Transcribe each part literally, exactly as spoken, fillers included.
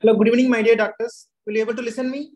Hello, good evening, my dear doctors. Will you be able to listen me?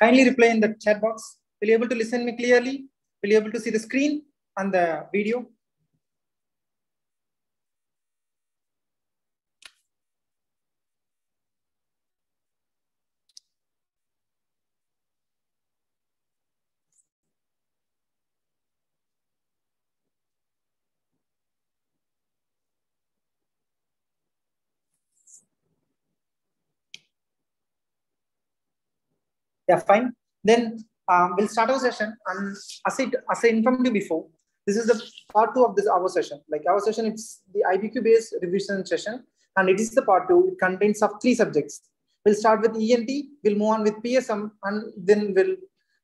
Kindly reply in the chat box. Will you be able to listen me clearly? Will you be able to see the screen and the video? Yeah, fine. Then um, we'll start our session. And as I, as I informed you before, this is the part two of this our session. Like our session, it's the I B Q based revision session, and it is the part two. It contains of three subjects. We'll start with E N T. We'll move on with P S M, and then we'll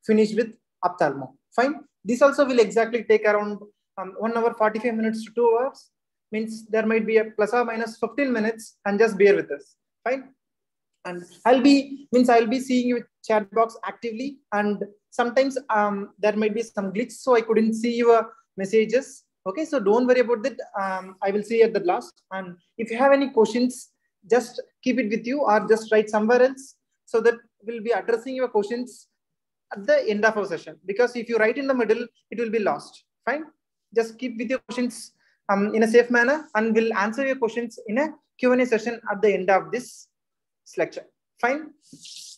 finish with Ophthalmo. Fine. This also will exactly take around um, one hour, forty-five minutes to two hours. Means there might be a plus or minus fifteen minutes, and just bear with us. Fine. And I'll be means I'll be seeing your chat box actively, and sometimes um there might be some glitch, so I couldn't see your messages. Okay, so don't worry about that. Um, I will see at the last. And if you have any questions, just keep it with you or just write somewhere else, so that we'll be addressing your questions at the end of our session. Because if you write in the middle, it will be lost. Fine. Just keep with your questions um in a safe manner, and we'll answer your questions in a Q and A session at the end of this lecture. Fine.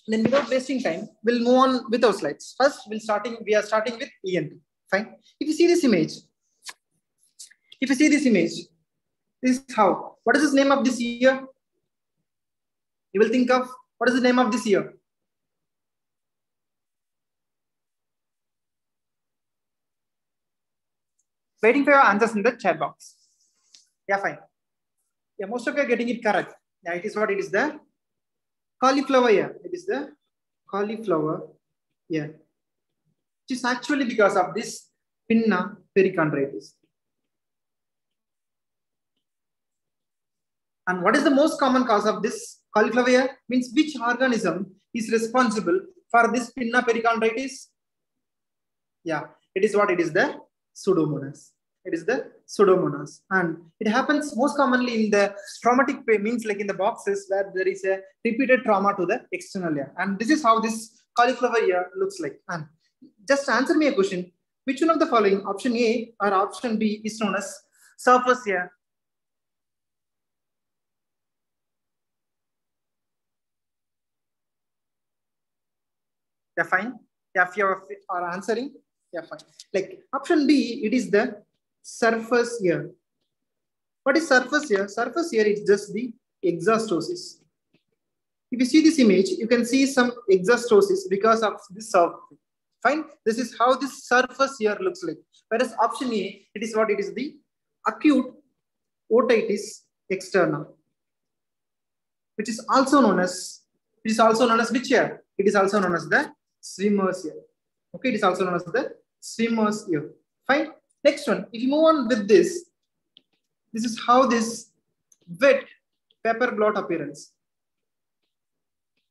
Then without wasting time, we'll move on with our slides. First, we'll starting, we are starting with E N T. Fine. If you see this image, if you see this image, this is how. What is the name of this ear? You will think of what is the name of this ear? Waiting for your answers in the chat box. Yeah, fine. Yeah, most of you are getting it correct. Yeah, it is what it is there. Cauliflower ear. It is the cauliflower ear. Which is actually because of this pinna perichondritis. And what is the most common cause of this cauliflower ear? Means which organism is responsible for this pinna perichondritis? Yeah, it is what it is the Pseudomonas. It is the Pseudomonas, and it happens most commonly in the traumatic pain, means like in the boxes where there is a repeated trauma to the external ear. And this is how this cauliflower ear looks like. And just answer me a question. Which one of the following, option A or option B, is known as surface ear? Yeah, fine. Yeah, if you are answering, yeah, fine. Like option B, it is the surface ear. What is surface ear? Surface ear is just the exostosis. If you see this image, you can see some exostosis because of this surface. Fine. This is how this surface ear looks like. Whereas option A, it is what it is the acute otitis externa, which is also known as it is also known as which ear? It is also known as the swimmer's ear. Okay, it is also known as the swimmer's ear. Fine. Next one, if you move on with this, this is how this wet paper blot appearance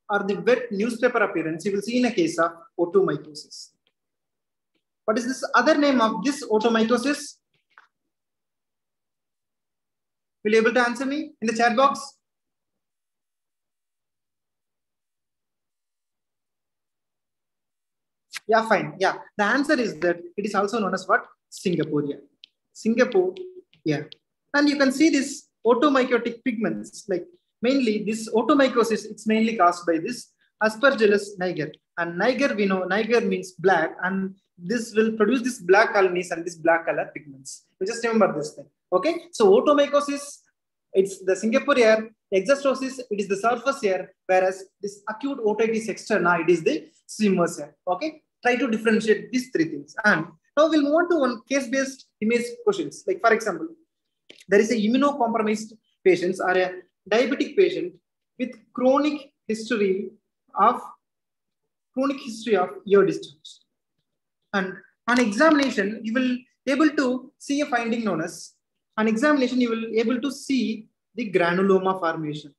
or the wet newspaper appearance you will see in a case of otomycosis. What is this other name of this otomycosis? Will you be able to answer me in the chat box? Yeah, fine. Yeah, the answer is that it is also known as what? Singaporean. Singapore, yeah. And you can see this otomycotic pigments, like mainly this otomycosis, it's mainly caused by this Aspergillus niger. And niger, we know niger means black, and this will produce this black colonies and this black color pigments. You just remember this thing. Okay. So otomycosis, it's the Singapore air. Exostosis, it is the surface air, whereas this acute otitis externa, it is the swimmer's air. Okay. Try to differentiate these three things. And now we'll move on to one case-based image questions. Like for example, there is a immunocompromised patients or a diabetic patient with chronic history of chronic history of ear disturbance. And on examination, you will able to see a finding known as on examination, you will able to see the granuloma formation.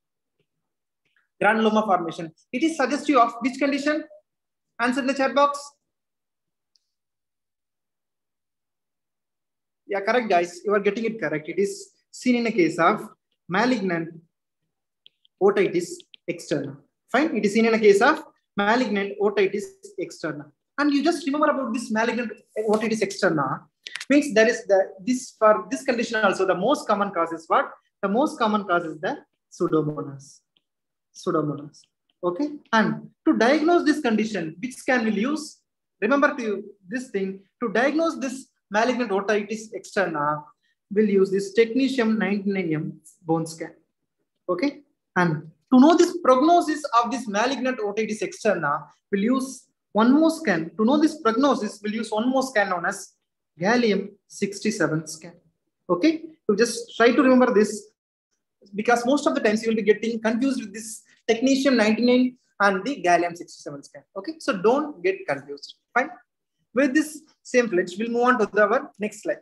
Granuloma formation. It is suggestive of which condition? Answer in the chat box. Yeah, correct, guys. You are getting it correct. It is seen in a case of malignant otitis externa. Fine. It is seen in a case of malignant otitis externa. And you just remember about this malignant otitis externa. Means there is the this for this condition also the most common cause is what? The most common cause is the Pseudomonas. Pseudomonas. Okay. And to diagnose this condition, which scan will use? Remember to this thing to diagnose this malignant otitis externa, will use this technetium ninety-nine M bone scan. Okay. And to know this prognosis of this malignant otitis externa, we'll use one more scan. To know this prognosis, we'll use one more scan known as gallium sixty-seven scan. Okay. So just try to remember this, because most of the times you will be getting confused with this technetium ninety-nine and the gallium sixty-seven scan. Okay, so don't get confused. Fine. With this same pledge, we'll move on to the, our next slide.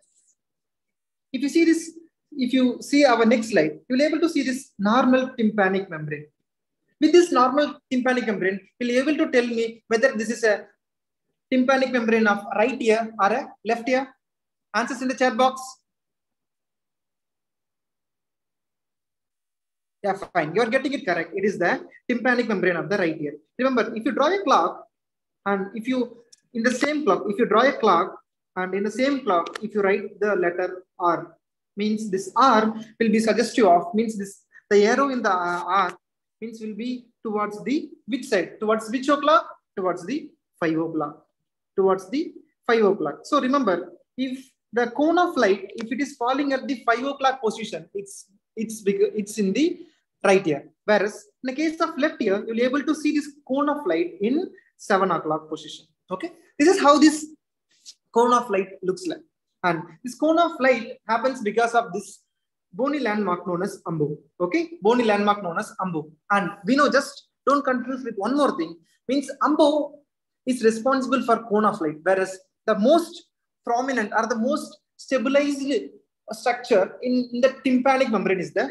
If you see this, if you see our next slide, you'll be able to see this normal tympanic membrane. With this normal tympanic membrane, you'll be able to tell me whether this is a tympanic membrane of right ear or a left ear. Answers in the chat box. Yeah, fine. You're getting it correct. It is the tympanic membrane of the right ear. Remember, if you draw a clock and if you, in the same clock, if you draw a clock and in the same clock, if you write the letter R, means this R will be suggestive of, means this, the arrow in the R means will be towards the, which side? Towards which o'clock? Towards the five o'clock. Towards the five o'clock. So remember, if the cone of light, if it is falling at the five o'clock position, it's It's, it's in the right ear. Whereas in the case of left ear, you'll be able to see this cone of light in seven o'clock position. Okay. This is how this cone of light looks like. And this cone of light happens because of this bony landmark known as umbu. Okay. Bony landmark known as umbu. And we know, just don't confuse with one more thing. Means umbu is responsible for cone of light. Whereas the most prominent or the most stabilized structure in, in the tympanic membrane is the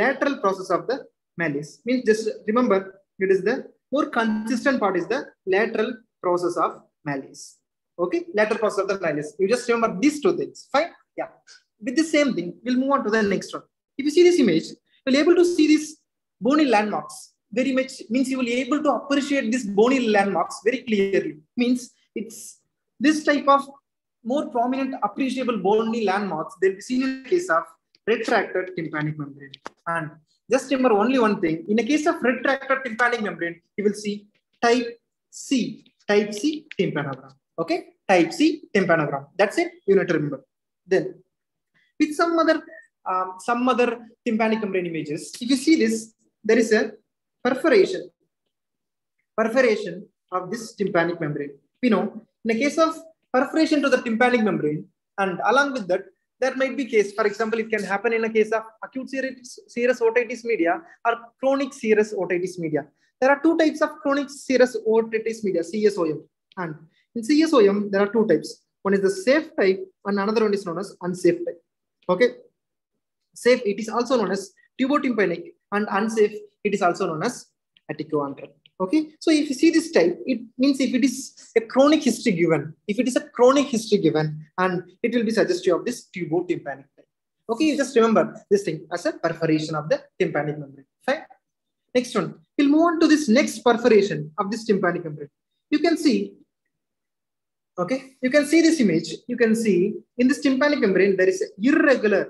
lateral process of the malleus. Means just remember, it is the more consistent part is the lateral process of malleus. Okay, lateral process of the malleus. You just remember these two things. Fine. Yeah. With the same thing, we'll move on to the next one. If you see this image, you'll be able to see these bony landmarks very much. Means you will be able to appreciate these bony landmarks very clearly. Means it's this type of more prominent appreciable bony landmarks, they'll be seen in the case of retracted tympanic membrane. And just remember only one thing, in the case of retracted tympanic membrane, you will see type C, type C tympanogram. Okay, type C tympanogram. That's it, you need to remember. Then with some other, um, some other tympanic membrane images, if you see this, there is a perforation, perforation of this tympanic membrane. We know in the case of perforation to the tympanic membrane, and along with that, there might be case, for example, it can happen in a case of acute serous, serous otitis media or chronic serous otitis media. There are two types of chronic serous otitis media, C S O M. And in C S O M, there are two types. One is the safe type and another one is known as unsafe type. Okay. Safe, it is also known as tubotympanic, and unsafe, it is also known as aticoantral. Okay, so if you see this type, it means if it is a chronic history given, if it is a chronic history given, and it will be suggestive of this tubotympanic type. Okay, you just remember this thing as a perforation of the tympanic membrane. Fine. Next one, we'll move on to this next perforation of this tympanic membrane. You can see, okay, you can see this image. You can see in this tympanic membrane, there is irregular,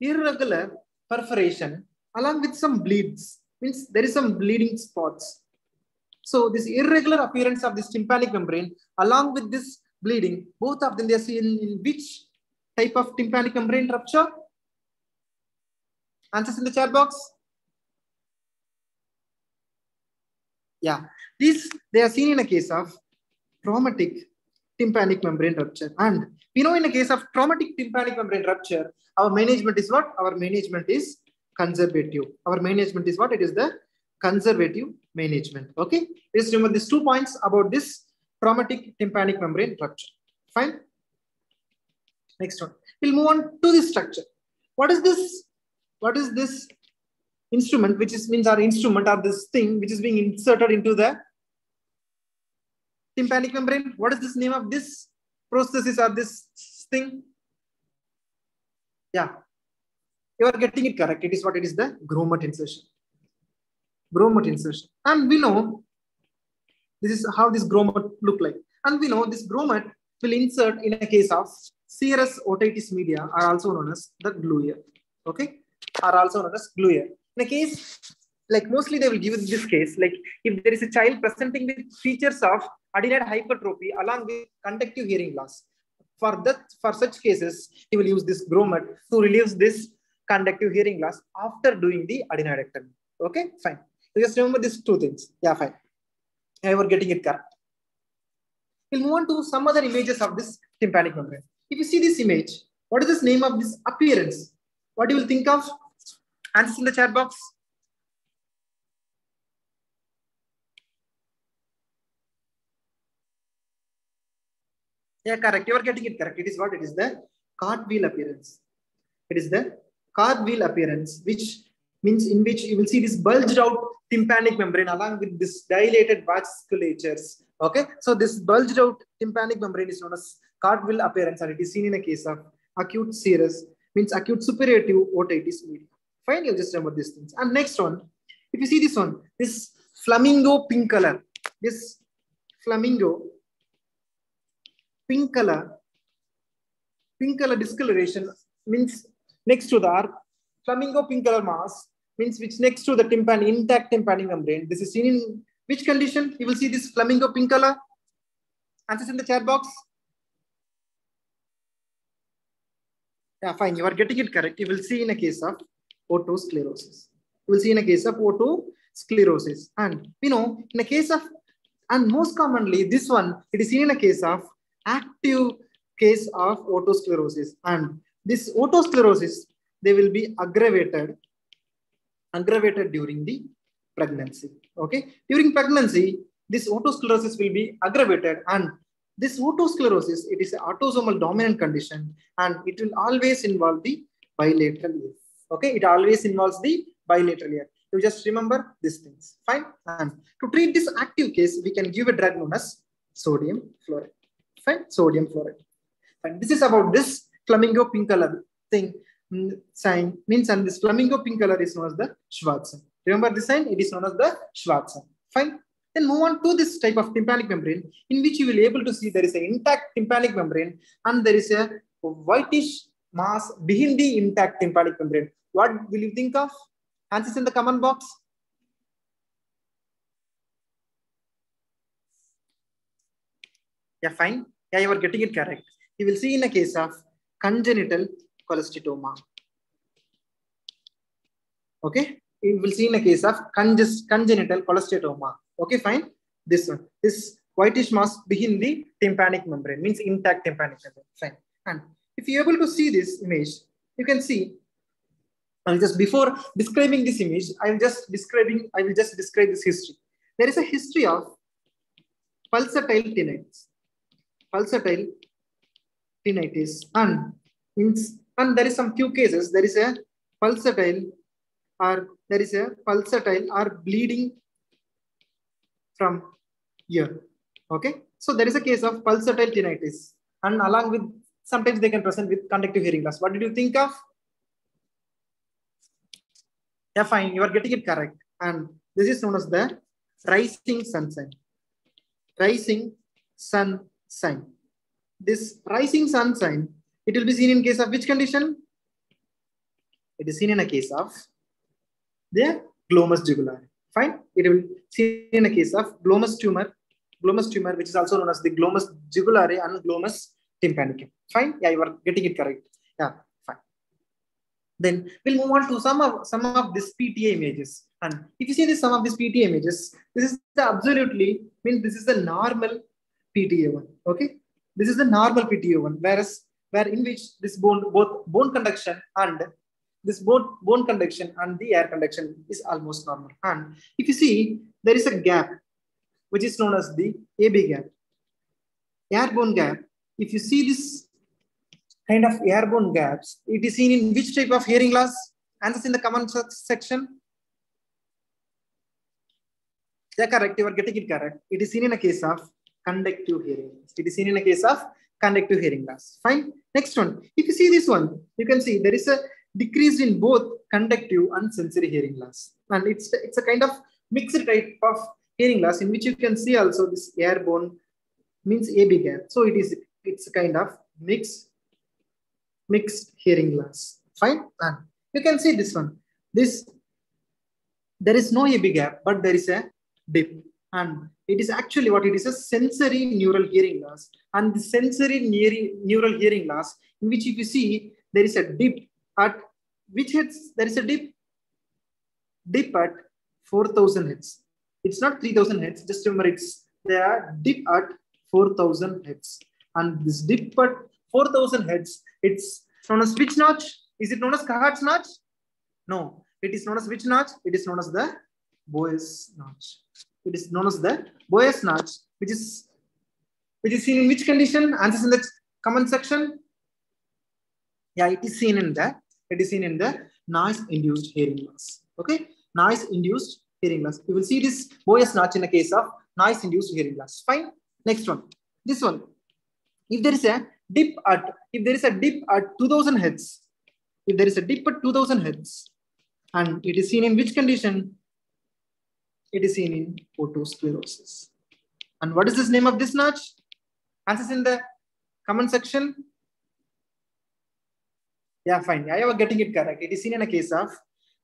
irregular perforation along with some bleeds. Means there is some bleeding spots. So this irregular appearance of this tympanic membrane along with this bleeding, both of them they are seen in which type of tympanic membrane rupture? Answers in the chat box. Yeah, these they are seen in a case of traumatic tympanic membrane rupture. And we know in the case of traumatic tympanic membrane rupture, our management is what? Our management is conservative. Our management is what? It is the conservative management. Okay, just remember these two points about this traumatic tympanic membrane rupture. Fine. Next one. We'll move on to this structure. What is this? What is this instrument, which is means our instrument or this thing which is being inserted into the tympanic membrane? What is this name of this processes or this thing? Yeah, you are getting it correct. It is what it is, the grommet insertion. Grommet insertion. And we know this is how this grommet look like. And we know this grommet will insert in a case of serous otitis media, are also known as the gluer. Okay, are also known as gluer. In a case, like mostly they will give in this case, like if there is a child presenting with features of adenoid hypertrophy along with conductive hearing loss. For that, for such cases, he will use this grommet to relieve this conductive hearing loss after doing the adenoidectomy. Okay, fine. So just remember these two things. Yeah, fine. I were getting it correct. We'll move on to some other images of this tympanic membrane. If you see this image, what is this name of this appearance? What you will think of? Answers in the chat box. Yeah, correct. You are getting it correct. It is what? It is the cartwheel appearance. It is the cartwheel appearance, which means in which you will see this bulged out tympanic membrane along with this dilated vasculatures. Okay, so this bulged out tympanic membrane is known as cartwheel appearance, and it is seen in a case of acute serous, means acute suppurative otitis media. Fine, you just remember these things. And next one, if you see this one, this flamingo pink color, this flamingo pink color, pink color discoloration means next to the flamingo pink color mass means which next to the tympanic, intact tympanic membrane. This is seen in which condition? You will see this flamingo pink color. Answers in the chat box. Yeah, fine. You are getting it correct. You will see in a case of otosclerosis. You will see in a case of otosclerosis. And you know, in a case of, and most commonly this one, it is seen in a case of active case of otosclerosis. And this otosclerosis, they will be aggravated, aggravated during the pregnancy. Okay, during pregnancy, this otosclerosis will be aggravated, and this otosclerosis, it is an autosomal dominant condition, and it will always involve the bilateral ear. Okay, it always involves the bilateral ear. You just remember these things. Fine. And to treat this active case, we can give a drug known as sodium fluoride. Fine, sodium fluoride. And this is about this flamingo pink color thing sign means, and this flamingo pink color is known as the Schwarz sign. Remember this sign? It is known as the Schwarz sign. Fine. Then move on to this type of tympanic membrane, in which you will be able to see there is an intact tympanic membrane and there is a whitish mass behind the intact tympanic membrane. What will you think of? Answers in the comment box. Yeah, fine. Yeah, you are getting it correct. You will see in a case of congenital cholesteatoma. Okay, you will see in a case of congenital cholesteatoma. Okay, fine. This one, this whitish mass behind the tympanic membrane means intact tympanic membrane. Fine. And if you're able to see this image, you can see. And just before describing this image, I'm just describing. I will just describe this history. There is a history of pulsatile tinnitus, pulsatile tinnitus, and means, and there is some few cases. There is a pulsatile, or there is a pulsatile or bleeding from here. Okay, so there is a case of pulsatile tinnitus, and along with sometimes they can present with conductive hearing loss. What did you think of? Yeah, fine, you are getting it correct. And this is known as the rising sun sign. Rising sun sign. This rising sun sign, it will be seen in case of which condition? It is seen in a case of the glomus jugulari. Fine, it will see in a case of glomus tumor, glomus tumor, which is also known as the glomus jugulare and glomus tympanicum. Fine. Yeah, you are getting it correct. Yeah, fine. Then we'll move on to some of some of this P T A images. And if you see this, some of these P T A images, this is the absolutely, I mean, this is the normal P T A one. Okay. This is the normal P T A one, whereas where in which this bone, both bone conduction and this bone, bone conduction and the air conduction is almost normal. And if you see, there is a gap, which is known as the A B gap, airborne gap. If you see this kind of airborne gaps, it is seen in which type of hearing loss? Answers in the comment section. Yeah, correct. You are getting it correct. It is seen in a case of conductive hearing loss. It is seen in a case of conductive hearing loss. Fine. Next one. If you see this one, you can see there is a decrease in both conductive and sensory hearing loss. And it's, it's a kind of mixed type of hearing loss in which you can see also this airborne means A B gap. So it is, it's a kind of mixed, mixed hearing loss. Fine. And you can see this one. This, there is no A B gap, but there is a dip. And it is actually what it is, a sensory neural hearing loss. And the sensory neural hearing loss, in which if you see, there is a dip at which hertz? There is a dip, dip at four thousand hertz. It's not three thousand hertz, just remember it's there, dip at four thousand hertz. And this dip at four thousand hertz, it's known as which notch? Is it known as Cahart's notch? No, it is known as which notch? It is known as the Boyce notch. It is known as the Boyce notch, which is which is seen in which condition? Answers in the comment section. Yeah, it is seen in that. It is seen in the noise-induced hearing loss. Okay, noise-induced hearing loss. You will see this Boyce notch in the case of noise-induced hearing loss. Fine. Next one. This one. If there is a dip at if there is a dip at two thousand hertz, if there is a dip at two thousand hertz, and it is seen in which condition? It is seen in otosclerosis. And what is this name of this notch? Answers in the comment section. Yeah, fine. Yeah, you are getting it correct. It is seen in a case of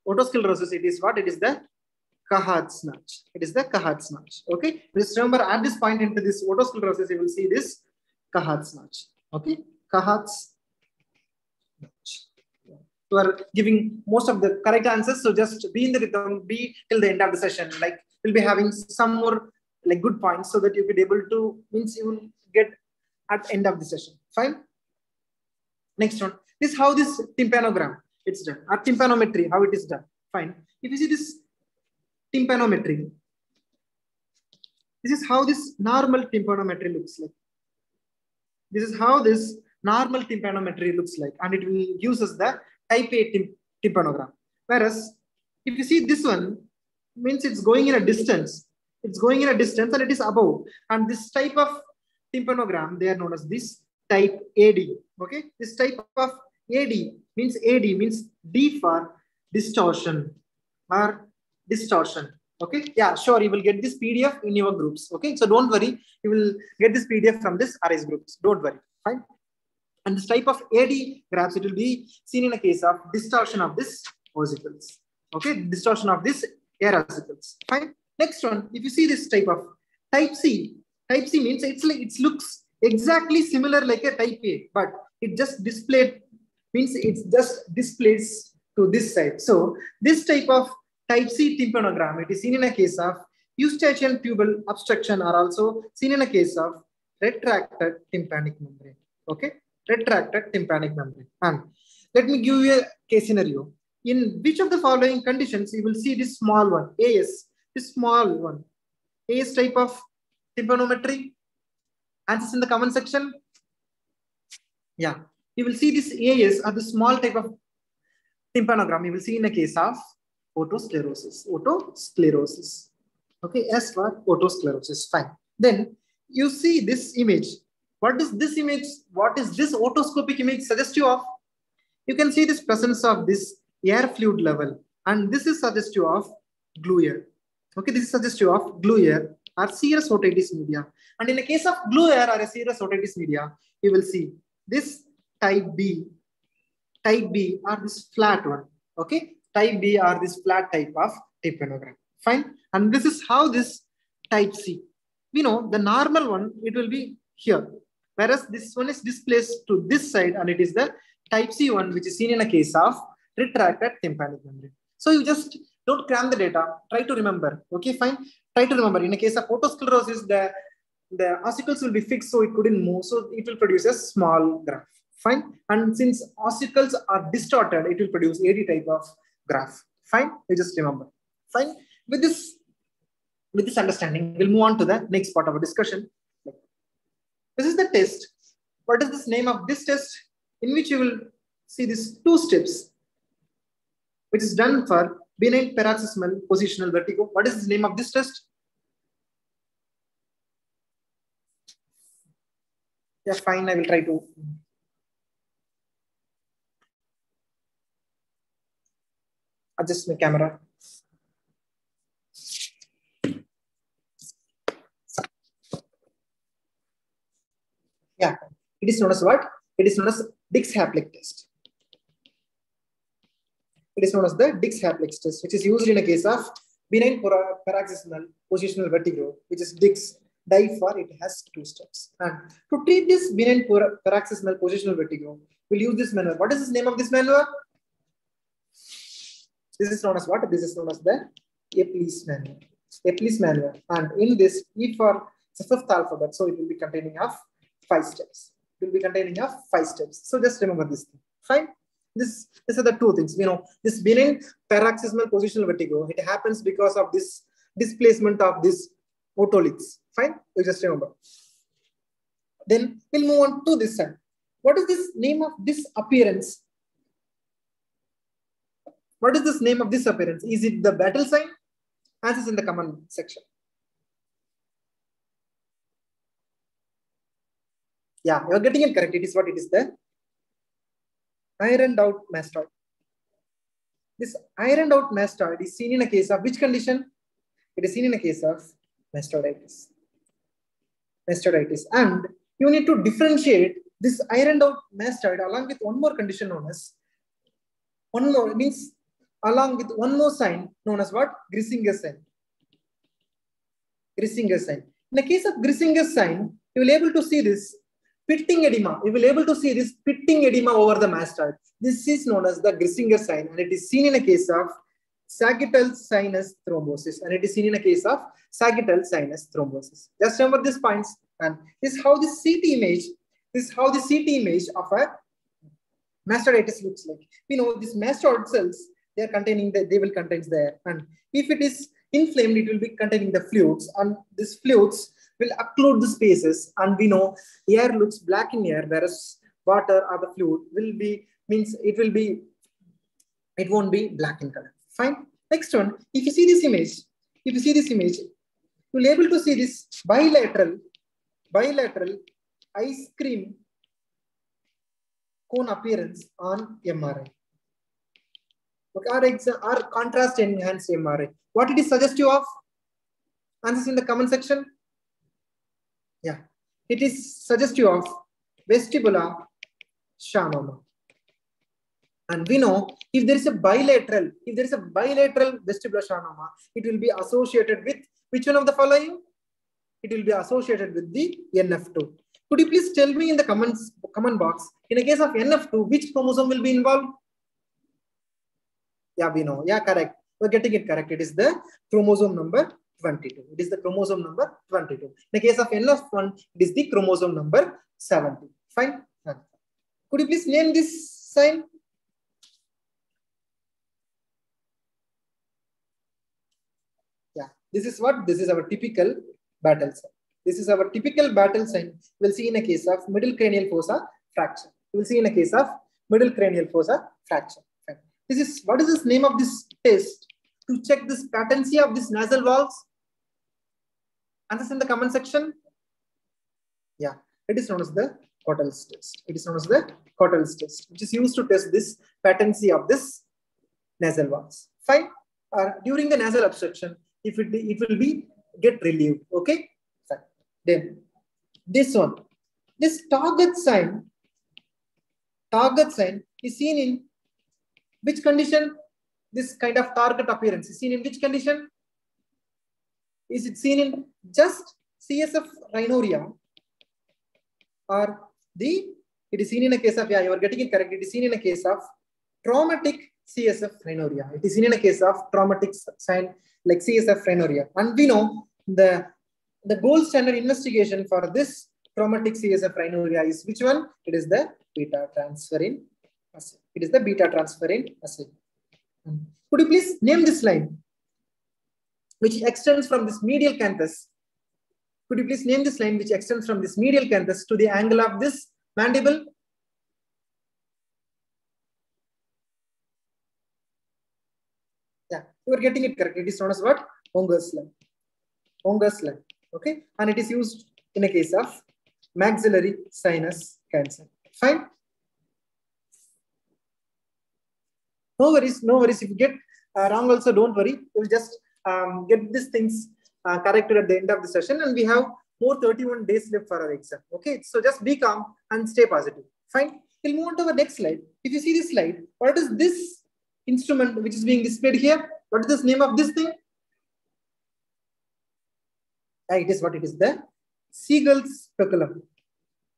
otosclerosis. It is what? It is the Cahart's notch. It is the Cahart's notch. Okay. Just remember at this point into this otosclerosis, you will see this Cahart's notch. Okay. Cahart's notch. Yeah. You are giving most of the correct answers. So just be in the rhythm, be till the end of the session. Like we'll be having some more like good points so that you will be able to, means you will get at the end of the session. Fine. Next one. This is how this tympanogram it's done, or tympanometry, how it is done. Fine. If you see this tympanometry, this is how this normal tympanometry looks like. This is how this normal tympanometry looks like, and it will gives us the type A tymp tympanogram. Whereas, if you see this one, means it's going in a distance. It's going in a distance, and it is above. And this type of tympanogram, they are known as this type A D. Okay, this type of A D means A D means D for distortion or distortion. Okay, yeah, sure. You will get this P D F in your groups. Okay, so don't worry. You will get this P D F from this R S groups. Don't worry. Fine. And this type of A D graphs, it will be seen in a case of distortion of this ossicles. Okay, distortion of this air ossicles. Fine. Next one. If you see this type of type C, type C means it's like it looks exactly similar like a type A, but it just displayed means it's just displaced to this side. So this type of type C tympanogram, it is seen in a case of eustachian tubal obstruction, are also seen in a case of retracted tympanic membrane. Okay, retracted tympanic membrane. And let me give you a case scenario. In which of the following conditions you will see this small one, AS, this small one, AS type of tympanometry? Answers in the comment section. Yeah, you will see this AS or the small type of tympanogram. You will see in a case of otosclerosis. Otosclerosis. Okay, S for otosclerosis. Fine. Then you see this image. What is this image? What is this otoscopic image suggestive of? You can see this presence of this air fluid level, and this is suggestive of glue. Okay, this is suggestive of glue or serous otitis media. And in the case of glue air or a serous otitis media, you will see this type B, type B or this flat one. Okay, type B or this flat type of tympanogram. Fine. And this is how this type C. We know the normal one, it will be here. Whereas this one is displaced to this side, and it is the type C one, which is seen in a case of retracted tympanic membrane. So you just don't cram the data. Try to remember. Okay, fine. Try to remember. In a case of otosclerosis, the, the ossicles will be fixed, so it couldn't move. So it will produce a small graph. Fine. And since ossicles are distorted, it will produce any type of graph. Fine. You just remember. Fine. With this, with this understanding, we'll move on to the next part of our discussion. This is the test. What is this name of this test? In which you will see these two steps, which is done for benign paroxysmal positional vertigo. What is the name of this test? Yeah, fine. I will try to. Adjust my camera. Yeah, it is known as what? It is known as Dix-Haplach test. It is known as the Dix-Haplach test, which is used in a case of benign paroxysmal positional vertigo, which is Dix. Therefore, it has two steps. And to treat this benign paroxysmal positional vertigo, we'll use this maneuver. What is the name of this maneuver? This is known as what? This is known as the Epley's maneuver. Epley's maneuver. And in this, E for the fifth alphabet, so it will be containing of five steps. It will be containing of five steps. So just remember this thing. Fine. This, these are the two things. You know, this benign paroxysmal positional vertigo, it happens because of this displacement of this otoliths. Fine. You just remember. Then we'll move on to this side. What is this name of this appearance? What is this name of this appearance? Is it the battle sign? Answers in the comment section. Yeah, you're getting it correct. It is what it is there. Ironed out mastoid. This ironed out mastoid is seen in a case of which condition? It is seen in a case of mastoiditis. Mastoiditis. And you need to differentiate this ironed out mastoid along with one more condition known as, one more means along with one more sign known as what? Grisinger's sign. Grisinger's sign. In the case of Grisinger's sign, you will be able to see this pitting edema. You will be able to see this pitting edema over the mastoid. This is known as the Grisinger sign, and it is seen in a case of sagittal sinus thrombosis. And it is seen in a case of sagittal sinus thrombosis. Just remember these points. And this is how the C T image, this is how the C T image of a mastoiditis looks like. We know these mastoid cells, they are containing, the, they will contain there. And if it is inflamed, it will be containing the fluids, and these fluids will occlude the spaces, and we know air looks black in air, whereas water or the fluid will be, means it will be, it won't be black in color. Fine. Next one, if you see this image, if you see this image, you'll be able to see this bilateral, bilateral ice cream cone appearance on M R I. Okay, our, our contrast enhanced M R I. What it is suggestive of? Answers in the comment section. Yeah, it is suggestive of vestibular schwannoma. And we know if there is a bilateral, if there is a bilateral vestibular schwannoma, it will be associated with which one of the following? It will be associated with the N F two. Could you please tell me in the comments, comment box, in a case of N F two, which chromosome will be involved? Yeah, we know. Yeah, correct. We're getting it correct. It is the chromosome number twenty-two. It is the chromosome number twenty-two. In the case of N F one, it is the chromosome number seventy. Fine. Could you please name this sign? Yeah, this is what? This is our typical battle sign. This is our typical battle sign. We'll see in a case of middle cranial fossa fracture. We'll see in a case of middle cranial fossa fracture. Fine. This is what is this name of this test to check this patency of this nasal valves? Answers in the comment section. Yeah, it is known as the Cotell's test. It is known as the Cotell's test, which is used to test this patency of this nasal valves. Fine. Uh, during the nasal obstruction, if it it will be get relieved. Okay. Fine. Then this one, this target sign, target sign is seen in which condition? This kind of target appearance is seen in which condition? Is it seen in just C S F rhinorrhea, or the, it is seen in a case of, yeah, you are getting it correct, it is seen in a case of traumatic C S F rhinorrhea. It is seen in a case of traumatic sign like C S F rhinorrhea. And we know the, the gold standard investigation for this traumatic C S F rhinorrhea is which one? It is the beta transferrin assay. It is the beta transferrin assay. Could you please name this line, which extends from this medial canthus? Could you please name this line, which extends from this medial canthus to the angle of this mandible? Yeah, you are getting it correct. It is known as what? Unger's line. Unger's line. Okay, and it is used in a case of maxillary sinus cancer. Fine. No worries, no worries. If you get uh, wrong, also don't worry. We'll just um, get these things uh, corrected at the end of the session, and we have more thirty-one days left for our exam. Okay, so just be calm and stay positive. Fine. We'll move on to our next slide. If you see this slide, what is this instrument which is being displayed here? What is the name of this thing? Yeah, it is what it is. The Siegel's speculum.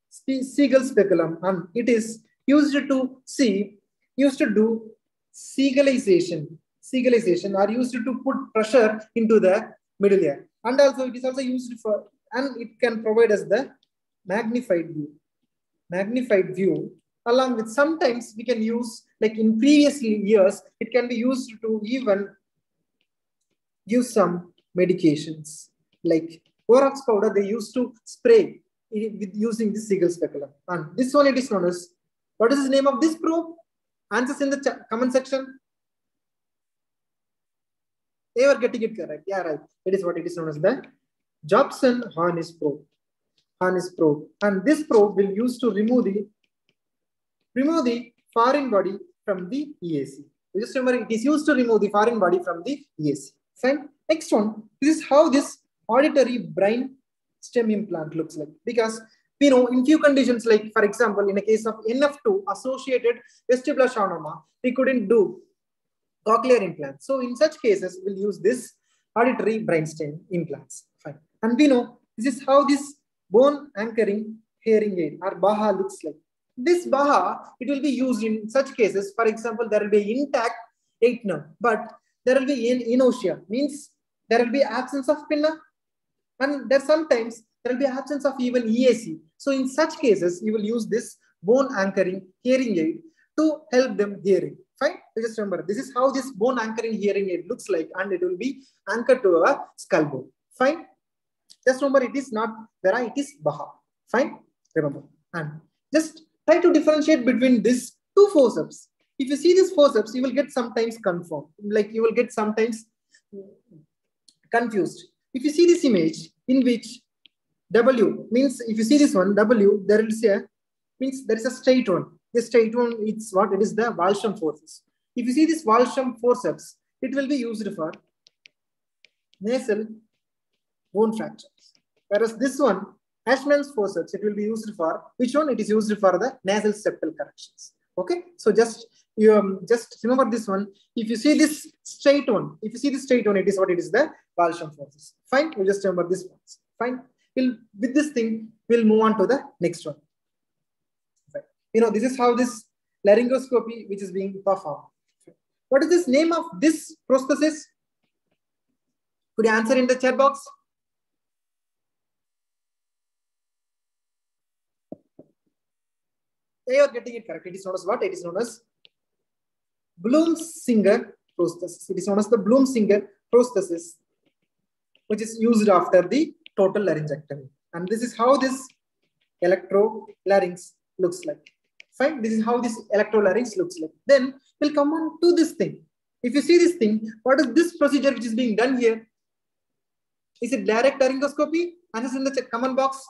Siegel's speculum, and it is used to see, used to do Siegalization, siegalization are used to put pressure into the middle ear, and also it is also used for, and it can provide us the magnified view, magnified view along with sometimes we can use, like in previous years, it can be used to even give some medications like borax powder. They used to spray with using the Siegel speculum, and this one it is known as, what is the name of this probe? Answers in the comment section. They were getting it correct. Yeah, right. It is what it is known as the Jobson Harness probe. Harness probe, and this probe will use to remove the remove the foreign body from the E A C. Just remember, it is used to remove the foreign body from the E A C. Fine. Next one. This is how this auditory brine stem implant looks like, because we know in few conditions, like for example, in a case of N F two associated vestibular schwannoma, we couldn't do cochlear implants. So in such cases, we'll use this auditory brainstem implants. Fine. And we know this is how this bone anchoring hearing aid or B A H A looks like. This B A H A, it will be used in such cases. For example, there will be intact aetna, but there will be inertia, means there will be absence of pinna, and there sometimes there will be absence of even E A C. So in such cases, you will use this bone anchoring hearing aid to help them hearing. Fine. So just remember, this is how this bone anchoring hearing aid looks like, and it will be anchored to a skull bone. Fine. Just remember, it is not Vera, it is Baha. Fine. Remember. And just try to differentiate between these two forceps. If you see these forceps, you will get sometimes confused. Like you will get sometimes confused. If you see this image in which W means, if you see this one, W, there is a, means there is a straight one. The straight one, it's what? It is the Walsham forceps. If you see this Walsham forceps, it will be used for nasal bone fractures. Whereas this one, Ashman's forceps, it will be used for, which one? It is used for the nasal septal corrections. Okay. So just, you um, just remember this one. If you see this straight one, if you see this straight one, it is what? It is the Walsham forceps. Fine. You just remember this one. Fine. We'll, with this thing, we'll move on to the next one. Right. You know, this is how this laryngoscopy, which is being performed. What is this name of this prosthesis? Could you answer in the chat box? They are getting it correct. It is known as what? It is known as Bloom-Singer prosthesis. It is known as the Bloom-Singer prosthesis, which is used after the total laryngectomy. And this is how this electrolarynx looks like. Fine. This is how this electrolarynx looks like. Then we'll come on to this thing. If you see this thing, what is this procedure which is being done here? Is it direct laryngoscopy? Answers in the comment box.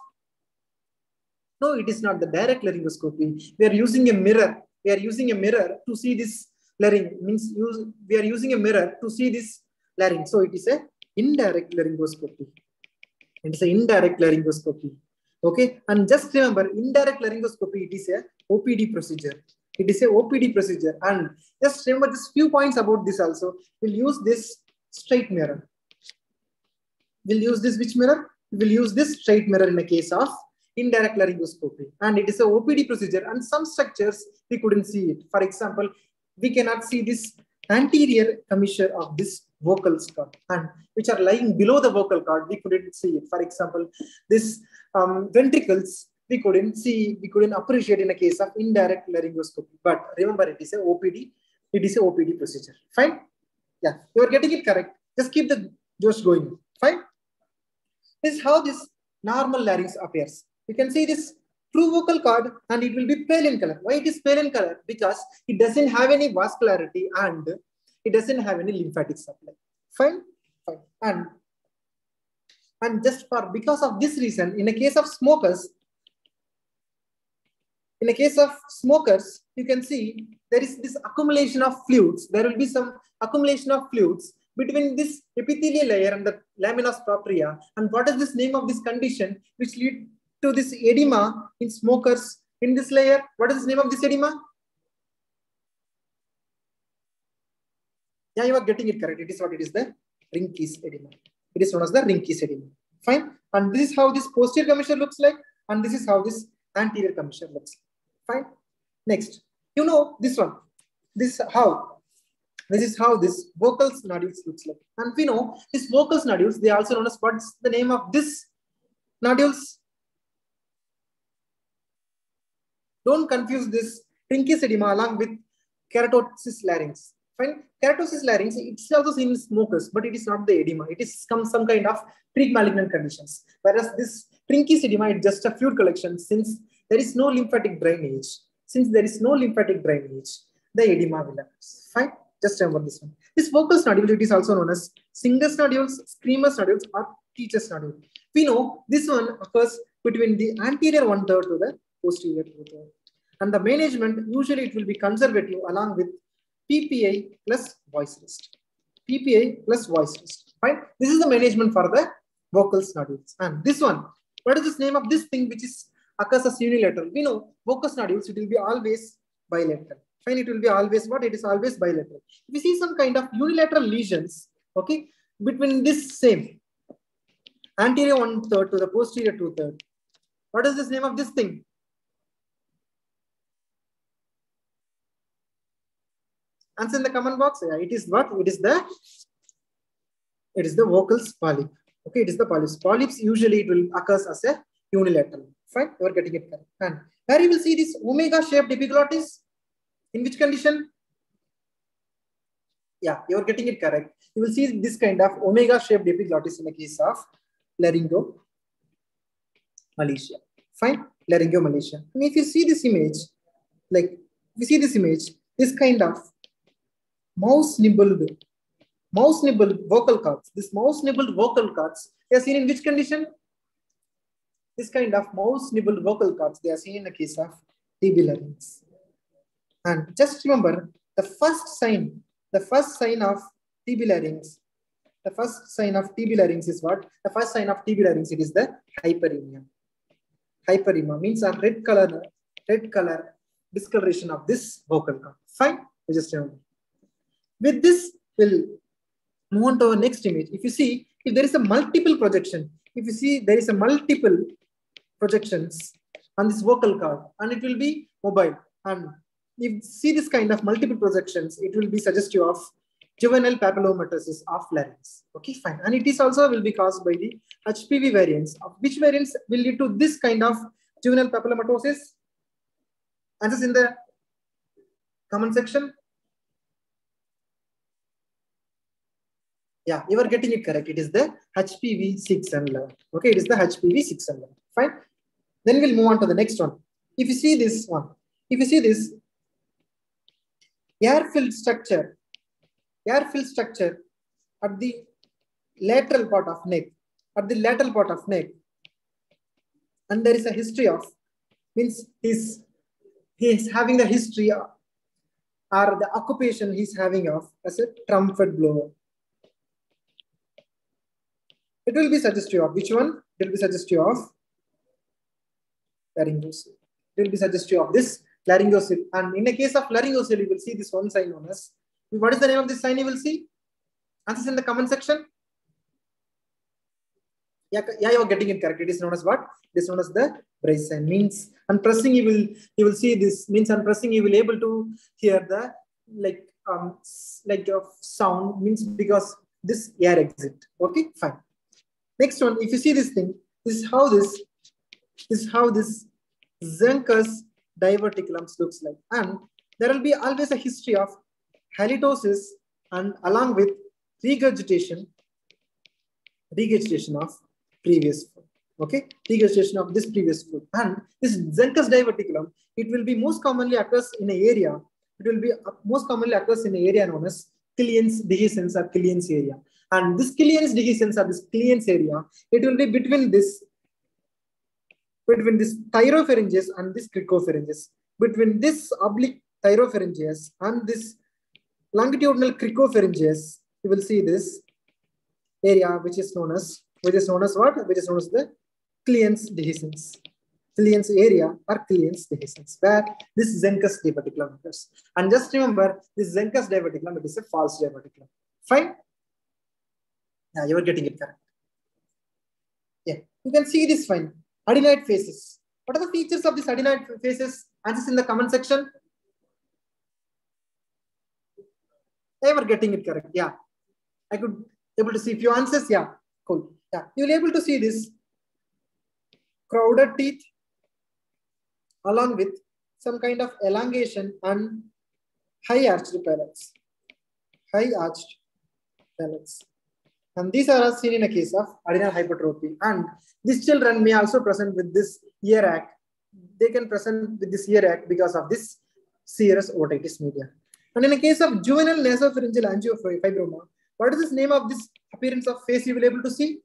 No, it is not the direct laryngoscopy. We are using a mirror. We are using a mirror to see this larynx. Means use, we are using a mirror to see this larynx. So it is a indirect laryngoscopy. It's an indirect laryngoscopy. Okay. And just remember, indirect laryngoscopy, it is a O P D procedure. It is a O P D procedure. And just remember this few points about this also. We'll use this straight mirror. We'll use this which mirror? We'll use this straight mirror in the case of indirect laryngoscopy. And it is a O P D procedure, and some structures we couldn't see it. For example, we cannot see this anterior commissure of this vocal cord, and which are lying below the vocal cord, we couldn't see it. For example, this um, ventricles, we couldn't see, we couldn't appreciate in a case of indirect laryngoscopy. But remember, it is a O P D, it is a O P D procedure. Fine? Yeah, you are getting it correct. Just keep the josh going. Fine? This is how this normal larynx appears. You can see this true vocal cord, and it will be pale in color. Why it is pale in color? Because it doesn't have any vascularity and it doesn't have any lymphatic supply. Fine, fine. And, and just for, because of this reason, in a case of smokers, in a case of smokers, you can see there is this accumulation of fluids. There will be some accumulation of fluids between this epithelial layer and the lamina propria. And what is this name of this condition which lead to this edema in smokers in this layer? What is the name of this edema? Yeah, you are getting it correct. It is what it is, the Rinke's edema. It is known as the Rinke's edema. Fine. And this is how this posterior commissure looks like, and this is how this anterior commissure looks like. Fine. Next, you know this one. This how. This is how this vocals nodules looks like. And we know this vocals nodules, they are also known as, what's the name of this nodules? Don't confuse this Rinke's edema along with keratosis larynx. Fine. Keratosis larynx, it's also seen in smokers, but it is not the edema. It is some, some kind of pre-malignant conditions. Whereas this Rinke's edema is just a fluid collection, since there is no lymphatic drainage. Since there is no lymphatic drainage, the edema will appear. Fine. Just remember this one. This vocals nodule, it is also known as Singer's nodules, Screamer's nodules, or Teacher's nodule. We know this one occurs between the anterior one third to the posterior one third. And the management, usually it will be conservative along with P P I plus voice rest. P P I plus voice rest. Fine. This is the management for the vocals nodules. And this one, what is this name of this thing which is occurs as unilateral? We know vocals nodules, it will be always bilateral. Fine, it will be always what? It is always bilateral. If you see some kind of unilateral lesions, okay, between this same anterior one third to the posterior two third, what is this name of this thing? Answer in the comment box. Yeah, it is what? It is the, it is the vocals polyp. Okay, it is the polyps. Polyps usually it will occurs as a unilateral. Fine, you are getting it correct. And here you will see this omega-shaped epiglottis. In which condition? Yeah, you are getting it correct. You will see this kind of omega-shaped epiglottis in the case of laryngomalacia. Fine, laryngomalacia. And if you see this image, like if you see this image, this kind of mouse nibbled, mouse nibbled vocal cords. This mouse nibbled vocal cords, they are seen in which condition? This kind of mouse nibbled vocal cords, they are seen in the case of T B larynx. And just remember the first sign, the first sign of T B larynx, the first sign of T B larynx is what? The first sign of T B larynx, it is the hyperemia. Hyperemia means a red color, red color discoloration of this vocal cord. Fine, you just remember. With this, we'll move on to our next image. If you see, if there is a multiple projection, if you see there is a multiple projections on this vocal cord, and it will be mobile. And if you see this kind of multiple projections, it will be suggestive of juvenile papillomatosis of larynx. Okay, fine. And it is also will be caused by the H P V variants. Which variants will lead to this kind of juvenile papillomatosis? Answers in the comment section. Yeah, you are getting it correct. It is the H P V six and eleven. Okay, it is the H P V six and eleven. Fine. Then we'll move on to the next one. If you see this one, if you see this air-filled structure, air-filled structure at the lateral part of neck, at the lateral part of neck, and there is a history of, means he's he is having the history of, or the occupation he's having of as a trumpet blower. It will be suggestive of which one? It will be suggestive of laryngosal. It will be suggestive of this laryngosal. And in the case of laryngosal, you will see this one sign on us. What is the name of this sign you will see? Answers in the comment section. Yeah, you are getting it correct. It is known as what? It is known as the brace sign. Means and pressing, you will you will see this. Means and pressing, you will able to hear the like um like of sound. Means because this air exit. Okay, fine. Next one, if you see this thing, this is how this, this is how this Zenker's diverticulum looks like. And there will be always a history of halitosis and along with regurgitation, regurgitation of previous food. Okay, regurgitation of this previous food. And this Zenker's diverticulum, it will be most commonly occurs in an area. It will be most commonly occurs in an area known as Killian's dehiscence or Killian's area. And this Killian's dehiscence or this Killian's area, it will be between this, between this thyropharyngeus and this cricopharyngeus, between this oblique thyropharyngeus and this longitudinal cricopharyngeus. You will see this area, which is known as, which is known as what? Which is known as the Killian's dehiscence, Killian's area or Killian's dehiscence, where this Zenker's diverticulum occurs. And just remember, this Zenker's diverticulum, it is a false diverticulum. Fine. Yeah, you are getting it correct. Yeah, you can see this fine. Adenoid phases. What are the features of these adenoid phases? Answers in the comment section. They were getting it correct. Yeah, I could able to see a few answers. Yeah, cool. Yeah, you'll able to see this crowded teeth along with some kind of elongation and high arched palates. High arched palates. And these are seen in a case of adrenal hypertrophy. And these children may also present with this ear ache. They can present with this ear ache because of this serous otitis media. And in a case of juvenile nasopharyngeal angiofibroma, what is this name of this appearance of face you will be able to see?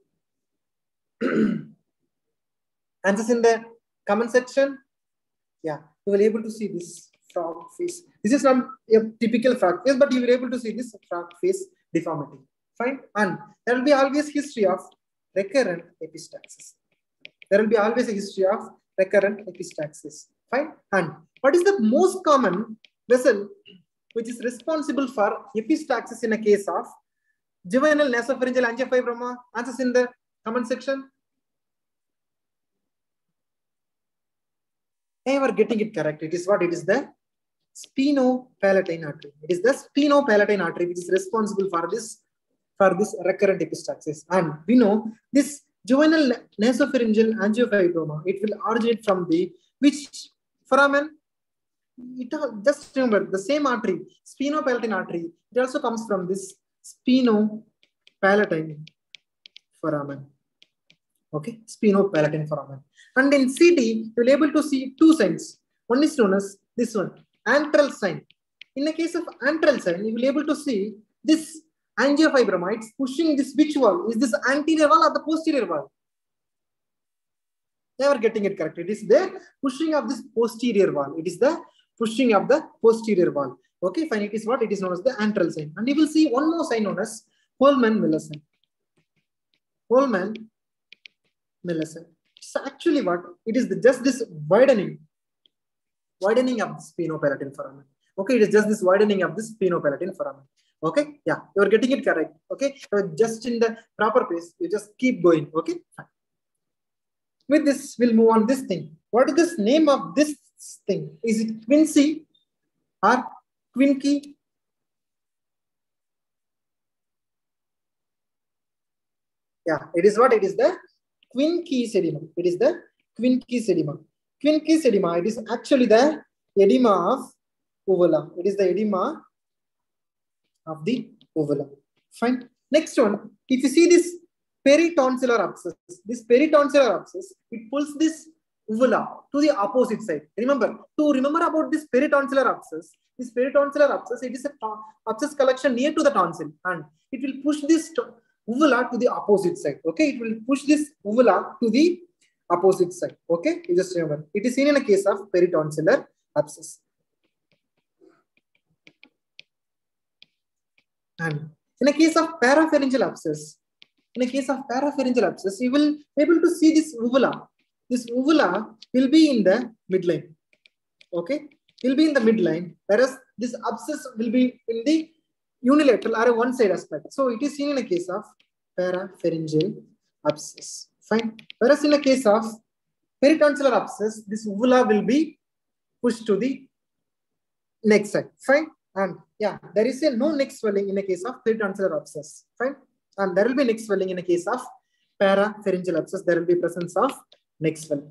Answers in the comment section. Yeah, you will be able to see this frog face. This is not a typical frog face, but you will be able to see this frog face deformity. Fine. And there will be always history of recurrent epistaxis. There will be always a history of recurrent epistaxis. Fine. And what is the most common vessel which is responsible for epistaxis in a case of juvenile nasopharyngeal angiofibroma? Answers in the comment section. They were getting it correct. It is what? It is the spinopalatine artery. It is the spinopalatine artery which is responsible for this. For this recurrent epistaxis. And we know this juvenile nasopharyngeal angiofibroma, it will originate from the which foramen? It just remember the same artery, spinopalatine artery. It also comes from this spinopalatine foramen. Okay, spinopalatine foramen. And in C T, you'll able to see two signs. One is known as this one, antral sign. In the case of antral sign, you will able to see this. Angiofibroma, it's pushing this which wall? Is this anterior wall or the posterior wall? They were getting it correct. It is the pushing of this posterior wall. It is the pushing of the posterior wall. Okay, fine. It is what? It is known as the antral sign. And you will see one more sign known as Holman-Miller sign. Holman-Miller sign. It's actually what? It is the, just this widening, widening of the spinopalatine foramen. Okay, it is just this widening of the spinopalatine foramen. Okay, yeah, you are getting it correct. Okay, so just in the proper place, you just keep going. Okay, fine. With this, we'll move on this thing. What is this name of this thing? Is it Quincy or Quincy? Yeah, it is what? It is the Quincy edema. It is the Quincy edema. Quincy edema, it is actually the edema of uvula. It is the edema of the ovula. Fine. Next one, if you see this peritonsillar abscess, this peritonsillar abscess, it pulls this uvula to the opposite side. Remember, to remember about this peritonsillar abscess, this peritonsillar abscess, it is a abscess collection near to the tonsil and it will push this uvula to the opposite side. Okay, it will push this uvula to the opposite side. Okay, you just remember, it is seen in a case of peritonsillar abscess. And in a case of parapharyngeal abscess, in a case of parapharyngeal abscess, you will be able to see this uvula. This uvula will be in the midline. Okay, will be in the midline, whereas this abscess will be in the unilateral or one side aspect. So it is seen in a case of parapharyngeal abscess. Fine. Whereas in the case of peritonsillar abscess, this uvula will be pushed to the neck side. Fine. And yeah, there is a no neck swelling in the case of peritonsillar abscess. Fine. And there will be neck swelling in the case of parapharyngeal abscess. There will be presence of neck swelling.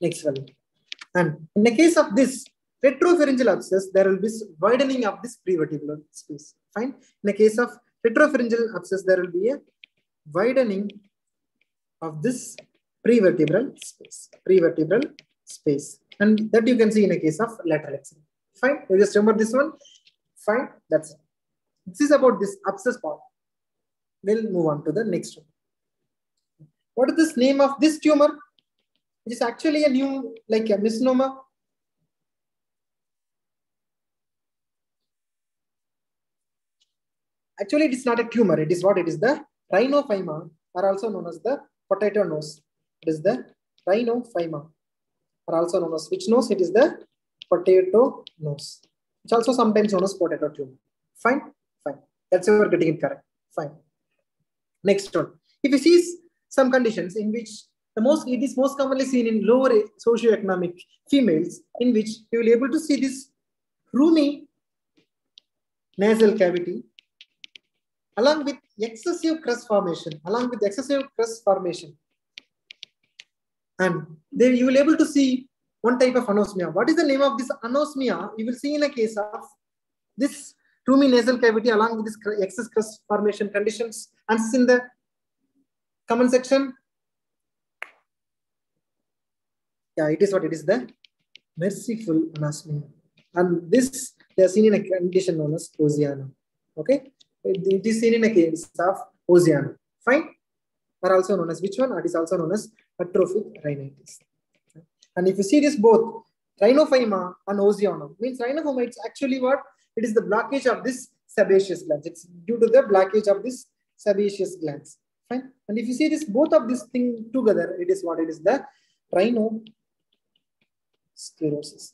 Neck swelling. And in the case of this retropharyngeal abscess, there will be widening of this prevertebral space. Fine. In the case of retropharyngeal abscess, there will be a widening of this prevertebral space. Prevertebral space. And that you can see in the case of lateral abscess. Fine. You just remember this one. Fine. That's it. This is about this abscess part. We'll move on to the next one. What is this name of this tumor? It is actually a new, like a misnomer. Actually, it is not a tumor. It is what? It is the rhinophyma, or also known as the potato nose. It is the rhinophyma, or also known as which nose? It is the potato nose. It's also sometimes known as potato tumor. Fine, fine. That's how we're getting it correct. Fine. Next one. If you see some conditions in which the most, it is most commonly seen in lower socioeconomic females, in which you will be able to see this roomy nasal cavity, along with excessive crest formation, along with excessive crest formation. And then you will be able to see one type of anosmia. What is the name of this anosmia? You will see in a case of this roomy nasal cavity along with this excess crest formation conditions. Answers in the comment section. Yeah, it is what it is, the merciful anosmia. And this, they are seen in a condition known as Oceana. Okay. It is seen in a case of Oceana. Fine. Are also known as which one? It is also known as atrophic rhinitis. And if you see this both, rhinophyma and Oceana, means rhinophyma, it's actually what? It is the blockage of this sebaceous glands. It's due to the blockage of this sebaceous glands. Fine. And if you see this, both of this thing together, it is what? It is the rhinosclerosis.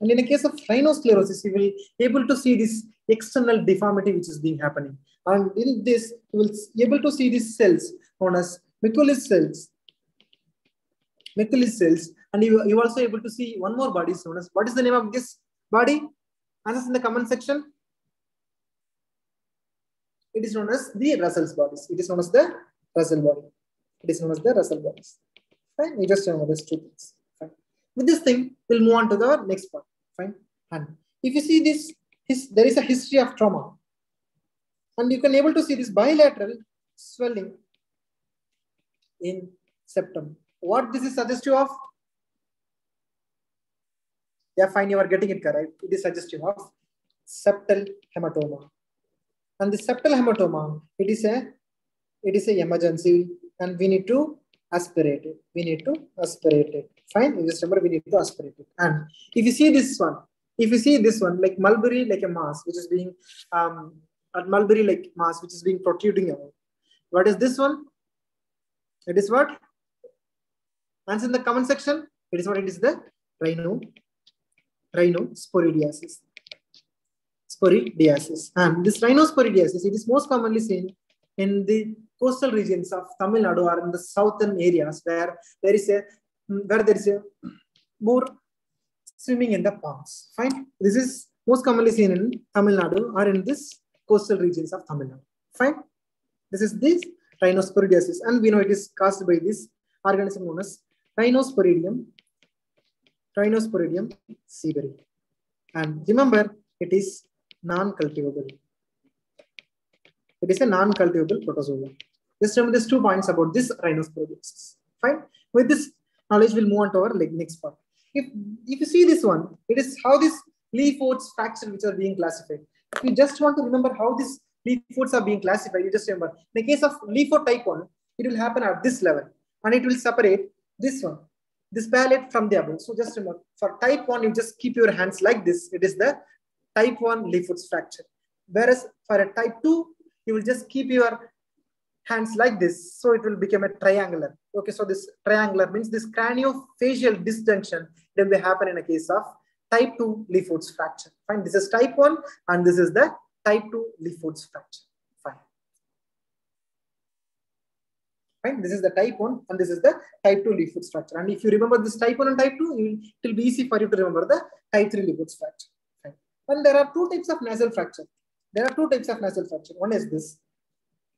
And in the case of rhinosclerosis, you will be able to see this external deformity which is being happening. And in this, you will be able to see these cells known as Mikulic's cells. Mikulic's cells. And you, you also able to see one more body known as, what is the name of this body? Answers in the comment section. It is known as the Russell's bodies. It is known as the Russell body. It is known as the Russell bodies. Fine. We just remember these two things. Fine. With this thing, we'll move on to the next part. Fine. And if you see this, his, there is a history of trauma. And you can able to see this bilateral swelling in septum. What this is suggestive of? Yeah, fine, you are getting it correct. It is suggestive of septal hematoma. And the septal hematoma, it is a, it is an emergency and we need to aspirate it. We need to aspirate it. Fine, you just remember we need to aspirate it. And if you see this one, if you see this one, like mulberry, like a mass, which is being, um, a mulberry like mass, which is being protruding out. What is this one? It is what? Answer in the comment section. It is what? It is the rhino. Rhinosporidiasis. Sporidiasis. And this rhinosporidiasis, it is most commonly seen in the coastal regions of Tamil Nadu or in the southern areas where there is a where there is a more swimming in the ponds. Fine. This is most commonly seen in Tamil Nadu or in this coastal regions of Tamil Nadu. Fine. This is this rhinosporidiasis, and we know it is caused by this organism known as Rhinosporidium. Rhinosporidium seabird. And remember, it is non-cultivable. It is a non-cultivable protozoa. Just remember these two points about this rhinosporidiasis. Fine. With this knowledge, we'll move on to our like, next part. If, if you see this one, it is how this leafworts fraction which are being classified. If you just want to remember how these leafworts are being classified, you just remember. In the case of leafwort type one, it will happen at this level. And it will separate this one, this palate from the abdomen. So just remember, for type one, you just keep your hands like this. It is the type one leafworts fracture. Whereas for a type two, you will just keep your hands like this. So it will become a triangular. Okay, so this triangular means this craniofacial disjunction then will happen in a case of type two leafworts fracture. Fine, this is type one and this is the type two leafworts fracture. Fine. Right? This is the type one and this is the type two leaf foot structure. And if you remember this type one and type two, it will be easy for you to remember the type three leaf foot structure. Right? And there are two types of nasal fracture. There are two types of nasal fracture. One is this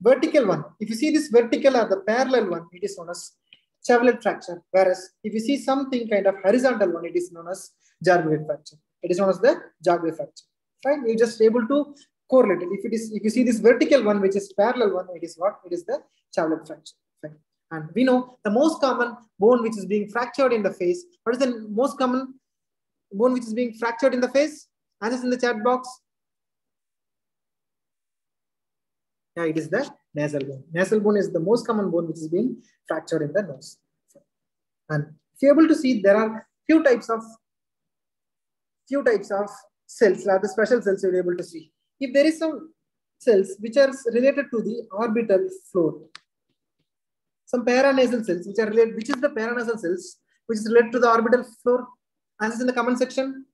vertical one. If you see this vertical or the parallel one, it is known as chevelet fracture. Whereas if you see something kind of horizontal one, it is known as jargave fracture. It is known as the jargave fracture. Right? You're just able to correlate it. If it is, if you see this vertical one, which is parallel one, it is what? It is the chevelet fracture. And we know the most common bone which is being fractured in the face. What is the most common bone which is being fractured in the face? Answers in the chat box. Yeah, it is the nasal bone. Nasal bone is the most common bone which is being fractured in the nose. And if you're able to see, there are few types of few types of cells, like the special cells you're able to see. If there is some cells which are related to the orbital floor, some paranasal cells which are related, which is the paranasal cells which is related to the orbital floor? Answers in the comment section.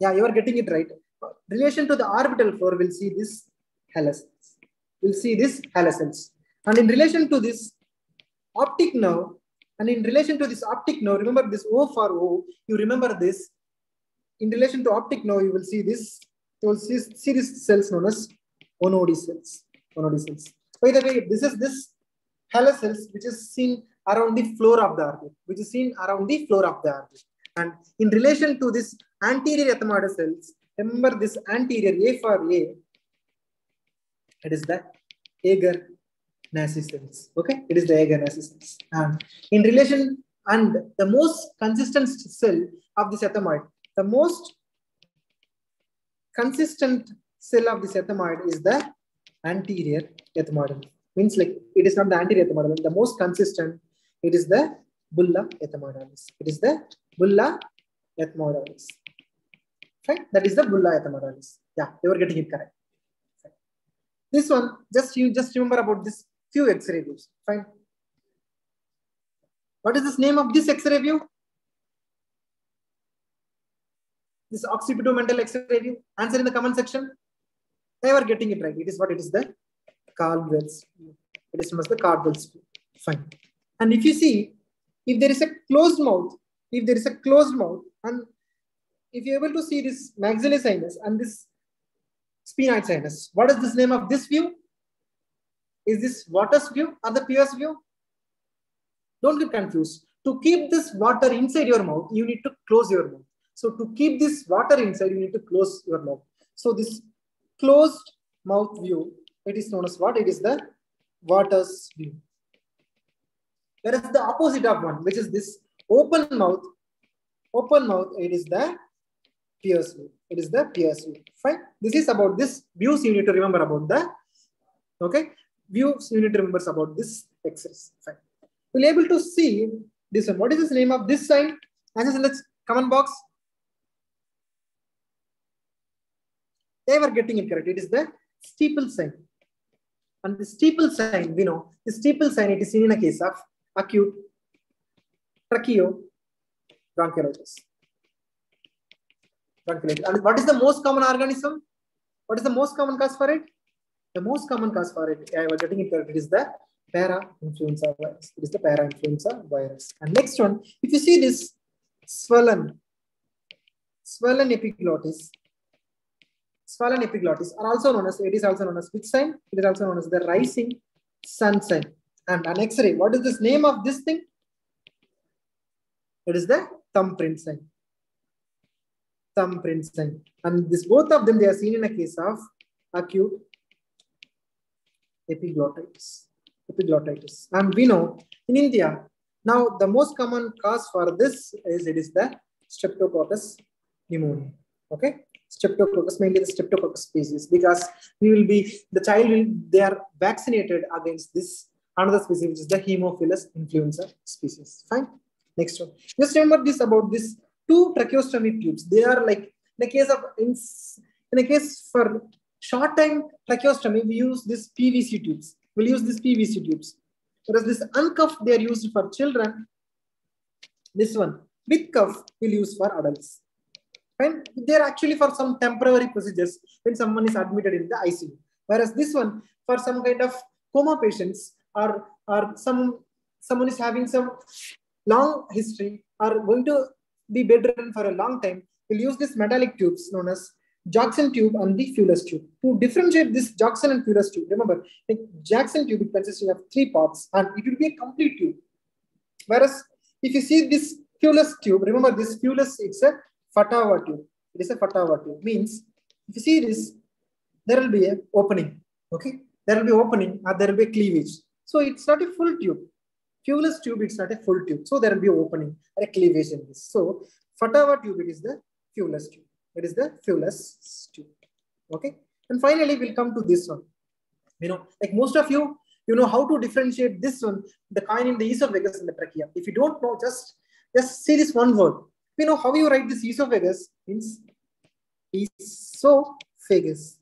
Yeah, you are getting it right. Relation to the orbital floor, we'll see this halocells. We'll see this halocells. And in relation to this optic nerve, and in relation to this optic nerve, remember this O for O, you remember this. In relation to optic nerve, you will see this, you will see, see these cells known as onodi cells. Onodi cells. By the way, this is this halocells which is seen around the floor of the orbit, which is seen around the floor of the orbit. And in relation to this anterior ethmoid cells, remember this anterior A for A, it is the agar nasi cells. Okay, it is the agar nasi cells. And in relation, and the most consistent cell of this ethmoid, the most consistent cell of this ethmoid is the anterior ethmoid. Means like it is not the anterior ethmoid, the most consistent, it is the bulla ethmoidalis. It is the bulla ethmoidalis. Right? That is the bulla ethmoidalis. Yeah, you were getting it correct. Right. This one, just you just remember about this few X-ray views. Fine. What is this name of this X-ray view? This occipitomental X-ray view. Answer in the comment section. They were getting it right. It is what it is the Caldwell's view. It is known as the Caldwell's view. Fine. And if you see, if there is a closed mouth, if there is a closed mouth, and if you're able to see this maxillary sinus and this sphenoid sinus, what is this name of this view? Is this Waters view or the Pierce view? Don't get confused. To keep this water inside your mouth, you need to close your mouth. So to keep this water inside, you need to close your mouth. So this closed mouth view, it is known as what? It is the Waters view. Whereas the opposite of one, which is this open mouth, open mouth, it is the Pierce view. It is the Pierce view. Fine. This is about this views you need to remember about the, okay, views you need to remember about this X-rays. Fine. We'll be able to see this one. What is the name of this sign? Answers in the comment box. They were getting it correct. It is the steeple sign. And the steeple sign, we know, the steeple sign, it is seen in a case of acute tracheobronchiolitis. Bronchiolitis. And what is the most common organism? What is the most common cause for it? The most common cause for it, I was getting it correct, it is the para-influenza virus. It is the para-influenza virus. And next one, if you see this swollen, swollen epiglottis, swollen epiglottis are also known as, it is also known as which sign? It is also known as the rising sun sign. And an X-ray, what is this name of this thing? It is the thumbprint sign. Thumbprint sign. And this, both of them, they are seen in a case of acute epiglottitis. Epiglottitis. And we know in India, now the most common cause for this is, it is the Streptococcus pneumonia. Okay. Streptococcus, mainly the Streptococcus species, because we will be, the child will, they are vaccinated against this another species, which is the Haemophilus influenza species. Fine. Next one. Just remember this about this two tracheostomy tubes. They are like in a case of in, in a case for short time tracheostomy, we use this P V C tubes. We'll use this P V C tubes. Whereas this uncuffed, they are used for children. This one with cuff we'll use for adults. Right? They are actually for some temporary procedures when someone is admitted in the I C U. Whereas this one, for some kind of coma patients or or some someone is having some long history or going to be bedridden for a long time, we'll use these metallic tubes known as Jackson tube and the Fewler's tube. To differentiate this Jackson and Fewler's tube, remember, the Jackson tube is consisting of three parts and it will be a complete tube. Whereas if you see this Fewler's tube, remember this Fewler's, it's a Fatava tube. It is a Fatava tube, means if you see this, there will be an opening, okay? There will be opening and there will be cleavage. So it's not a full tube. Fewler's tube, it's not a full tube. So there will be opening or a cleavage in this. So Fatava tube, it is the Fewler's tube. It is the Fewler's tube, okay? And finally, we'll come to this one. You know, like most of you, you know how to differentiate this one, the kind in the esophagus and the trachea. If you don't know, just, just say this one word. You know how you write this esophagus means esophagus.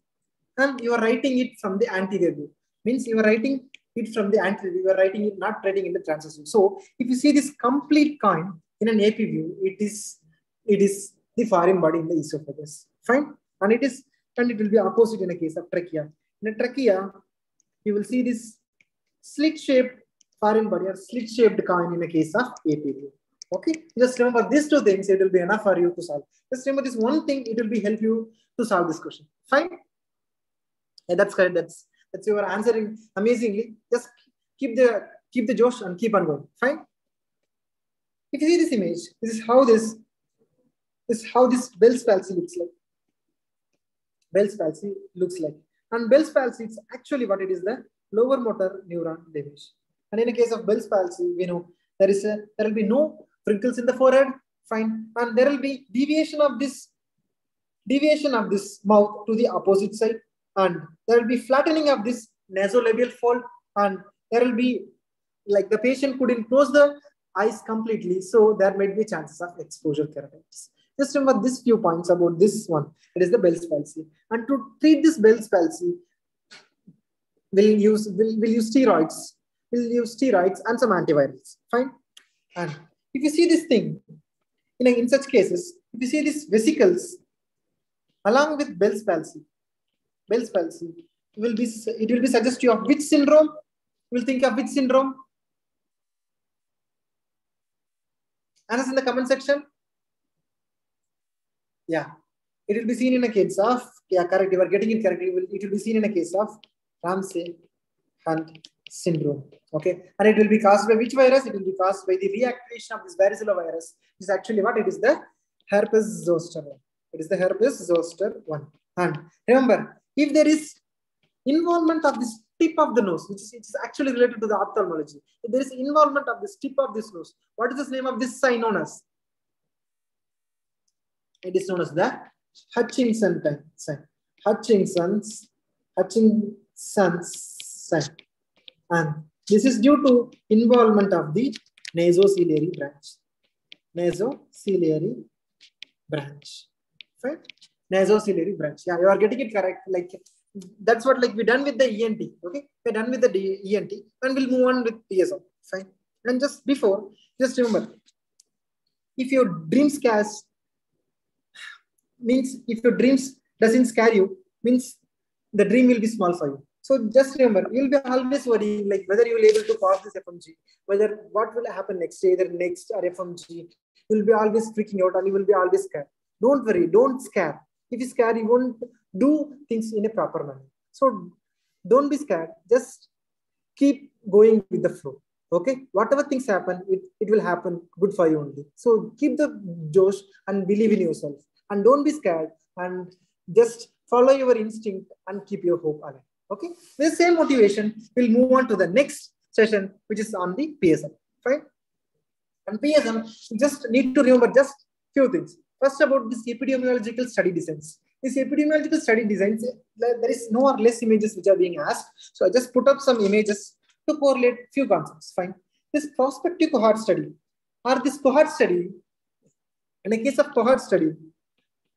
And you are writing it from the anterior view. Means you are writing it from the anterior view. You are writing it, not writing in the transverse view. So if you see this complete kind in an A P view, it is, it is the foreign body in the esophagus. Fine. And it is, and it will be opposite in a case of trachea. In a trachea, you will see this slit-shaped foreign body or slit-shaped kind in a case of A P view. Okay. Just remember these two things, it will be enough for you to solve. Just remember this one thing, it will be help you to solve this question. Fine. Yeah, that's correct. That's that's you are answering amazingly. Just keep the keep the josh and keep on going. Fine. If you see this image, this is how this this is how this Bell's palsy looks like. Bell's palsy looks like, and Bell's palsy it's actually what it is the lower motor neuron damage. And in the case of Bell's palsy, we know there is a there will be no wrinkles in the forehead. Fine, and there will be deviation of this deviation of this mouth to the opposite side. And there will be flattening of this nasolabial fold, and there will be like the patient couldn't close the eyes completely. So there might be chances of exposure keratitis. Just remember these few points about this one. It is the Bell's palsy. And to treat this Bell's palsy, we'll use, we'll, we'll use steroids. We'll use steroids and some antivirals. Fine. And if you see this thing, you know, in such cases, if you see these vesicles along with Bell's palsy, Bell's palsy will be it will be suggestive of which syndrome? You will think of which syndrome? Answers in the comment section. Yeah, it will be seen in a case of yeah, correct. You are getting it correctly. It will, it will be seen in a case of Ramsay-Hunt syndrome. Okay, and it will be caused by which virus? It will be caused by the reactivation of this varicella virus. It is actually what it is the herpes zoster one. It is the herpes zoster one. And remember, if there is involvement of this tip of the nose, which is it's actually related to the ophthalmology, if there is involvement of this tip of this nose, what is the name of this sign known as? It is known as the Hutchinson sign. Hutchinson's, Hutchinson's sign. And this is due to involvement of the nasociliary branch. Nasociliary branch. Right? Nasociliary branch. Yeah, you are getting it correct. Like that's what like we're done with the E N T. Okay, we're done with the D E N T, and we'll move on with P S O. Fine. And just before, just remember, if your dream scares means if your dreams doesn't scare you, means the dream will be small for you. So just remember, you'll be always worrying like whether you will able to pass this F M G, whether what will happen next day, either next or F M G. You'll be always freaking out, and you will be always scared. Don't worry. Don't scare. If you scare, you won't do things in a proper manner. So don't be scared. Just keep going with the flow. Okay. Whatever things happen, it, it will happen good for you only. So keep the josh and believe in yourself. And don't be scared. And just follow your instinct and keep your hope alive. Okay. With the same motivation, we'll move on to the next session, which is on the P S M. Fine. And P S M, you just need to remember just few things. First, about this epidemiological study designs. This epidemiological study designs, there is no or less images which are being asked. So I just put up some images to correlate few concepts. Fine. This prospective cohort study or this cohort study, in a case of cohort study,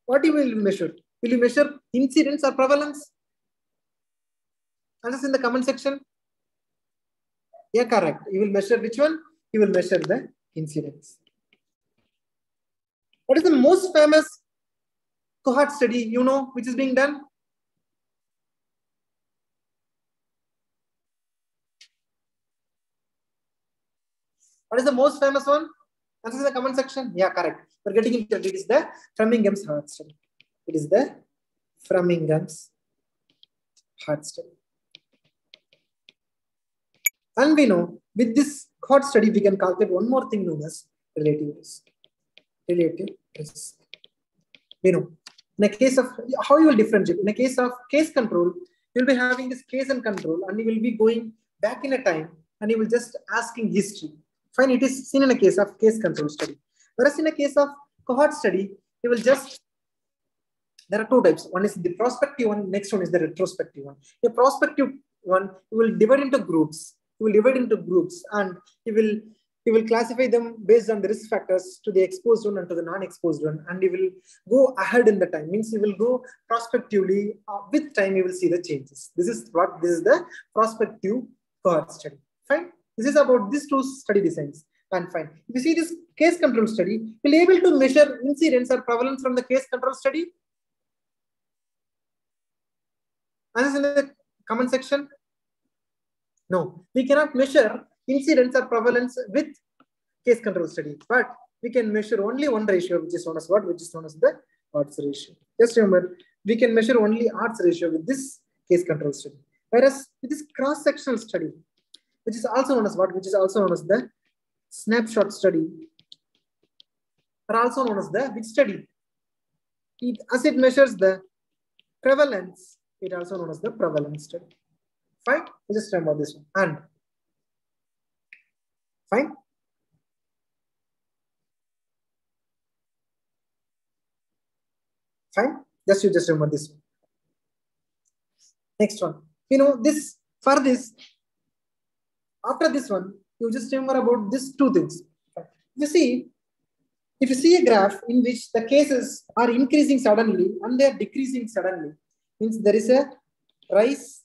what you will measure? Will you measure incidence or prevalence? Answers in the comment section. Yeah, correct. You will measure which one? You will measure the incidence. What is the most famous cohort study, you know, which is being done? What is the most famous one? Answer in the comment section. Yeah, correct. We're getting into it. It is the Framingham's heart study. It is the Framingham's heart study. And we know with this heart study, we can calculate one more thing known as relative risk. Relative risk. We know in a case of how you will differentiate. In a case of case control, you'll be having this case and control, and you will be going back in a time, and you will just asking history. Fine, it is seen in a case of case control study. Whereas in a case of cohort study, you will just, there are two types. One is the prospective one, next one is the retrospective one. The prospective one, you will divide into groups. You will divide into groups and you will, you will classify them based on the risk factors to the exposed one and to the non-exposed one. And you will go ahead in the time, means you will go prospectively. Uh, with time, you will see the changes. This is what, this is the prospective cohort study, fine? This is about these two study designs and fine. If you see this case control study, we'll be able to measure incidence or prevalence from the case control study. Answers in the comment section. No, we cannot measure incidence or prevalence with case control study, but we can measure only one ratio, which is known as what? Which is known as the odds ratio. Just remember, we can measure only odds ratio with this case control study. Whereas with this cross-sectional study, which is also known as what? Which is also known as the snapshot study, or also known as the which study? It, as it measures the prevalence, it also known as the prevalence study. Fine, we just remember this one. And fine. Fine, just you just remember this one. Next one, you know this, for this, after this one, you just remember about these two things. You see, if you see a graph in which the cases are increasing suddenly and they are decreasing suddenly, means there is a rise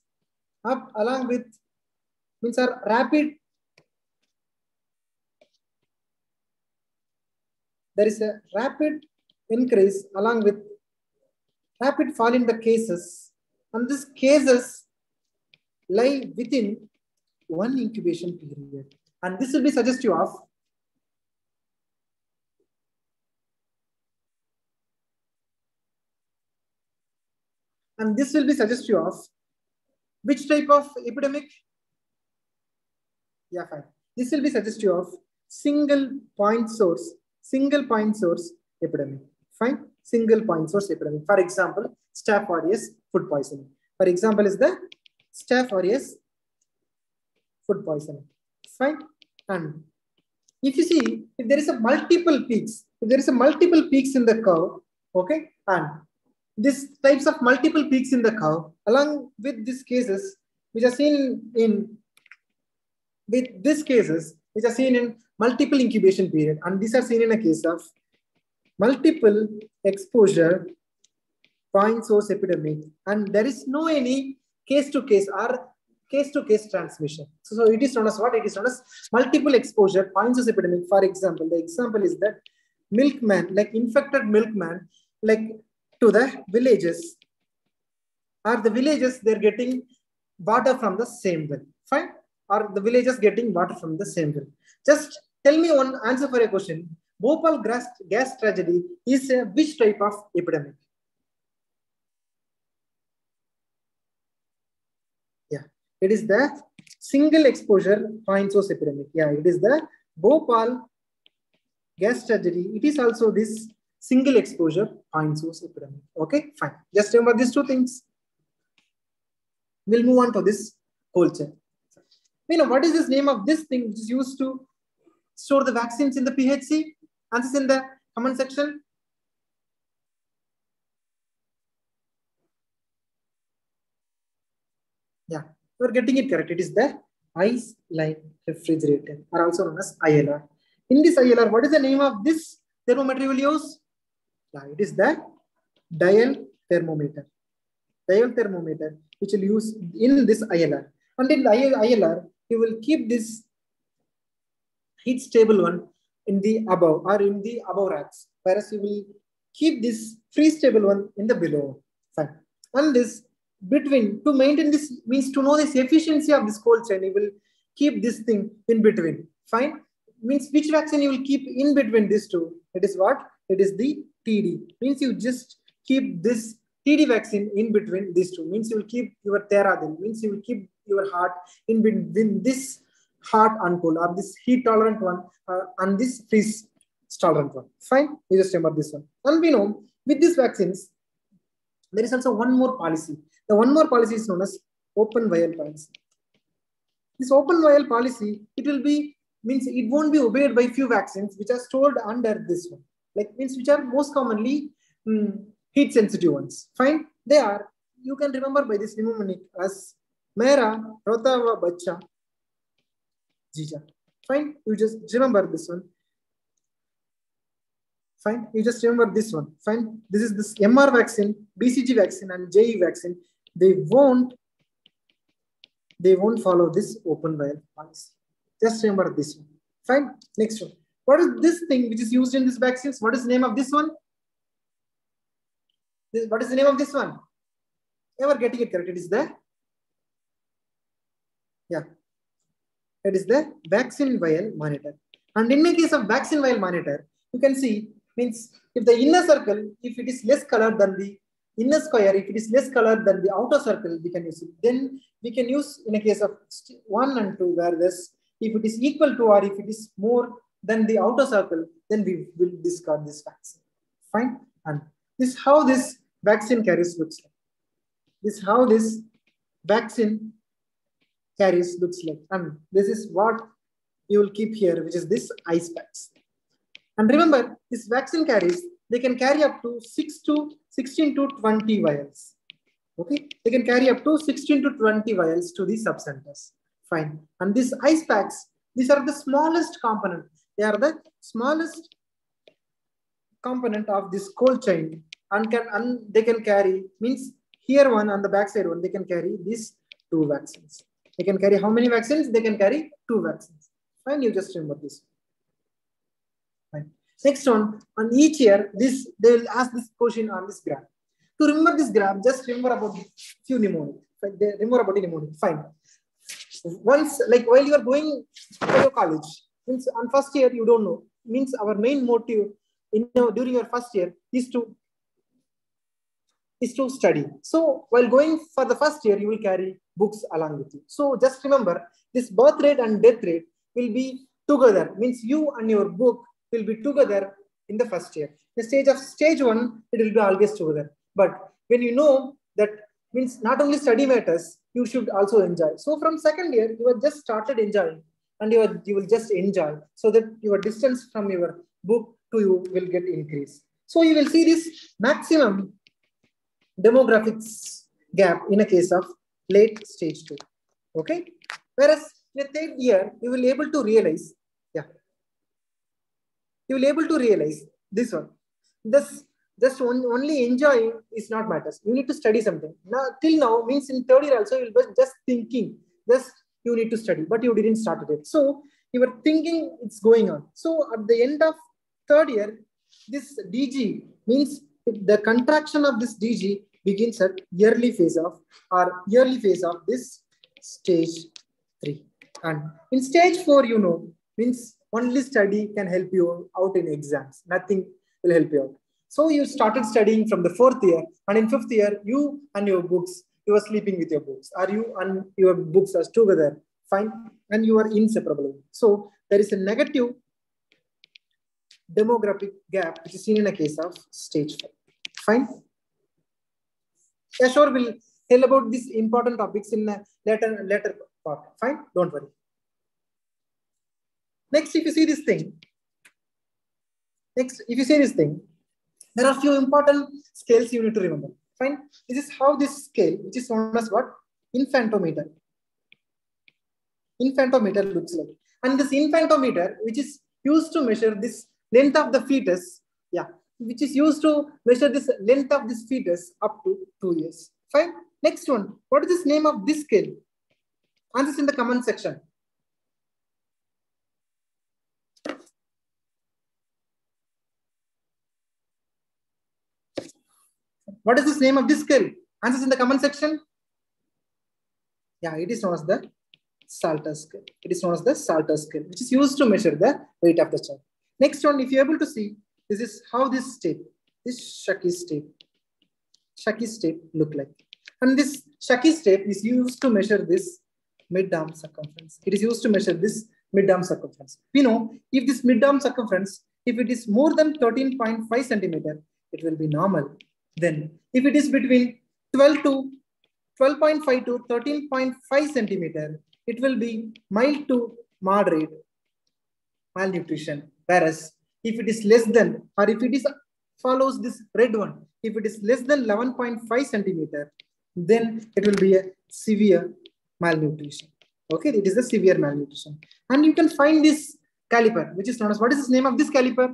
up along with, means a rapid, there is a rapid increase along with rapid fall in the cases, and these cases lie within one incubation period, and this will be suggestive of and this will be suggestive of which type of epidemic? Yeah, fine. This will be suggestive of single point source, single point source epidemic. Fine, single point source epidemic. For example, Staph aureus food poisoning. For example, is the Staph aureus food poisoning, fine. And if you see, if there is a multiple peaks, if there is a multiple peaks in the curve, okay, and these types of multiple peaks in the curve, along with these cases, which are seen in, with these cases, which are seen in multiple incubation period, and these are seen in a case of multiple exposure point source epidemic, and there is no any case to case or case-to-case transmission. So, so it is known as what? It is known as multiple exposure point source epidemic. For example, the example is that milkman, like infected milkman, like to the villages, or the villages, they're getting water from the same well. Fine? Or the villages getting water from the same well. Just tell me one answer for a question. Bhopal gas, gas tragedy is a which type of epidemic? It is the single exposure point source epidemic. Yeah, it is the Bhopal gas tragedy. It is also this single exposure point source epidemic. Okay, fine. Just remember these two things. We'll move on to this culture. You know, what is this name of this thing which is used to store the vaccines in the P H C? Answers in the comment section. Yeah. You are getting it correct. It is the ice line refrigerator, or also known as I L R. In this I L R, what is the name of this thermometer you will use? Yeah, it is the dial thermometer. Dial thermometer, which will use in this I L R. And in I L R, you will keep this heat stable one in the above or in the above racks, whereas you will keep this freeze stable one in the below. Fine. And this between, to maintain this, means to know this efficiency of this cold chain, you will keep this thing in between. Fine. means which vaccine you will keep in between these two? It is what? It is the T D. Means you just keep this T D vaccine in between these two. Means you will keep your Theradin. Means you will keep your heart in between this heart ampoule or this heat tolerant one uh, and this freeze tolerant one. Fine. You just remember this one. And we know with these vaccines, there is also one more policy. The one more policy is known as open vial policy. This open vial policy, it will be, means it won't be obeyed by few vaccines which are stored under this one. Like means which are most commonly um, heat sensitive ones. Fine. They are, you can remember by this mnemonic as Mera, Rotava, Bacha, Jija. Fine. You just remember this one. Fine. You just remember this one. Fine. This is this M R vaccine, B C G vaccine, and J E vaccine. They won't, they won't follow this open vial policy. Just remember this one. Fine. Next one. What is this thing which is used in these vaccines? What is the name of this one? This, what is the name of this one? Ever getting it correct? It is the, yeah, it is the vaccine vial monitor. And in the case of vaccine vial monitor, you can see, means if the inner circle, if it is less colored than the inner square, if it is less colored than the outer circle, we can use it. Then we can use in a case of one and two, where this, if it is equal to or if it is more than the outer circle, then we will discard this vaccine. Fine. And this is how this vaccine carries looks like. This is how this vaccine carries looks like. And this is what you will keep here, which is this ice packs. And remember, this vaccine carries, they can carry up to six to sixteen to twenty vials. Okay, they can carry up to sixteen to twenty vials to the subcenters. Fine. And these ice packs, these are the smallest component. They are the smallest component of this cold chain, and can and they can carry, means here one on the backside one, they can carry these two vaccines. They can carry how many vaccines? They can carry two vaccines. Fine, you just remember this. Next one, on each year, this they will ask this question on this graph. To remember this graph, just remember about few mnemonic. They remember about the mnemonic. Fine. Once, like while you are going to your college, means on first year you don't know. Means our main motive in you know, during your first year is to is to study. So while going for the first year, you will carry books along with you. So just remember this birth rate and death rate will be together. Means you and your book will be together in the first year. The stage of stage one, it will be always together. But when you know that, means not only study matters, you should also enjoy. So from second year, you have just started enjoying, and you are, you will just enjoy, so that your distance from your book to you will get increased. So you will see this maximum demographics gap in a case of late stage two. Okay. Whereas in the third year, you will be able to realize. You will be able to realize this one. This just one, only enjoying is not matters. You need to study something. Now, till now means in third year also you will be just thinking. Just you need to study, but you didn't start it yet. So you were thinking it's going on. So at the end of third year, this D G means the contraction of this D G begins at yearly phase of or yearly phase of this stage three. And in stage four, you know, means only study can help you out in exams. Nothing will help you out. So you started studying from the fourth year, and in fifth year, you and your books, you are sleeping with your books. Are you and your books are together? Fine. And you are inseparable. So there is a negative demographic gap, which is seen in a case of stage five. Fine. Ashore will tell about these important topics in a later, later part. Fine. Don't worry. Next, if you see this thing, next, if you see this thing, there are a few important scales you need to remember. Fine. This is how this scale, which is known as what? Infantometer. Infantometer looks like. And this infantometer, which is used to measure this length of the fetus, yeah, which is used to measure this length of this fetus up to two years. Fine. Next one. What is this name of this scale? Answers in the comment section. What is this name of this scale? Answers in the comment section. Yeah, it is known as the Salter scale. It is known as the Salter scale, which is used to measure the weight of the child. Next one, if you're able to see, this is how this step, this Shaki step, Shaki step look like. And this Shaki step is used to measure this mid-arm circumference. It is used to measure this mid-arm circumference. We know if this mid-arm circumference, if it is more than thirteen point five centimeter, it will be normal. Then if it is between twelve to twelve point five to thirteen point five centimeter, it will be mild to moderate malnutrition. Whereas if it is less than, or if it is follows this red one, if it is less than eleven point five centimeter, then it will be a severe malnutrition. Okay, it is the severe malnutrition. And you can find this caliper, which is known as, what is the name of this caliper?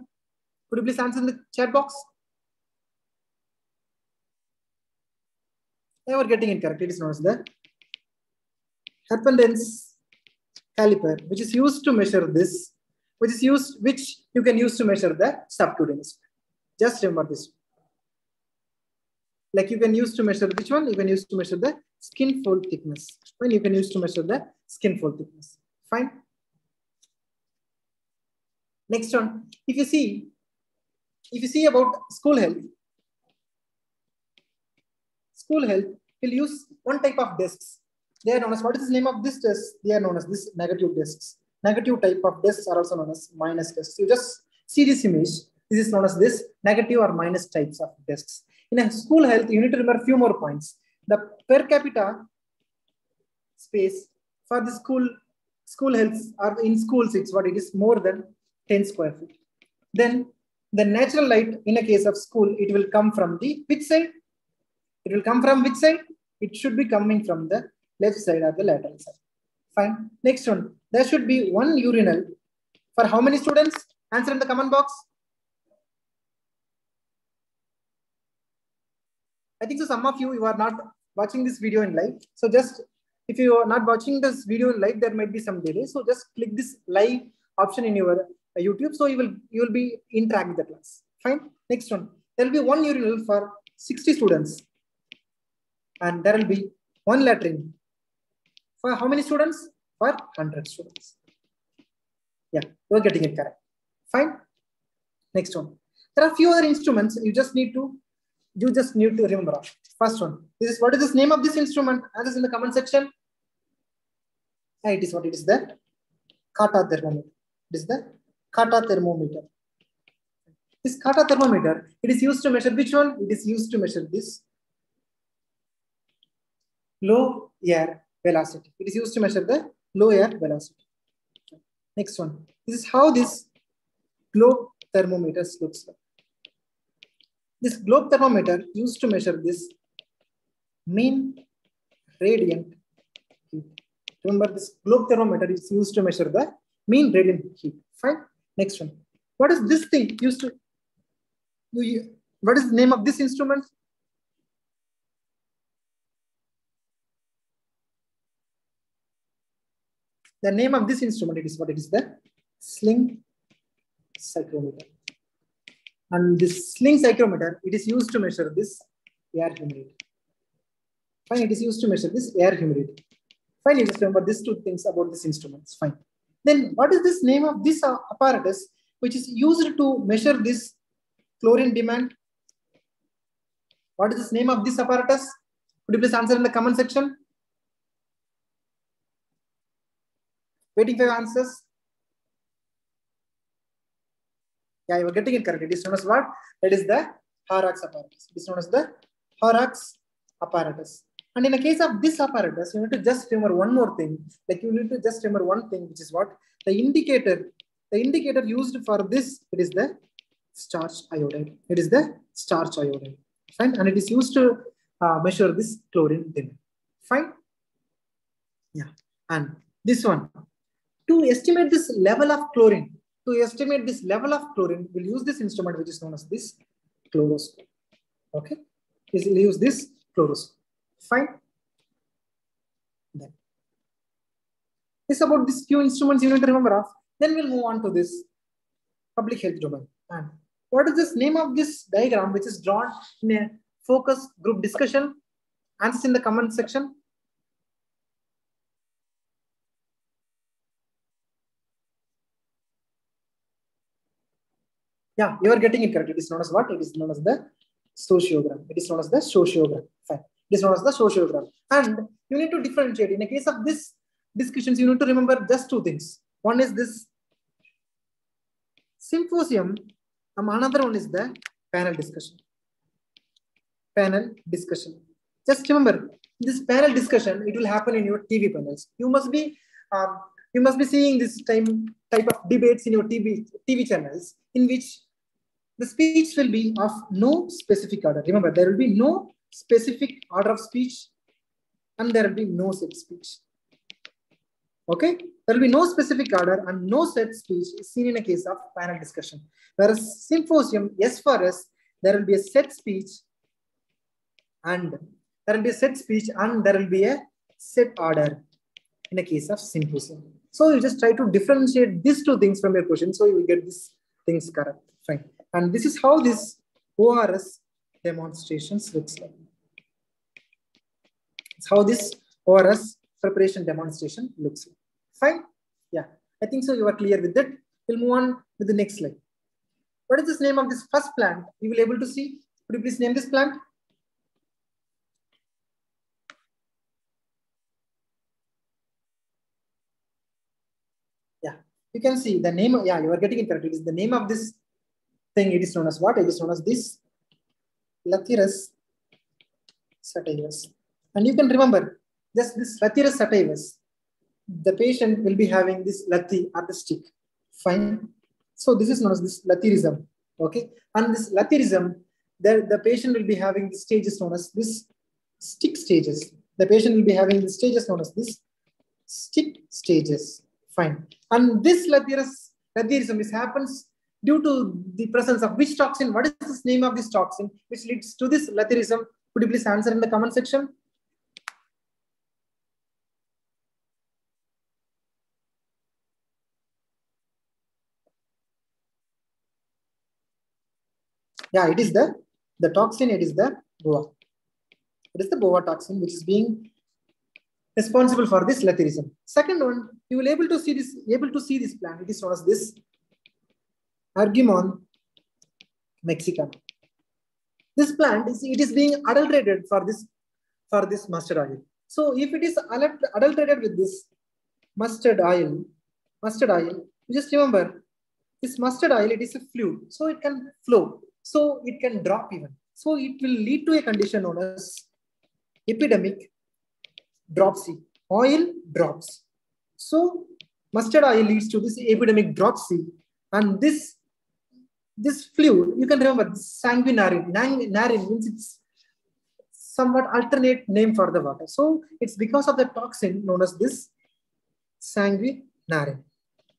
Could you please answer in the chat box? They were getting it correct. It is known as the Herpendens caliper, which is used to measure this, which is used, which you can use to measure the subcutaneous. Just remember this. Like you can use to measure which one? You can use to measure the skin fold thickness. When you can use to measure the skin fold thickness. Fine. Next one. If you see, if you see about school health, school health will use one type of discs. They are known as, what is the name of this disc? They are known as this negative discs. Negative type of discs are also known as minus discs. You just see this image. This is known as this negative or minus types of discs. In a school health, you need to remember a few more points. The per capita space for the school school health or in schools, it's what it is more than ten square feet. Then the natural light in a case of school, it will come from the which side? It will come from which side? It should be coming from the left side or the lateral side. Fine. Next one. There should be one urinal for how many students? Answer in the comment box. I think so some of you, you are not watching this video in live. So just if you are not watching this video in live, there might be some delay. So just click this live option in your uh, YouTube. So you will, you will be in track with the class. Fine. Next one. There will be one urinal for sixty students. And there will be one latrine for how many students? For one hundred students. Yeah, you're getting it correct. Fine. Next one. There are a few other instruments you just need to, you just need to remember. First one. This is, what is this name of this instrument? Answers in the comment section. And it is what it is the Kata thermometer. It is the Kata thermometer. This Kata thermometer, it is used to measure which one? It is used to measure this low air velocity. It is used to measure the low air velocity. Next one. This is how this globe thermometer looks like. This globe thermometer used to measure this mean radiant heat. Remember, this globe thermometer is used to measure the mean radiant heat. Fine. Next one. What is this thing used to? Do you, what is the name of this instrument? The name of this instrument, it is what it is, the sling psychrometer. And this sling psychrometer, it is used to measure this air humidity. Fine, it is used to measure this air humidity. Fine, you just remember these two things about these instruments. Fine. Then what is this name of this apparatus which is used to measure this chlorine demand? What is this name of this apparatus? Could you please answer in the comment section? Waiting for your answers. Yeah, you are getting it correct. It is known as what? That is the Horrocks apparatus. It is known as the Horrocks apparatus. And in the case of this apparatus, you need to just remember one more thing. Like you need to just remember one thing, which is what? The indicator. The indicator used for this, it is the starch iodide. It is the starch iodide. Fine. And it is used to uh, measure this chlorine demand. Fine. Yeah. And this one. To estimate this level of chlorine, to estimate this level of chlorine, we'll use this instrument which is known as this fluoroscope. Okay, we'll use this fluoroscope. Fine. Then this about these few instruments you need to remember of. Then we'll move on to this public health domain. And what is this name of this diagram which is drawn in a focus group discussion? Answers in the comment section. Yeah, you are getting it correct. It is known as what? It is known as the sociogram. It is known as the sociogram. Fine. It is known as the sociogram. And you need to differentiate. In the case of this discussions, you need to remember just two things. One is this symposium, and another one is the panel discussion. Panel discussion. Just remember, this panel discussion, it will happen in your T V panels. You must be um, you must be seeing this time type of debates in your T V T V channels, in which the speech will be of no specific order. Remember, there will be no specific order of speech, and there will be no set speech. Okay, there will be no specific order and no set speech is seen in a case of panel discussion. Whereas symposium, yes, for us, there will be a set speech, and there will be a set speech, and there will be a set order in a case of symposium. So you just try to differentiate these two things from your question, so you will get these things correct. Fine. And this is how this O R S demonstrations looks like. It's how this O R S preparation demonstration looks like. Fine. Yeah, I think so you are clear with that. We'll move on to the next slide. What is this name of this first plant? You will be able to see. Could you please name this plant? You can see the name, yeah, you are getting it correct. It is the name of this thing. It is known as what? It is known as this Lathyrus sativus. And you can remember just this Lathyrus sativus. The patient will be having this lathi at the stick. Fine. So this is known as this lathyrism. Okay. And this lathyrism, the, the patient will be having the stages known as this stick stages. The patient will be having the stages known as this stick stages. Fine. And this lathyrism is happens due to the presence of which toxin? What is this name of this toxin which leads to this lathyrism? Could you please answer in the comment section? Yeah, it is the, the toxin, it is the B O A. It is the B O A toxin which is being responsible for this lathyrism. Second one, you will able to see this, able to see this plant. It is known as this Argemone mexicana. This plant is it is being adulterated for this for this mustard oil. So if it is adulterated with this mustard oil, mustard oil, you just remember this mustard oil, it is a fluid, so it can flow, so it can drop even. So it will lead to a condition known as epidemic dropsy, oil drops. So mustard oil leads to this epidemic dropsy, and this this fluid, you can remember this sanguinarine. Narin means it's somewhat alternate name for the water. So it's because of the toxin known as this sanguinarine.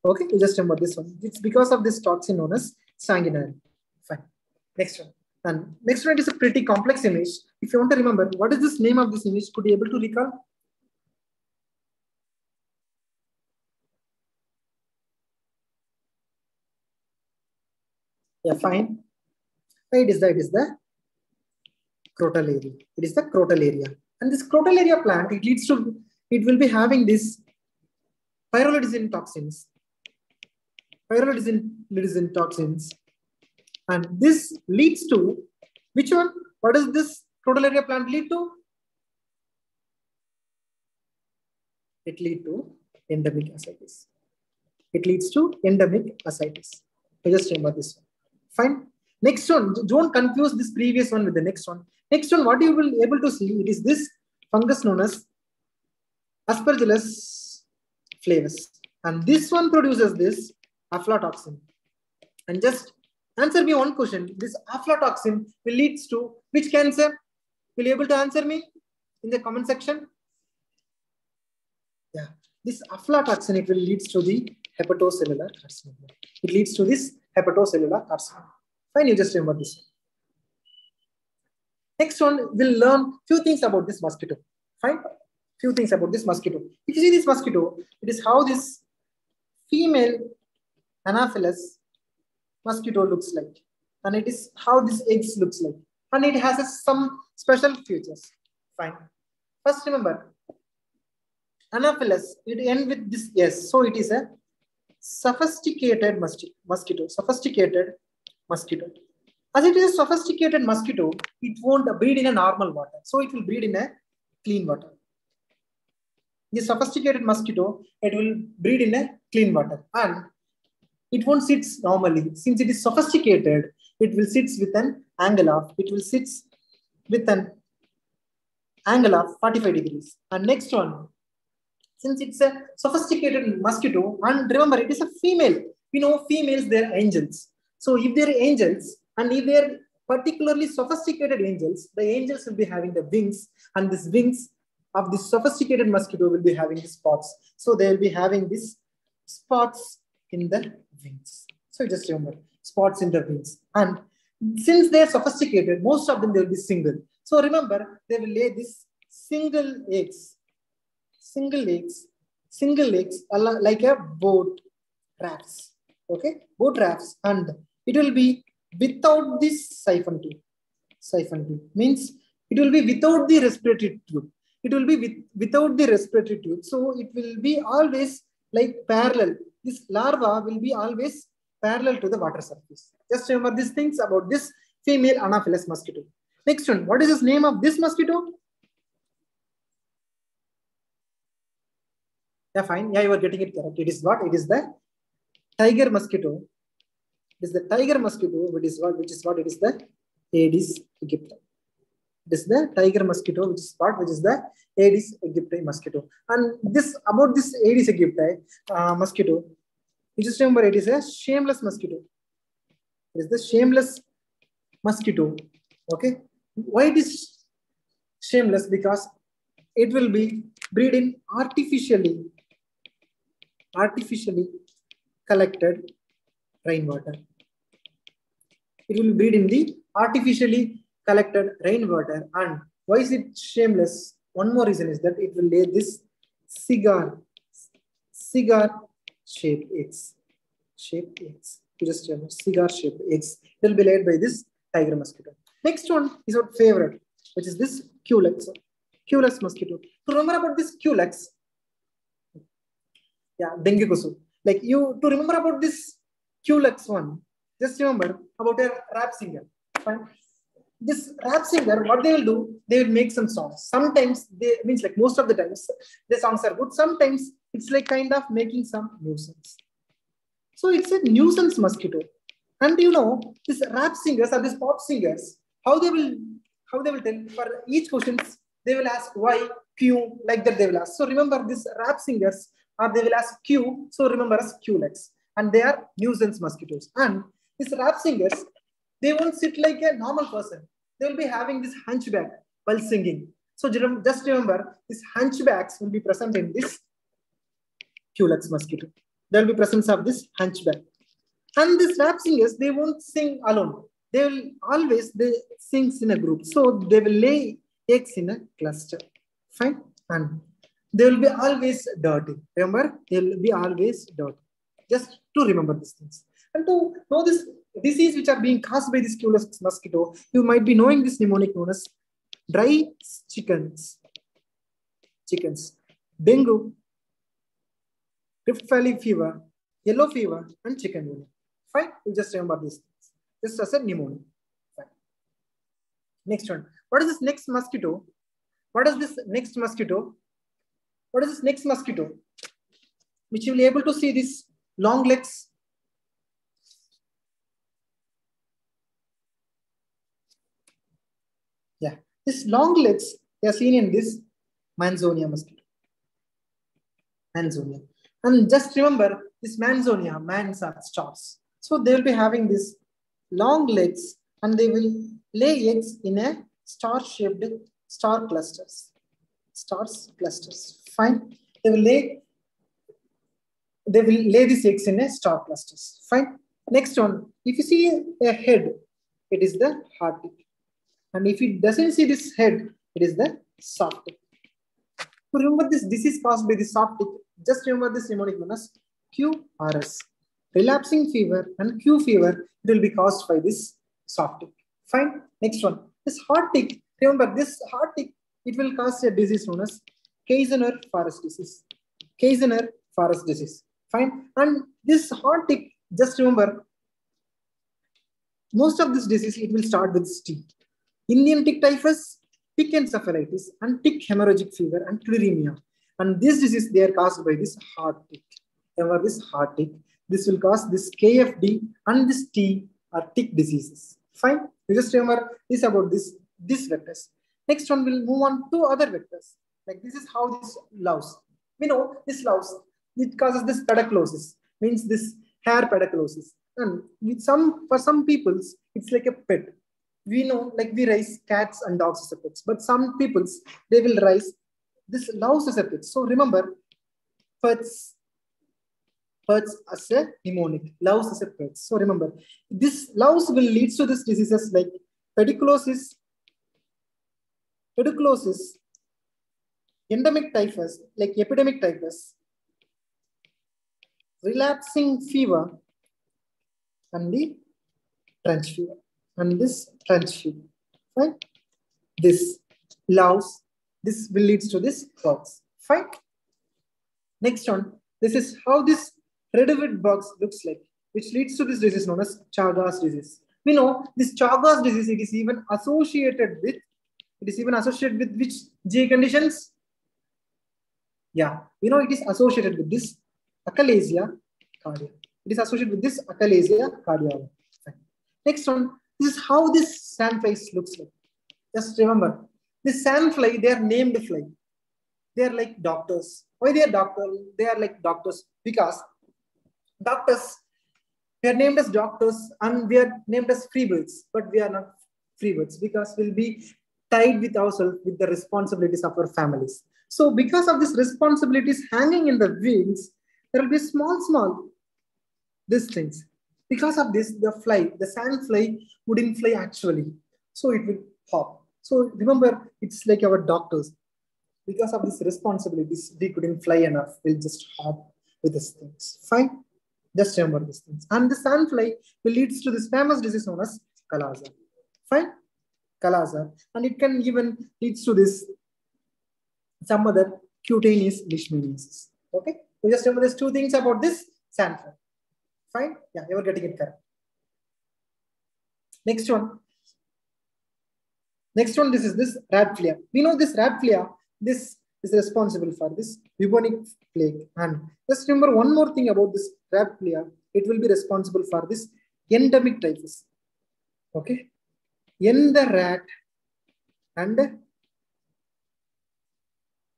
Okay, you just remember this one. It's because of this toxin known as sanguinarine. Fine. Next one. And next one is a pretty complex image. If you want to remember, what is this name of this image? Could you be able to recall? Yeah, fine. It is the, it is the crotal area. It is the crotal area. And this crotal area plant, it leads to, it will be having this pyrrolidazine toxins. Pyrrolidazine toxins. And this leads to, which one? What does this crotal area plant lead to? It leads to endemic ascites. It leads to endemic ascites. So just remember this one. Fine. Next one, don't confuse this previous one with the next one. Next one, what you will be able to see, it is this fungus known as Aspergillus flavus. And this one produces this aflatoxin. And just answer me one question. This aflatoxin will leads to which cancer? Will you able to answer me in the comment section? Yeah, this aflatoxin, it will leads to the hepatocellular carcinoma. It leads to this hepatocellular carcinoma. Fine, you just remember this. Next one, we'll learn few things about this mosquito. Fine, few things about this mosquito. If you see this mosquito, it is how this female Anopheles mosquito looks like, and it is how this eggs looks like, and it has a, some special features. Fine. First, remember, Anopheles, it ends with this S, so it is a sophisticated mosquito. Sophisticated mosquito. As it is a sophisticated mosquito, it won't breed in a normal water. So it will breed in a clean water. The sophisticated mosquito, it will breed in a clean water. And it won't sit normally. Since it is sophisticated, it will sit with an angle of, it will sit with an angle of forty-five degrees. And next one, since it's a sophisticated mosquito, and remember, it is a female. We know females, they are angels. So if they are angels, and if they are particularly sophisticated angels, the angels will be having the wings, and these wings of this sophisticated mosquito will be having the spots. So they will be having these spots in the wings. So just remember, spots in the wings. And since they are sophisticated, most of them, they will be single. So remember, they will lay these single eggs, single eggs, single eggs, like a boat rafts, okay? Boat rafts, and it will be without this siphon tube. Siphon tube means it will be without the respiratory tube. It will be with, without the respiratory tube. So it will be always like parallel. This larva will be always parallel to the water surface. Just remember these things about this female Anopheles mosquito. Next one, what is the name of this mosquito? Yeah, fine. Yeah, you are getting it correct. It is what? It is the tiger mosquito. It is the tiger mosquito, which is what? Which is what? It is the Aedes aegypti. It is the tiger mosquito, which is what? Which is the Aedes aegypti mosquito. And this about this Aedes aegypti uh, mosquito, you just remember it is a shameless mosquito. It is the shameless mosquito. Okay, why it is shameless? Because it will be breed in artificially, artificially collected rainwater. It will breed in the artificially collected rainwater. And why is it shameless? One more reason is that it will lay this cigar, cigar shaped eggs, shaped eggs. You just remember, cigar shaped eggs. It will be laid by this tiger mosquito. Next one is our favorite, which is this Culex, Culex mosquito. To remember about this Culex, yeah, dengue kosu. Like you, to remember about this Culex one, just remember about a rap singer. Fine. This rap singer, what they will do, they will make some songs. Sometimes they means like most of the times the songs are good. Sometimes it's like kind of making some nuisance. So it's a nuisance mosquito. And you know, these rap singers or these pop singers, how they will, how they will tell for each questions, they will ask why, Q, like that they will ask. So remember these rap singers, or they will ask Q, so remember as Culex. And they are nuisance mosquitoes. And these rap singers, they won't sit like a normal person. They will be having this hunchback while singing. So just remember, these hunchbacks will be present in this Culex mosquito. There will be presence of this hunchback. And these rap singers, they won't sing alone. They will always, they sing in a group. So they will lay eggs in a cluster. Fine. And they will be always dirty. Remember, they will be always dirty. Just to remember these things. And to know this disease which are being caused by this Culex mosquito, you might be knowing this mnemonic known as dry chickens. Chickens. Dengue, Rift Valley fever, yellow fever, and chikungunya. Fine, you just remember these things. This is a pneumonia. Fine. Next one. What is this next mosquito? What is this next mosquito? What is this next mosquito? Which you will be able to see this long legs. Yeah, this long legs, they are seen in this Manzonia mosquito. Manzonia. And just remember this Manzonia, man's are stars. So they will be having these long legs and they will lay eggs in a star-shaped star clusters. Stars clusters. Fine. They will lay, they will lay these eggs in a star clusters. Fine. Next one. If you see a head, it is the hard tip. And if it doesn't see this head, it is the soft tip. So remember this disease caused by the soft tip. Just remember this mnemonic known as Q R S. Relapsing fever and Q fever, it will be caused by this soft tick. Fine. Next one. This hot tick. Remember this hot tick, it will cause a disease known as Keizner forest disease. Keizner forest disease. Fine. And this hot tick, just remember, most of this disease, it will start with T. Indian tick typhus, tick encephalitis, and tick hemorrhagic fever and tularemia. And this disease, they are caused by this hard tick. Ever this hard tick, this will cause this K F D and this T are tick diseases. Fine. You just remember this about this, this vectors. Next one, we'll move on to other vectors. Like this is how this louse. We know this louse, it causes this pediclosis, means this hair pediclosis. And with some, for some peoples, it's like a pet. We know, like we raise cats and dogs as pets, but some peoples, they will raise this louse as pets. So remember, pets, pets as a mnemonic, louse as a pet. So remember, this louse will lead to these diseases like pediclosis, pediclosis, endemic typhus, like epidemic typhus, relapsing fever, and the trench fever. And this trench fever, right? This louse, this will lead to this box, fine? Next one, this is how this red-avid box looks like, which leads to this disease known as Chagas disease. We know this Chagas disease, it is even associated with, it is even associated with which G conditions? Yeah, we know it is associated with this achalasia cardia. It is associated with this achalasia cardia. Next one, this is how this sandflies looks like. Just remember, this sandfly, they are named fly. They are like doctors. Why they are doctors? They are like doctors because doctors, we are named as doctors and we are named as freebirds, but we are not freebirds because we'll be tied with ourselves with the responsibilities of our families. So because of these responsibilities hanging in the wings, there will be small, small, these things. Because of this, the fly, the sand fly wouldn't fly actually. So it will hop. So remember, it's like our doctors. Because of these responsibilities, they couldn't fly enough. They'll just hop with these things. Fine? Just remember these things. And the sand fly will lead to this famous disease known as Kalaazar. Fine? Kalaazar. And it can even lead to this, some other cutaneous leishmaniasis. Okay? So just remember there's two things about this sand fly. Fine? Yeah, you are getting it correct. Next one. Next one, this is this rat flea. We know this rat flea, this is responsible for this bubonic plague. And just remember one more thing about this rat flea, it will be responsible for this endemic typhus. Okay? End the rat and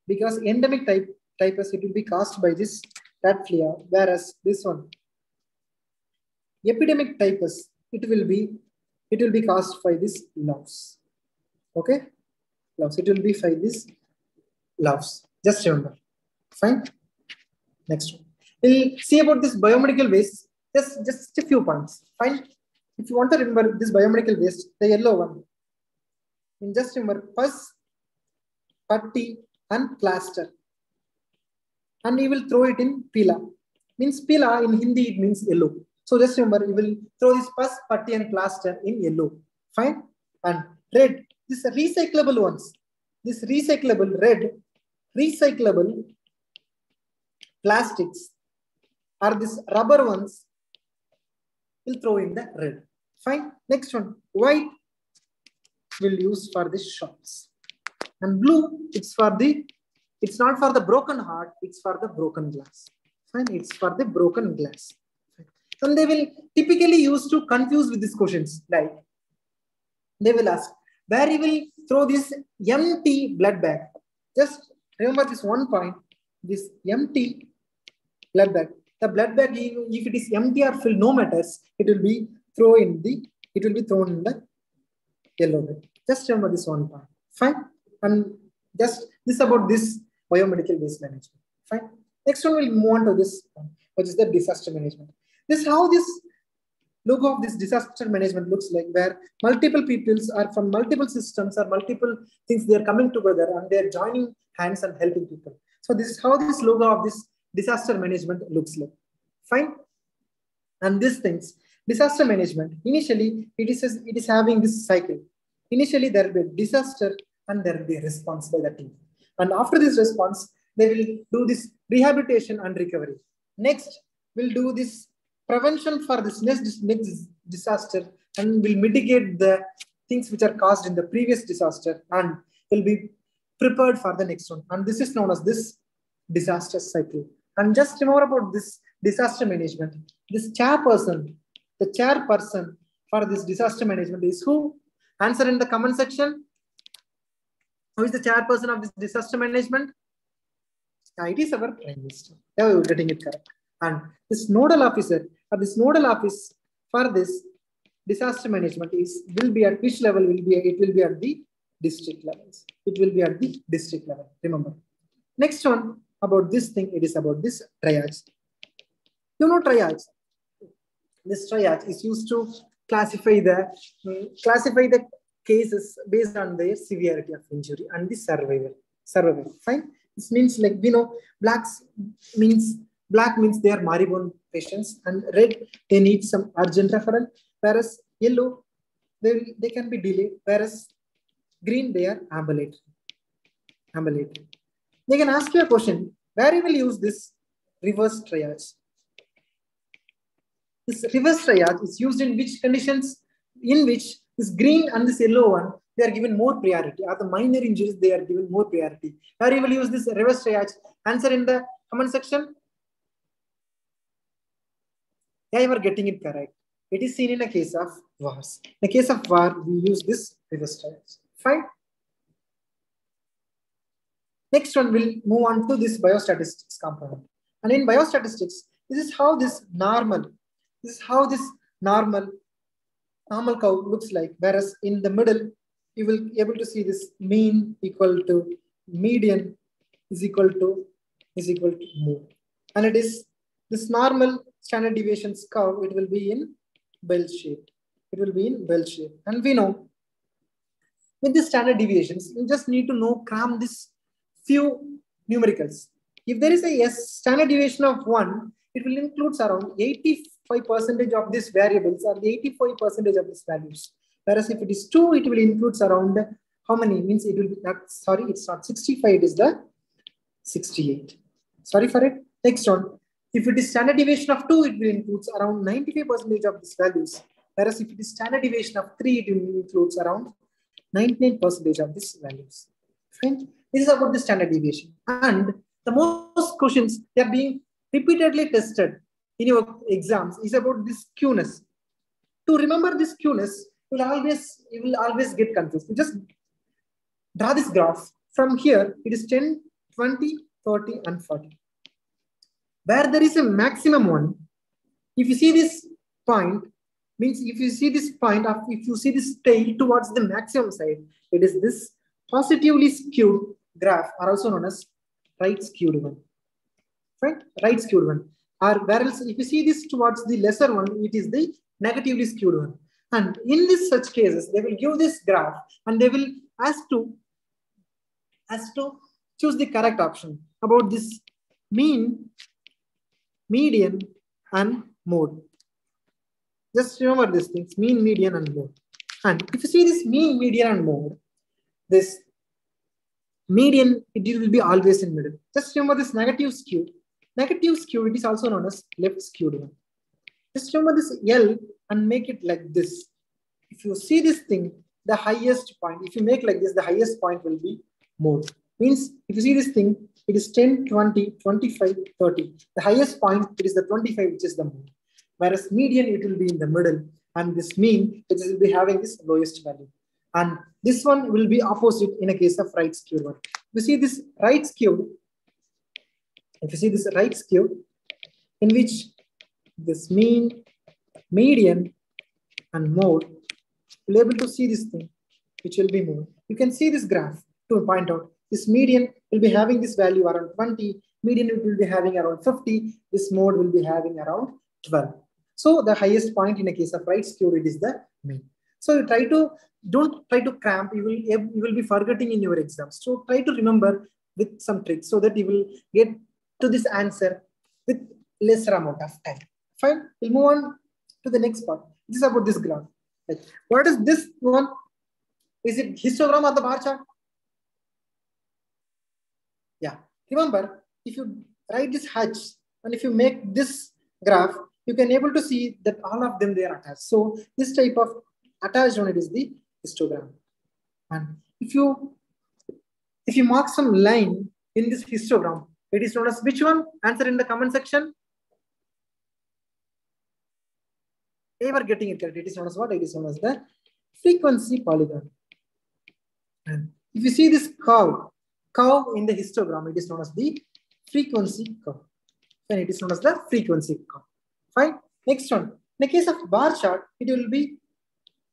because endemic type typhus, it will be caused by this rat flea, whereas this one, epidemic typhus, it will be, it will be caused by this louse. Okay? Louse. It will be by this louse. Just remember. Fine. Next one. We'll see about this biomedical waste. Just, just a few points. Fine. If you want to remember this biomedical waste, the yellow one. And just remember pus, putty, and plaster. And we will throw it in pila. Means pila in Hindi, it means yellow. So just remember, you will throw this pus, putty, and plaster in yellow. Fine? And red, this are recyclable ones. This recyclable red, recyclable plastics are these rubber ones. We'll throw in the red. Fine? Next one, white we'll use for the shops. And blue, it's for the, it's not for the broken heart, it's for the broken glass. Fine? It's for the broken glass. And they will typically use to confuse with these questions. Like they will ask, where you will throw this empty blood bag? Just remember this one point, this empty blood bag. The blood bag, if it is empty or filled, no matters, it will be thrown in the, it will be thrown in the yellow bag. Just remember this one point. Fine. And just this about this biomedical waste management. Fine. Next one we'll move on to this one, which is the disaster management. This is how this logo of this disaster management looks like, where multiple peoples are from multiple systems or multiple things, they're coming together and they're joining hands and helping people. So this is how this logo of this disaster management looks like. Fine. And these things, disaster management, initially it is, it is having this cycle. Initially there will be a disaster and there will be a response by the team. And after this response, they will do this rehabilitation and recovery. Next, we'll do this prevention for this next, next disaster and will mitigate the things which are caused in the previous disaster and will be prepared for the next one. And this is known as this disaster cycle. And just remember about this disaster management. This chairperson, the chairperson for this disaster management is who? Answer in the comment section. Who is the chairperson of this disaster management? It is our Prime Minister. Yeah, we are getting it correct. And this nodal officer or this nodal office for this disaster management is will be at which level will be it will be at the district levels. It will be at the district level. Remember. Next one about this thing, it is about this triage. You know triage. This triage is used to classify the classify the cases based on their severity of injury and the survival. Survival. Fine. This means like we know blacks means black means they are maribone patients and red they need some urgent referral, whereas yellow they, they can be delayed, whereas green they are ambulatory. Ambulatory. They can ask you a question where you will use this reverse triage. This reverse triage is used in which conditions in which this green and this yellow one they are given more priority. Or the minor injuries they are given more priority. Where you will use this reverse triage? Answer in the comment section. Yeah, you are getting it correct. It is seen in a case of wars. In a case of war, we use this reverse triage. Fine. Next one, we'll move on to this biostatistics component. And in biostatistics, this is how this normal, this is how this normal, normal cow looks like. Whereas in the middle, you will be able to see this mean equal to median is equal to is equal to mean. And it is this normal standard deviations curve, it will be in bell shape. It will be in bell shape. And we know with the standard deviations, you just need to know cram this few numericals. If there is a yes, standard deviation of one, it will include around eighty-five percent of these variables or eighty-five percent of these values. Whereas if it is two, it will include around how many? Means it will be not, sorry, it's not sixty-five, it is the sixty-eight. Sorry for it. Next one. If it is standard deviation of two, it will include around ninety-five percent of these values. Whereas if it is standard deviation of three, it will include around ninety-eight percent of these values. Fine. This is about the standard deviation. And the most questions that are being repeatedly tested in your exams is about this skewness. To remember this skewness, you will always, you will always get confused. You just draw this graph. From here, it is ten, twenty, thirty, and forty. Where there is a maximum one, if you see this point, means if you see this point, of, if you see this tail towards the maximum side, it is this positively skewed graph are also known as right skewed one, right? Right skewed one. Or whereas if you see this towards the lesser one, it is the negatively skewed one. And in this such cases, they will give this graph and they will ask to, ask to choose the correct option about this mean, median and mode. Just remember these things, mean, median and mode. And if you see this mean, median and mode, this median, it will be always in middle. Just remember this negative skew. Negative skew, it is also known as left skewed one. Just remember this L and make it like this. If you see this thing, the highest point, if you make like this, the highest point will be mode. Means if you see this thing, it is ten, twenty, twenty-five, thirty. The highest point, it is the twenty-five, which is the mode. Whereas median, it will be in the middle. And this mean, it will be having this lowest value. And this one will be opposite in a case of right skewed one. You see this right skewed, if you see this right skewed, in which this mean, median, and mode, you'll be able to see this thing, which will be more. You can see this graph to point out. This median will be having this value around twenty, median will be having around fifty, this mode will be having around twelve. So the highest point in a case of right skewed, it is the mean. So you try to, don't try to cramp, you will, you will be forgetting in your exams. So try to remember with some tricks so that you will get to this answer with lesser amount of time. Fine, we'll move on to the next part. This is about this graph. Like, what is this one? Is it histogram or the bar chart? Yeah, remember, if you write this H and if you make this graph, you can able to see that all of them, they are attached. So this type of attached unit is the histogram. And if you, if you mark some line in this histogram, it is known as which one? Answer in the comment section. They were getting it correct. It is known as what? It is known as the frequency polygon. And if you see this curve, curve in the histogram, it is known as the frequency curve. And it is known as the frequency curve. Fine. Next one. In the case of bar chart, it will be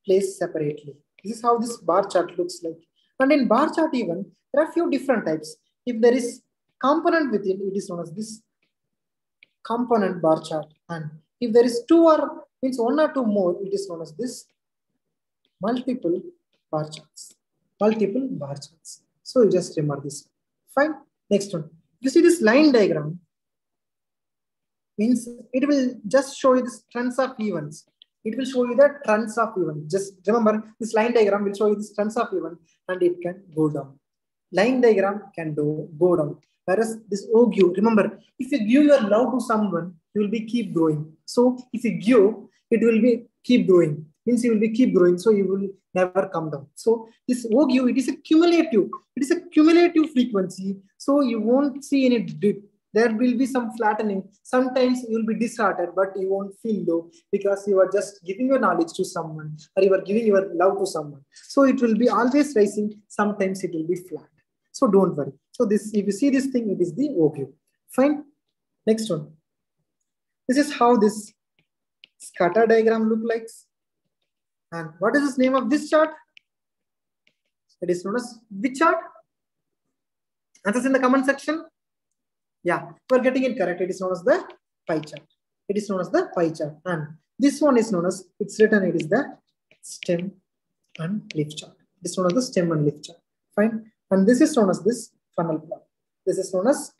placed separately. This is how this bar chart looks like. And in bar chart even, there are few different types. If there is component within, it is known as this component bar chart. And if there is two or means one or two more, it is known as this multiple bar charts. Multiple bar charts. So you just remember this. Fine. Next one. You see this line diagram means it will just show you the trends of events. It will show you the trends of events. Just remember this line diagram will show you the trends of event, and it can go down. Line diagram can do, go down. Whereas this O Q, remember, if you give your love to someone, you will be keep growing. So if you give, it will be keep growing. Means you will be keep growing, so you will never come down. So this O Q, it is a cumulative. It is a cumulative frequency. So you won't see any dip. There will be some flattening. Sometimes you will be disheartened, but you won't feel low because you are just giving your knowledge to someone or you are giving your love to someone. So it will be always rising. Sometimes it will be flat. So don't worry. So this, if you see this thing, it is the O Q. Fine. Next one. This is how this scatter diagram look like. And what is the name of this chart? It is known as which chart? Answers in the comment section. Yeah, we're getting it correct. It is known as the pie chart. It is known as the pie chart. And this one is known as, it's written, it is the stem and leaf chart. It is known as the stem and leaf chart. Fine. And this is known as this funnel plot. This is known as,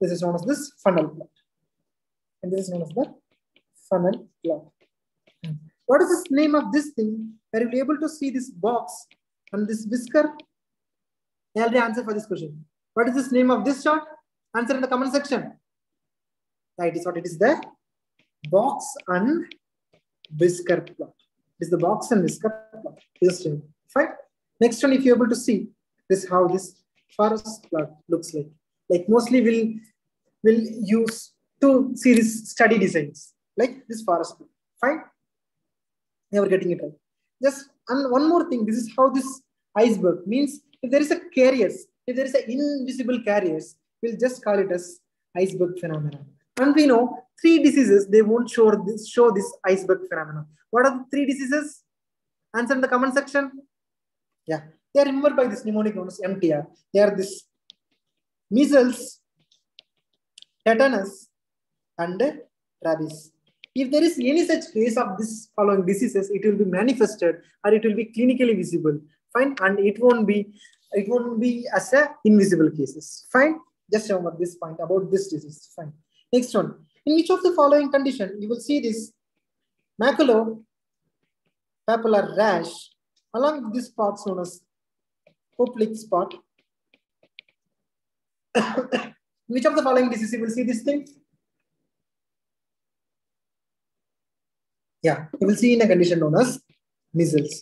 this is known as this funnel plot. And this is known as the funnel plot. Mm. What is the name of this thing? Are you able to see this box and this whisker? I already answered for this question. What is this name of this chart? Answer in the comment section. That is what it is there. Box and whisker plot. It is the box and whisker plot. Just fine. Next one, if you're able to see, this is how this forest plot looks like. Like mostly we'll, we'll use to see this study designs. Like this forest plot. Fine. Never getting it right. Just and one more thing. This is how this iceberg means if there is a carriers. If there is an invisible carriers, we'll just call it as iceberg phenomenon. And we know three diseases, they won't show this, show this iceberg phenomenon. What are the three diseases? Answer in the comment section. Yeah, they are remembered by this mnemonic known as M T R. They are this measles, tetanus, and rabies. If there is any such case of this following diseases, it will be manifested or it will be clinically visible. Fine, and it won't be It won't be as a invisible cases. Fine. Just remember this point about this disease. Fine. Next one. In which of the following condition you will see this maculopapular rash along this part known as oblique spot? Which of the following disease you will see this thing? Yeah, you will see in a condition known as measles.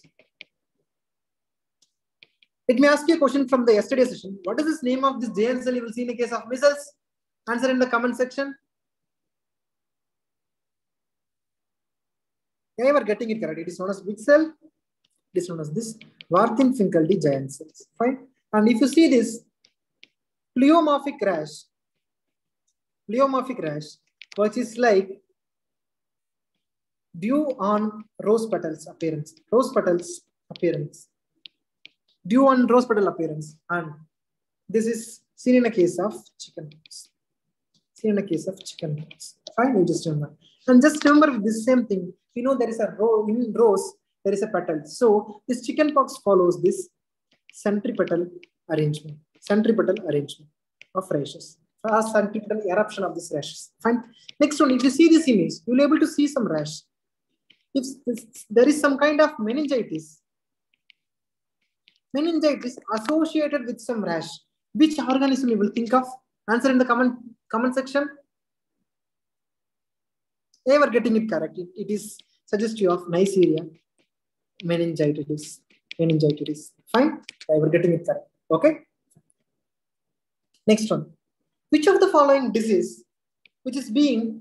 Let me ask you a question from the yesterday's session. What is this name of this J N cell you will see in the case of measles? Answer in the comment section. Yeah, you are getting it correct. It is known as which cell? It is known as this Warthin-Finkeldy J N cells. Fine. And if you see this pleomorphic rash, pleomorphic rash, which is like dew on rose petals appearance, rose petals appearance. Dew on rose petal appearance, and this is seen in a case of chickenpox. Seen in a case of chickenpox. Fine, you just remember. And just remember this same thing. You know there is a rose, in rose there is a petal. So this chickenpox follows this centripetal arrangement, centripetal arrangement of rashes, or centripetal eruption of these rashes. Fine. Next one, if you see this image, you'll be able to see some rash. If this, there is some kind of meningitis. Meningitis associated with some rash. Which organism you will think of? Answer in the comment comment section. They were getting it correct. It, it is suggestive of Neisseria meningitis. Meningitis. Fine. They were getting it correct. Okay. Next one. Which of the following disease which is being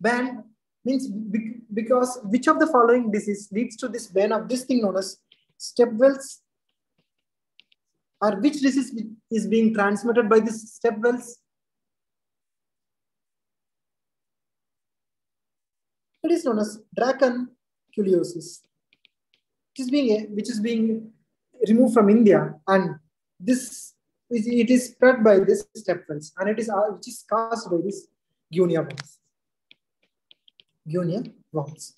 banned means because which of the following disease leads to this ban of this thing known as stepwells, or which disease is being transmitted by this stepwells? It is known as dracunculosis, which is being which is being removed from India, and this it is spread by this stepwells, and it is which is caused by this guinea worms. Guinea worms.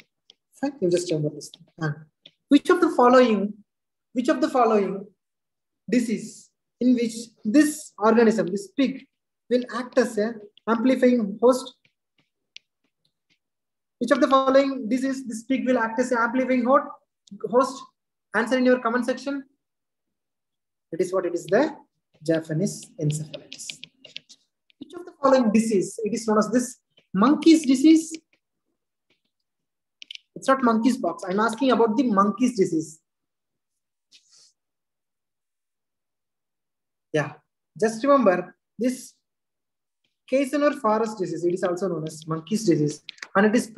Fine, you just remember this thing. And which of the following, which of the following disease in which this organism, this pig, will act as a amplifying host? Which of the following disease this pig will act as an amplifying host? Answer in your comment section. That is what it is there. Japanese encephalitis. Which of the following disease? It is known as this monkey's disease. It's not monkey's pox. I'm asking about the monkey's disease. Yeah, just remember this Casener forest disease. It is also known as monkey's disease, and it is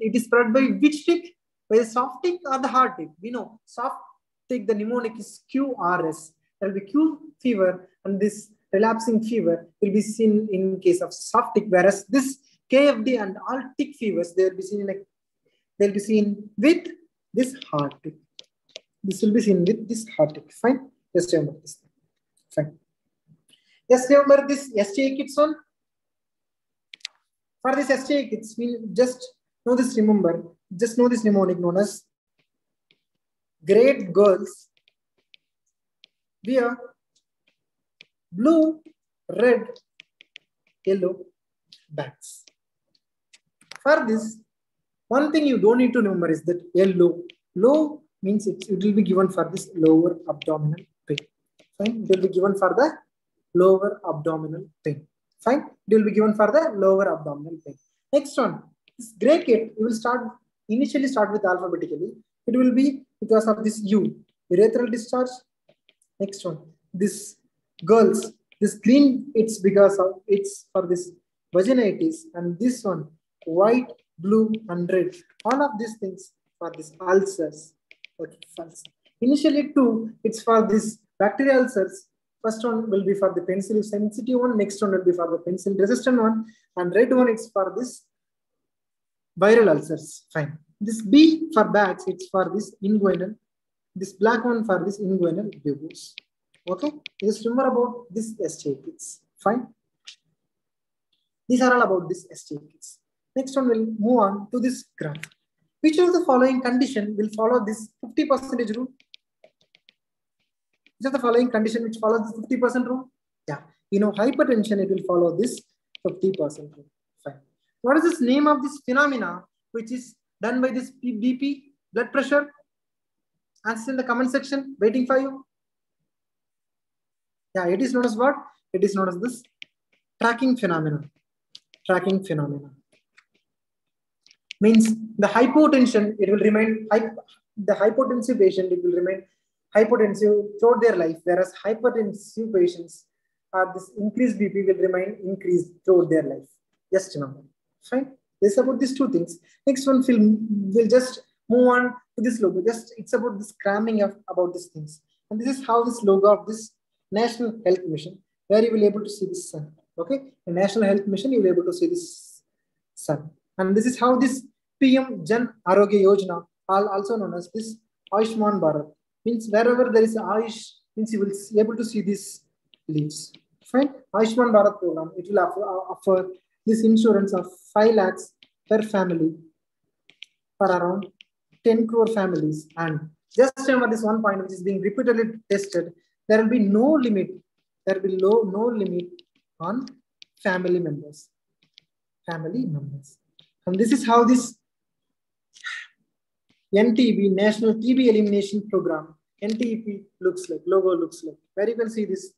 it is spread by which tick? By the soft tick or the hard tick? We know soft tick. The mnemonic is Q R S. There will be Q fever, and this relapsing fever will be seen in case of soft tick, whereas this K F D and all tick fevers they will be seen in a They'll be seen with this hard tick. This will be seen with this hard tick. Fine. Just remember this. Fine. Just remember this S T A kits one. For this S T A kits, we just know this. Remember, just know this mnemonic known as great girls wear blue, red, yellow bags. For this, one thing you don't need to remember is that yellow. Low means it, it will be given for this lower abdominal pain. Fine. It will be given for the lower abdominal pain. Fine. It will be given for the lower abdominal pain. Next one. This grey kit, you will start, initially start with alphabetically. It will be because of this U, urethral discharge. Next one. This girls, this green, it's because of, it's for this vaginitis. And this one, white, blue, and red. All of these things for this ulcers. Okay, first. Initially two, it's for this bacterial ulcers. First one will be for the penicillin sensitive one. Next one will be for the penicillin resistant one. And red one is for this viral ulcers. Fine. This B for bats, it's for this inguinal. This black one for this inguinal buboes. Okay. Just remember about this S T A kits. Fine. These are all about this S T A kits. Next one will move on to this graph. Which of the following condition will follow this fifty percent rule? Which of the following condition which follows this fifty percent rule? Yeah, you know, hypertension, it will follow this fifty percent rule. Fine. What is this name of this phenomena which is done by this B P, blood pressure? Answer in the comment section, waiting for you. Yeah, it is known as what? It is known as this tracking phenomena. Tracking phenomena. Means the hypotension, it will remain, the hypotensive patient, it will remain hypotensive throughout their life, whereas hypertensive patients are this increased B P will remain increased throughout their life. Just remember, fine. This is about these two things. Next one will will just move on to this logo. Just it's about this cramming of about these things, and this is how this logo of this National Health Mission, where you will be able to see this sun. Okay, the National Health Mission, you will be able to see this sun. And this is how this P M Jan Arogya Yojana, also known as this Ayushman Bharat, means wherever there is Ayush, means you will be able to see these leaves. Fine, Ayushman Bharat program, it will offer, offer this insurance of five lakhs per family for around ten crore families. And just remember this one point which is being repeatedly tested, there will be no limit, there will be low, no limit on family members, family members. And this is how this N T E P, National T B Elimination Program, N T E P looks like, logo looks like, where you can see this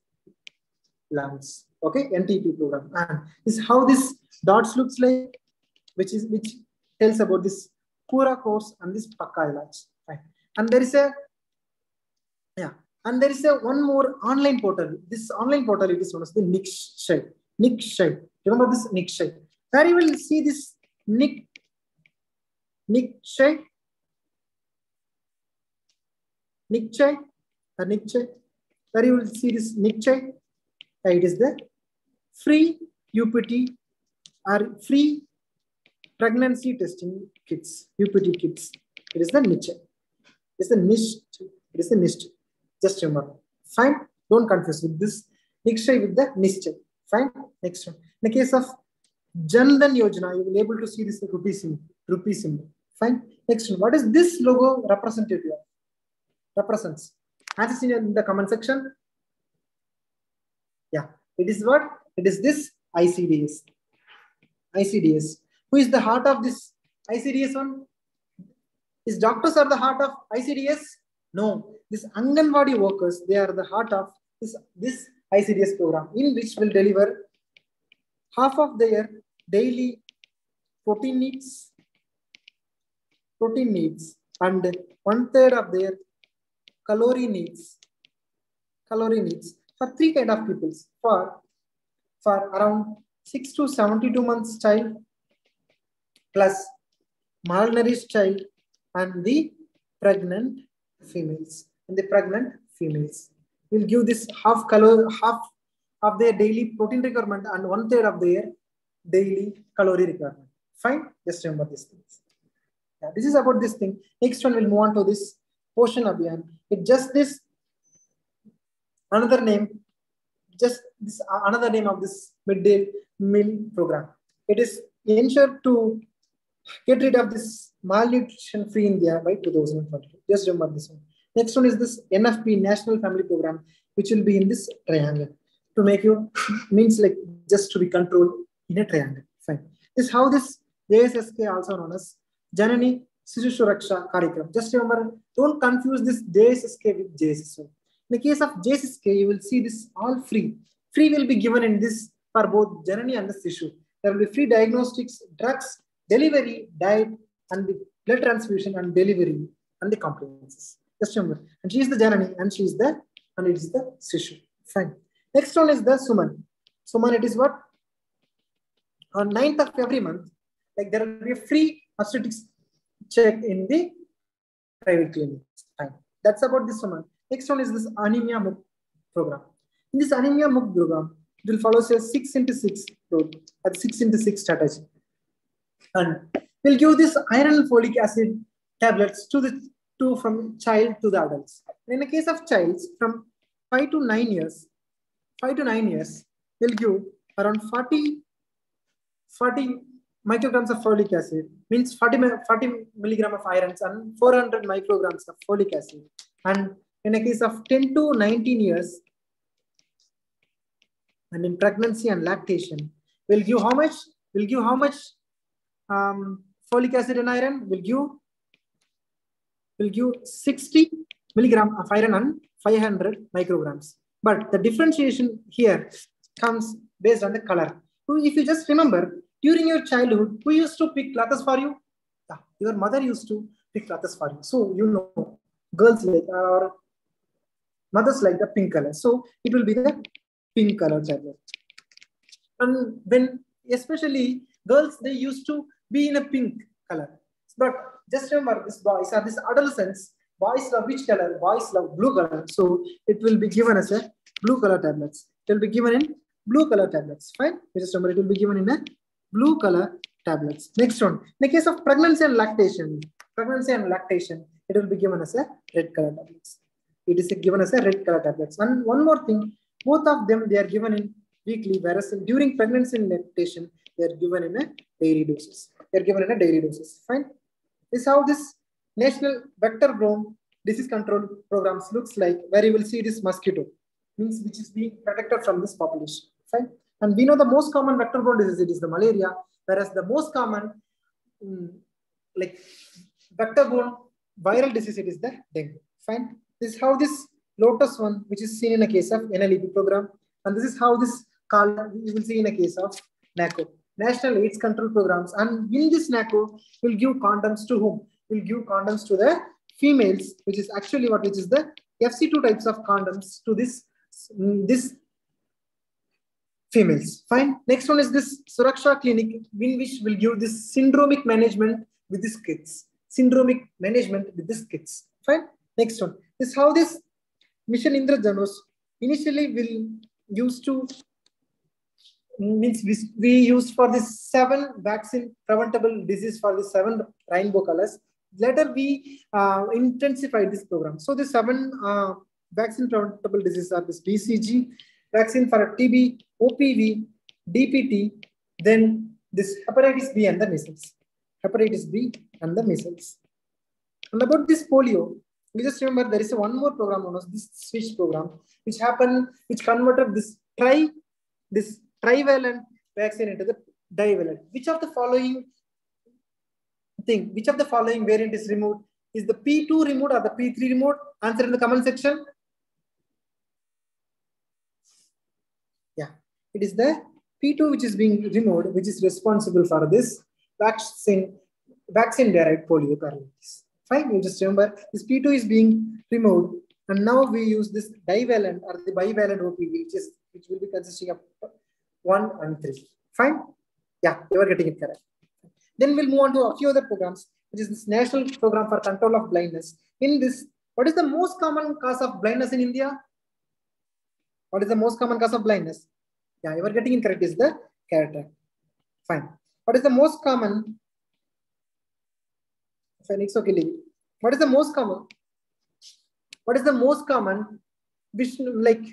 lines, okay, N T E P program. And this is how this dots looks like, which is, which tells about this Pura course and this Pakka Ilaj, right? And there is a, yeah, and there is a one more online portal. This online portal, it is known as the Nikshay. Nikshay. Remember this Nikshay. There you will see this Nik Nikshay. Nikshay. The Nikshay. There you will see this Nikshay. It is the free U P T or free pregnancy testing kits, U P T kits. It is the Nikshay. It is the NIST. It is the NIST. Just remember. Fine. Don't confuse with this Nikshay with the Nikshay. Fine. Next one. In the case of Jan Dhan Yojana, you will be able to see this rupee symbol. Rupee symbol. Fine. Next one. What is this logo representative of? Represents. As seen in the comment section. Yeah. It is what? It is this I C D S. I C D S. Who is the heart of this I C D S one? Is doctors are the heart of I C D S? No. This Anganwadi workers, they are the heart of this, this I C D S program, in which will deliver half of their daily protein needs, protein needs, and one third of their calorie needs, calorie needs for three kind of peoples, for, for around six to seventy-two months child, plus malnourished child, and the pregnant females. And the pregnant females will give this half calorie, half of their daily protein requirement and one third of their daily calorie requirement. Fine, just remember these things. Yeah, this is about this thing. Next one, we'll move on to this Poshan Abhiyan. It just this another name, just this another name of this midday meal program. It is ensured to get rid of this malnutrition free India by two thousand twenty. Just remember this one. Next one is this N F P, National Family Program, which will be in this triangle to make you means like just to be controlled in a triangle. Fine. This is how this J S S K, also known as Janani Shishu Suraksha Karikram. Just remember, don't confuse this J S S K with J S S K. In the case of J S S K, you will see this all free. Free will be given in this for both Janani and the Shishu. There will be free diagnostics, drugs, delivery, diet, and the blood transfusion and delivery and the complications. Just remember. And she is the Janani and she is the, and it is the Shishu. Fine. Next one is the Suman. Suman, it is what? On ninth of every month, like there will be a free obstetrics check in the private clinics. Fine. That's about this Suman. Next one is this Anemia Muk program. In this Anemia Muk program, it will follow say six into six road at six into six strategy. And we'll give this iron folic acid tablets to the to from child to the adults. And in the case of childs, from five to nine years, five to nine years, we'll give around forty, forty micrograms of folic acid, means forty, forty milligram of irons and four hundred micrograms of folic acid. And in the case of ten to nineteen years, and in pregnancy and lactation, we'll give how much? We'll give how much um, folic acid and iron? We'll give, we'll give sixty milligram of iron and five hundred micrograms. But the differentiation here comes based on the color. If you just remember, during your childhood, who used to pick latas for you? Yeah, your mother used to pick latas for you. So you know, girls like or mothers like the pink color. So it will be the pink color tablet. And when especially girls, they used to be in a pink color. But just remember, these boys are these adolescents. Boys love which color? Boys love blue color. So it will be given as a blue color tablets. It will be given in blue color tablets. Fine. You just remember, it will be given in a blue color tablets. Next one. In the case of pregnancy and lactation, pregnancy and lactation, it will be given as a red color tablets. It is given as a red color tablets. And one more thing, both of them, they are given in weekly, whereas in, during pregnancy and lactation, they are given in a daily doses. They are given in a daily doses. Fine. This is how this National Vector-Borne Disease Control Programs looks like, where you will see this mosquito, means which is being protected from this population. Fine. And we know the most common vector-borne disease, it is the malaria, whereas the most common um, like vector-borne viral disease, it is the dengue. Fine. This is how this Lotus one, which is seen in a case of N L E P program, and this is how this color you will see in a case of NACO. national AIDS control programs. And in this NACO, we'll give condoms to whom? We'll give condoms to the females, which is actually what, which is the F C two types of condoms to this, this females. Fine. Next one is this Suraksha Clinic, in which we'll give this syndromic management with these kids. Syndromic management with these kids. Fine. Next one is how this Mission Indradhanush initially will use to means we, we used for this seven vaccine preventable disease for the seven rainbow colors. Later we uh, intensified this program. So the seven uh, vaccine preventable diseases are this B C G, vaccine for T B, O P V, D P T, then this hepatitis B and the measles. Hepatitis B and the measles. And about this polio, we just remember there is a one more program on us, this switch program, which happened, which converted this tri, this trivalent vaccine into the divalent. Which of the following thing, which of the following variant is removed? Is the P two removed or the P three removed? Answer in the comment section. Yeah, it is the P two which is being removed, which is responsible for this vaccine, vaccine-derived poliocarditis. Fine, you just remember this P two is being removed, and now we use this divalent or the bivalent O P V, which is which will be consisting of one and three. Fine, yeah, you are getting it correct. Then we'll move on to a few other programs, which is this National Program for Control of Blindness. In this, what is the most common cause of blindness in India? What is the most common cause of blindness? Yeah, you are getting it correct. Is the cataract. Fine. What is the most common? Phoenix, okay, leave. What is the most common? What is the most common Vishnu, like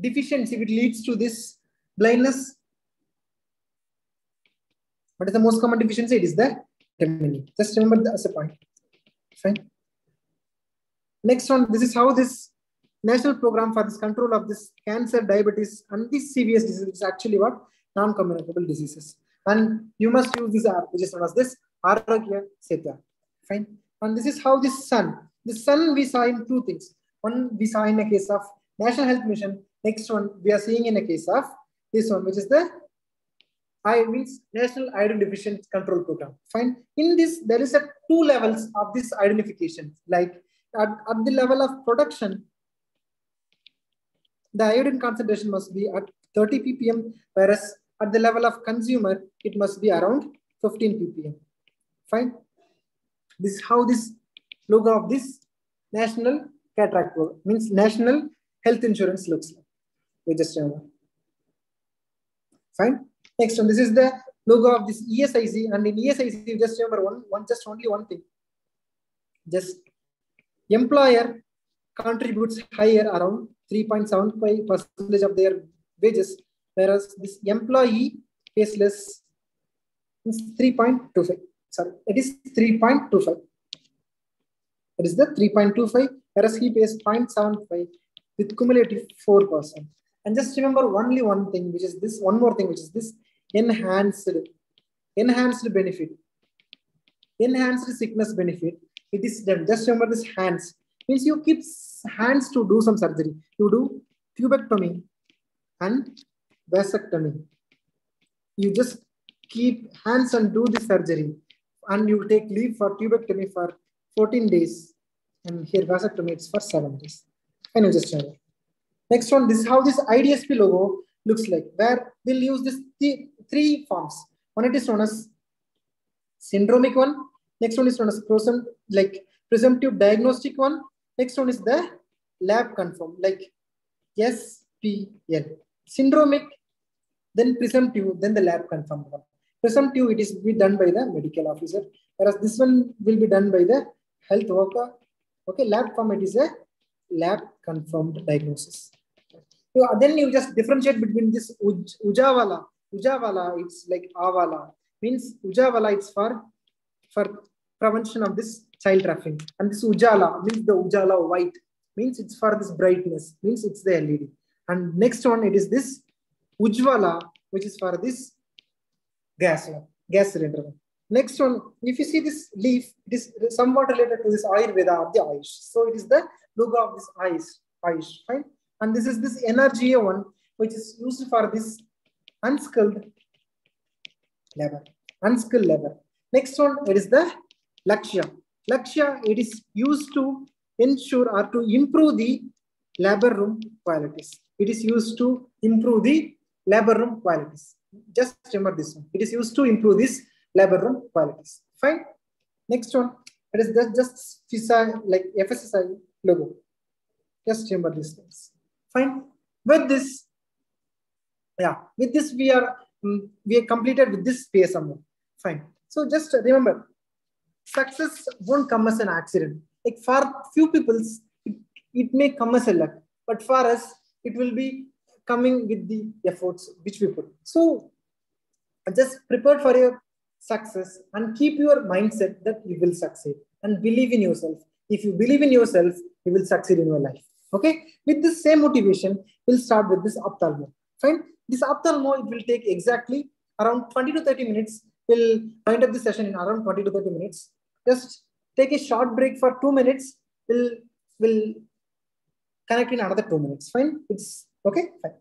deficiency which leads to this blindness? What is the most common deficiency? It is the vitamin E. Just remember that as a point. Fine. Next one. This is how this national program for this control of this cancer, diabetes, and these serious diseases is actually what? Non-communicable diseases. And you must use this app, which is known as this Arogya Setu. Fine. And this is how this sun. The sun we saw in two things. One we saw in a case of National Health Mission. Next one we are seeing in a case of this one, which is the I means National Iron Deficiency Control Program. Fine. In this, there is a two levels of this identification. Like at, at the level of production, the iodine concentration must be at thirty p p m, whereas at the level of consumer, it must be around fifteen p p m. Fine. This is how this logo of this national cataract program, means national health insurance looks like. We just remember. Fine. Next one. This is the logo of this E S I C, and in E S I C, you just remember one, one, just only one thing. Just employer contributes higher around three point seven five percent of their wages. Whereas this employee pays less is three point two five. Sorry, it is three point two five. It is the three point two five, whereas he pays zero point seven five with cumulative four percent. And just remember only one thing, which is this, one more thing, which is this enhanced, enhanced benefit, enhanced sickness benefit. It is done. Just remember this hands. Means you keep hands to do some surgery. You do pubectomy and vasectomy. You just keep hands and do the surgery, and you take leave for pubectomy for fourteen days, and here vasectomy is for seven days. And you just remember. Next one, this is how this I D S P logo looks like, where we'll use this th three forms. One it is known as syndromic one. Next one is known as presum like presumptive diagnostic one. Next one is the lab confirm, like S P L. Syndromic, then presumptive, then the lab confirmed one. Presumptive, it is be done by the medical officer, whereas this one will be done by the health worker. Okay, lab form, it is a lab confirmed diagnosis. So then you just differentiate between this uj, Ujavala. Ujavala, it's like Avala. Means Ujavala, it's for, for prevention of this child trafficking. And this Ujala, means the Ujala white. Means it's for this brightness. Means it's the L E D. And next one, it is this Ujjwala, which is for this gas, gas cylinder. Next one, if you see this leaf, it is somewhat related to this Ayurveda of the Ayush. So it is the logo of this Ayush, Ayush, right? And this is this N R G A one, which is used for this unskilled labor. Unskilled labor. Next one, it is the lakshya. Lakshya, it is used to ensure or to improve the labor room qualities. It is used to improve the labor room qualities. Just remember this one. It is used to improve this labor room qualities. Fine. Next one, it is just F S S I, like F S S I logo. Just remember these things. Fine. With this, yeah, with this we are um, we are completed with this P S M O. Fine. So just remember, success won't come as an accident. Like for few people, it, it may come as a luck, but for us, it will be coming with the efforts which we put. So just prepare for your success and keep your mindset that you will succeed and believe in yourself. If you believe in yourself, you will succeed in your life. Okay. With the same motivation, we'll start with this ophthalmo. Fine. This ophthalmo, it will take exactly around twenty to thirty minutes. We'll wind up the session in around twenty to thirty minutes. Just take a short break for two minutes. We'll, we'll connect in another two minutes. Fine. It's okay. Fine.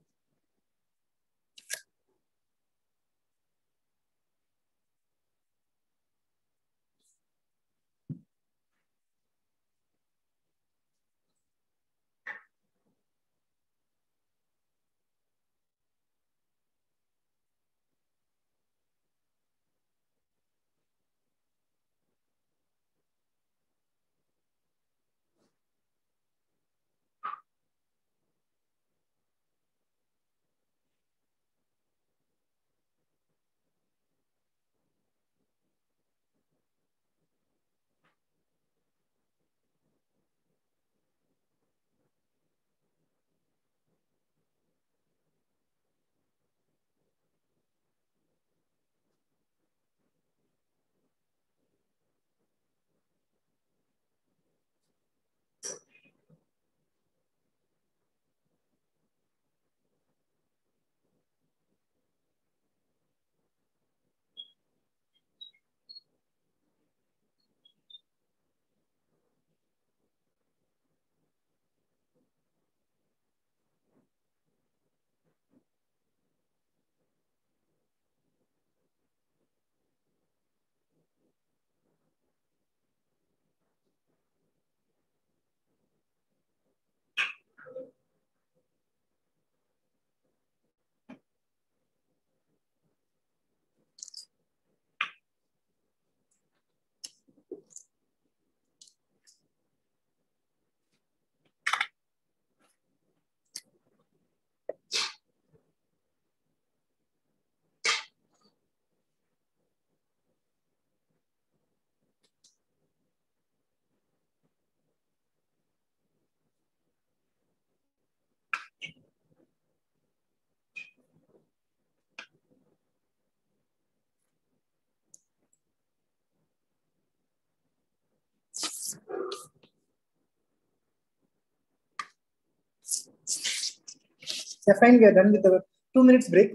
Yeah, fine, we are done with our two minutes break.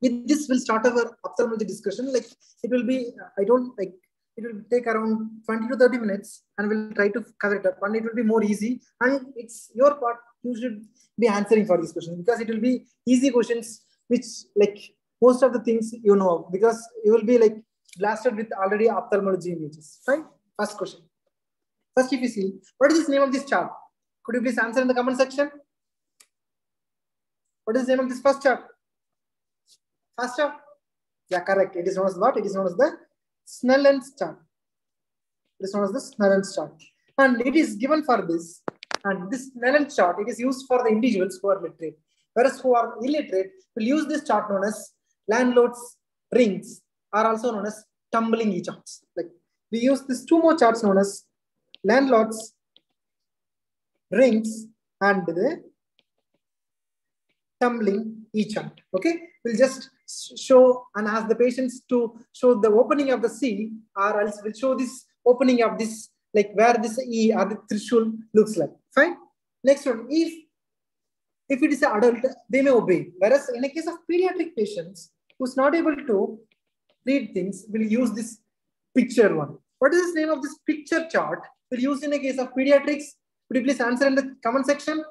With this, we'll start our ophthalmology discussion. Like it will be, I don't like it will take around twenty to thirty minutes, and we'll try to cover it up. And it will be more easy. And it's your part, you should be answering for these questions because it will be easy questions, which like most of the things you know, because you will be like blasted with already ophthalmology images. Fine. First question. First, if you see, what is the name of this chart? Could you please answer in the comment section? What is the name of this first chart? First chart? Yeah, correct. It is known as what? It is known as the Snellen's chart. It is known as the Snellen's chart. And it is given for this. And this Snellen's chart, it is used for the individuals who are literate. Whereas who are illiterate will use this chart known as landlord's rings, are also known as tumbling e-charts. Like we use these two more charts known as landlord's rings and the tumbling e-chart. Okay, we'll just show and ask the patients to show the opening of the C, or else we'll show this opening of this, like where this E or the threshold looks like. Fine. Next one, if if it is an adult, they may obey. Whereas in a case of pediatric patients who's not able to read things, we'll use this picture one. What is the name of this picture chart? We'll use in a case of pediatrics. Could you please answer in the comment section?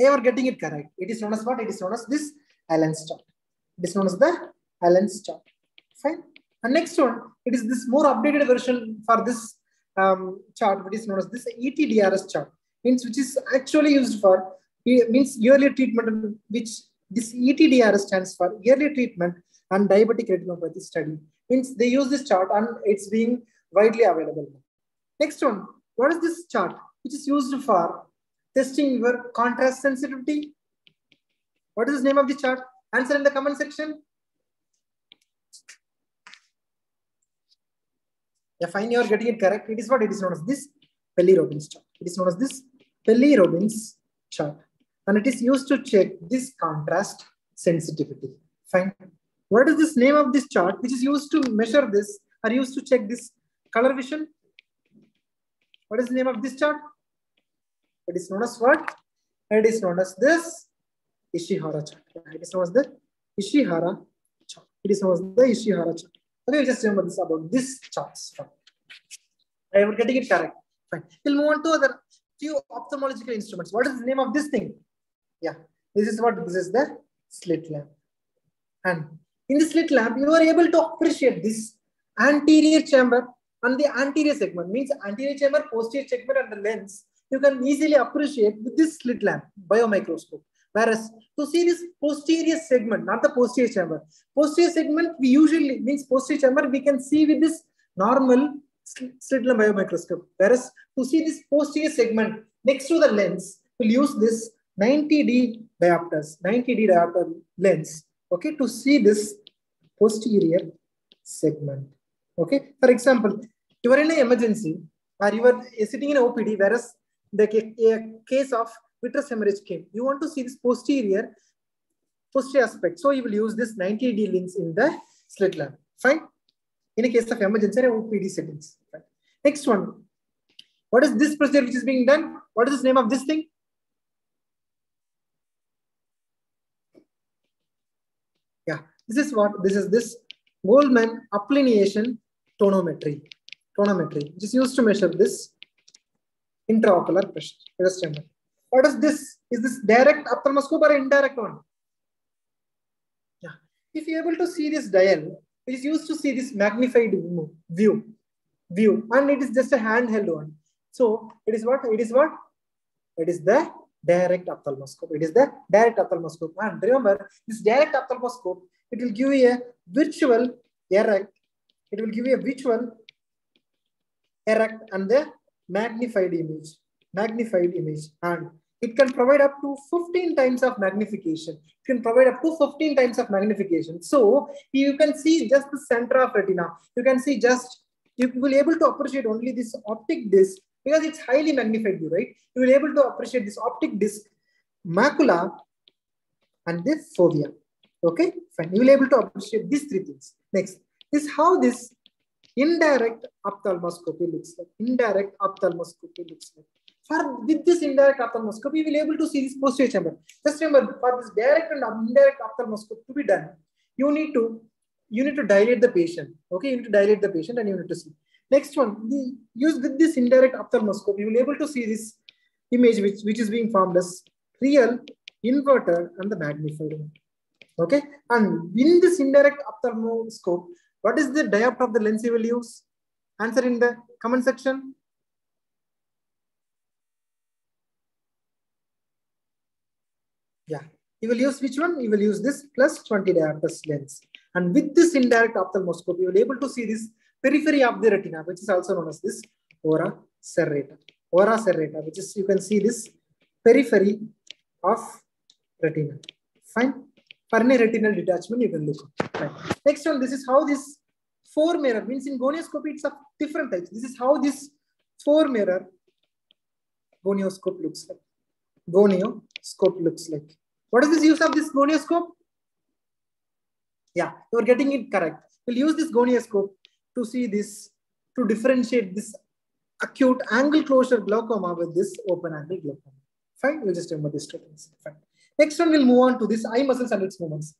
They were getting it correct. It is known as what? It is known as this Allen's chart. It is known as the Allen's chart. Fine. And next one, it is this more updated version for this um, chart, which is known as this E T D R S chart, means which is actually used for means yearly treatment, which this E T D R S stands for yearly treatment and diabetic retinopathy study. Means they use this chart and it's being widely available. Next one, what is this chart? Which is used for testing your contrast sensitivity. What is the name of the chart? Answer in the comment section. Yeah, fine, you are getting it correct. It is what? It is known as this Pelli-Robbins chart. It is known as this Pelli-Robbins chart. And it is used to check this contrast sensitivity. Fine. What is this name of this chart which is used to measure this or used to check this color vision? What is the name of this chart? It is known as what? It is known as this Ishihara chart. It is known as the Ishihara chart. It is known as the Ishihara chart. Okay, just remember this about this charts. I am getting it correct. Fine. We'll move on to other few ophthalmological instruments. What is the name of this thing? Yeah, this is what this is the slit lamp. And in the slit lamp, you are able to appreciate this anterior chamber and the anterior segment, means anterior chamber, posterior segment, and the lens. You can easily appreciate with this slit lamp biomicroscope. Whereas to see this posterior segment, not the posterior chamber, posterior segment we usually means posterior chamber we can see with this normal slit lamp biomicroscope. Whereas to see this posterior segment next to the lens, we'll use this ninety D diopters, ninety D diopter lens. Okay, to see this posterior segment. Okay, for example, you are in an emergency or you are sitting in an O P D, whereas the a case of vitreous hemorrhage came. You want to see this posterior, posterior aspect. So you will use this ninety D lens in the slit lamp. Fine. In a case of emergency or O P D settings. Right? Next one. What is this procedure which is being done? What is the name of this thing? Yeah. This is what? This is this Goldman uplineation tonometry. Tonometry, which is used to measure this intraocular pressure. Just remember. What is this? Is this direct ophthalmoscope or indirect one? Yeah. If you're able to see this dial, it is used to see this magnified view, view, and it is just a handheld one. So it is what? It is what? It is the direct ophthalmoscope. It is the direct ophthalmoscope. And remember, this direct ophthalmoscope, it will give you a virtual erect. It will give you a visual erect and the magnified image. Magnified image, and it can provide up to fifteen times of magnification. It can provide up to fifteen times of magnification. So you can see just the center of retina. You can see just, you will able to appreciate only this optic disc because it's highly magnified view, right? You will able to appreciate this optic disc, macula, and this fovea. Okay, fine. You will able to appreciate these three things. Next is how this indirect ophthalmoscopy looks like. Indirect ophthalmoscopy looks like. For with this indirect ophthalmoscopy, we will able to see this posterior chamber. Just remember, for this direct and indirect ophthalmoscopy to be done, you need to you need to dilate the patient. Okay, you need to dilate the patient and you need to see. Next one, the use with this indirect ophthalmoscopy, you will able to see this image which, which is being formed as real, inverted, and the magnified. Okay, and in this indirect ophthalmoscope, what is the diopter of the lens you will use? Answer in the comment section. Yeah, you will use which one? You will use this plus twenty diopters lens. And with this indirect ophthalmoscope, you will be able to see this periphery of the retina, which is also known as this ora serrata. Ora serrata, which is, you can see this periphery of retina. Fine. For any retinal detachment, you can look. Right. Next one, this is how this four mirror, means in gonioscopy, it's of different types. This is how this four mirror gonioscope looks like. Gonioscope looks like. What is this use of this gonioscope? Yeah, you're getting it correct. We'll use this gonioscope to see this, to differentiate this acute angle closure glaucoma with this open angle glaucoma. Fine, we'll just remember these two things. Fine. Next one, we'll move on to this eye muscles and its movements.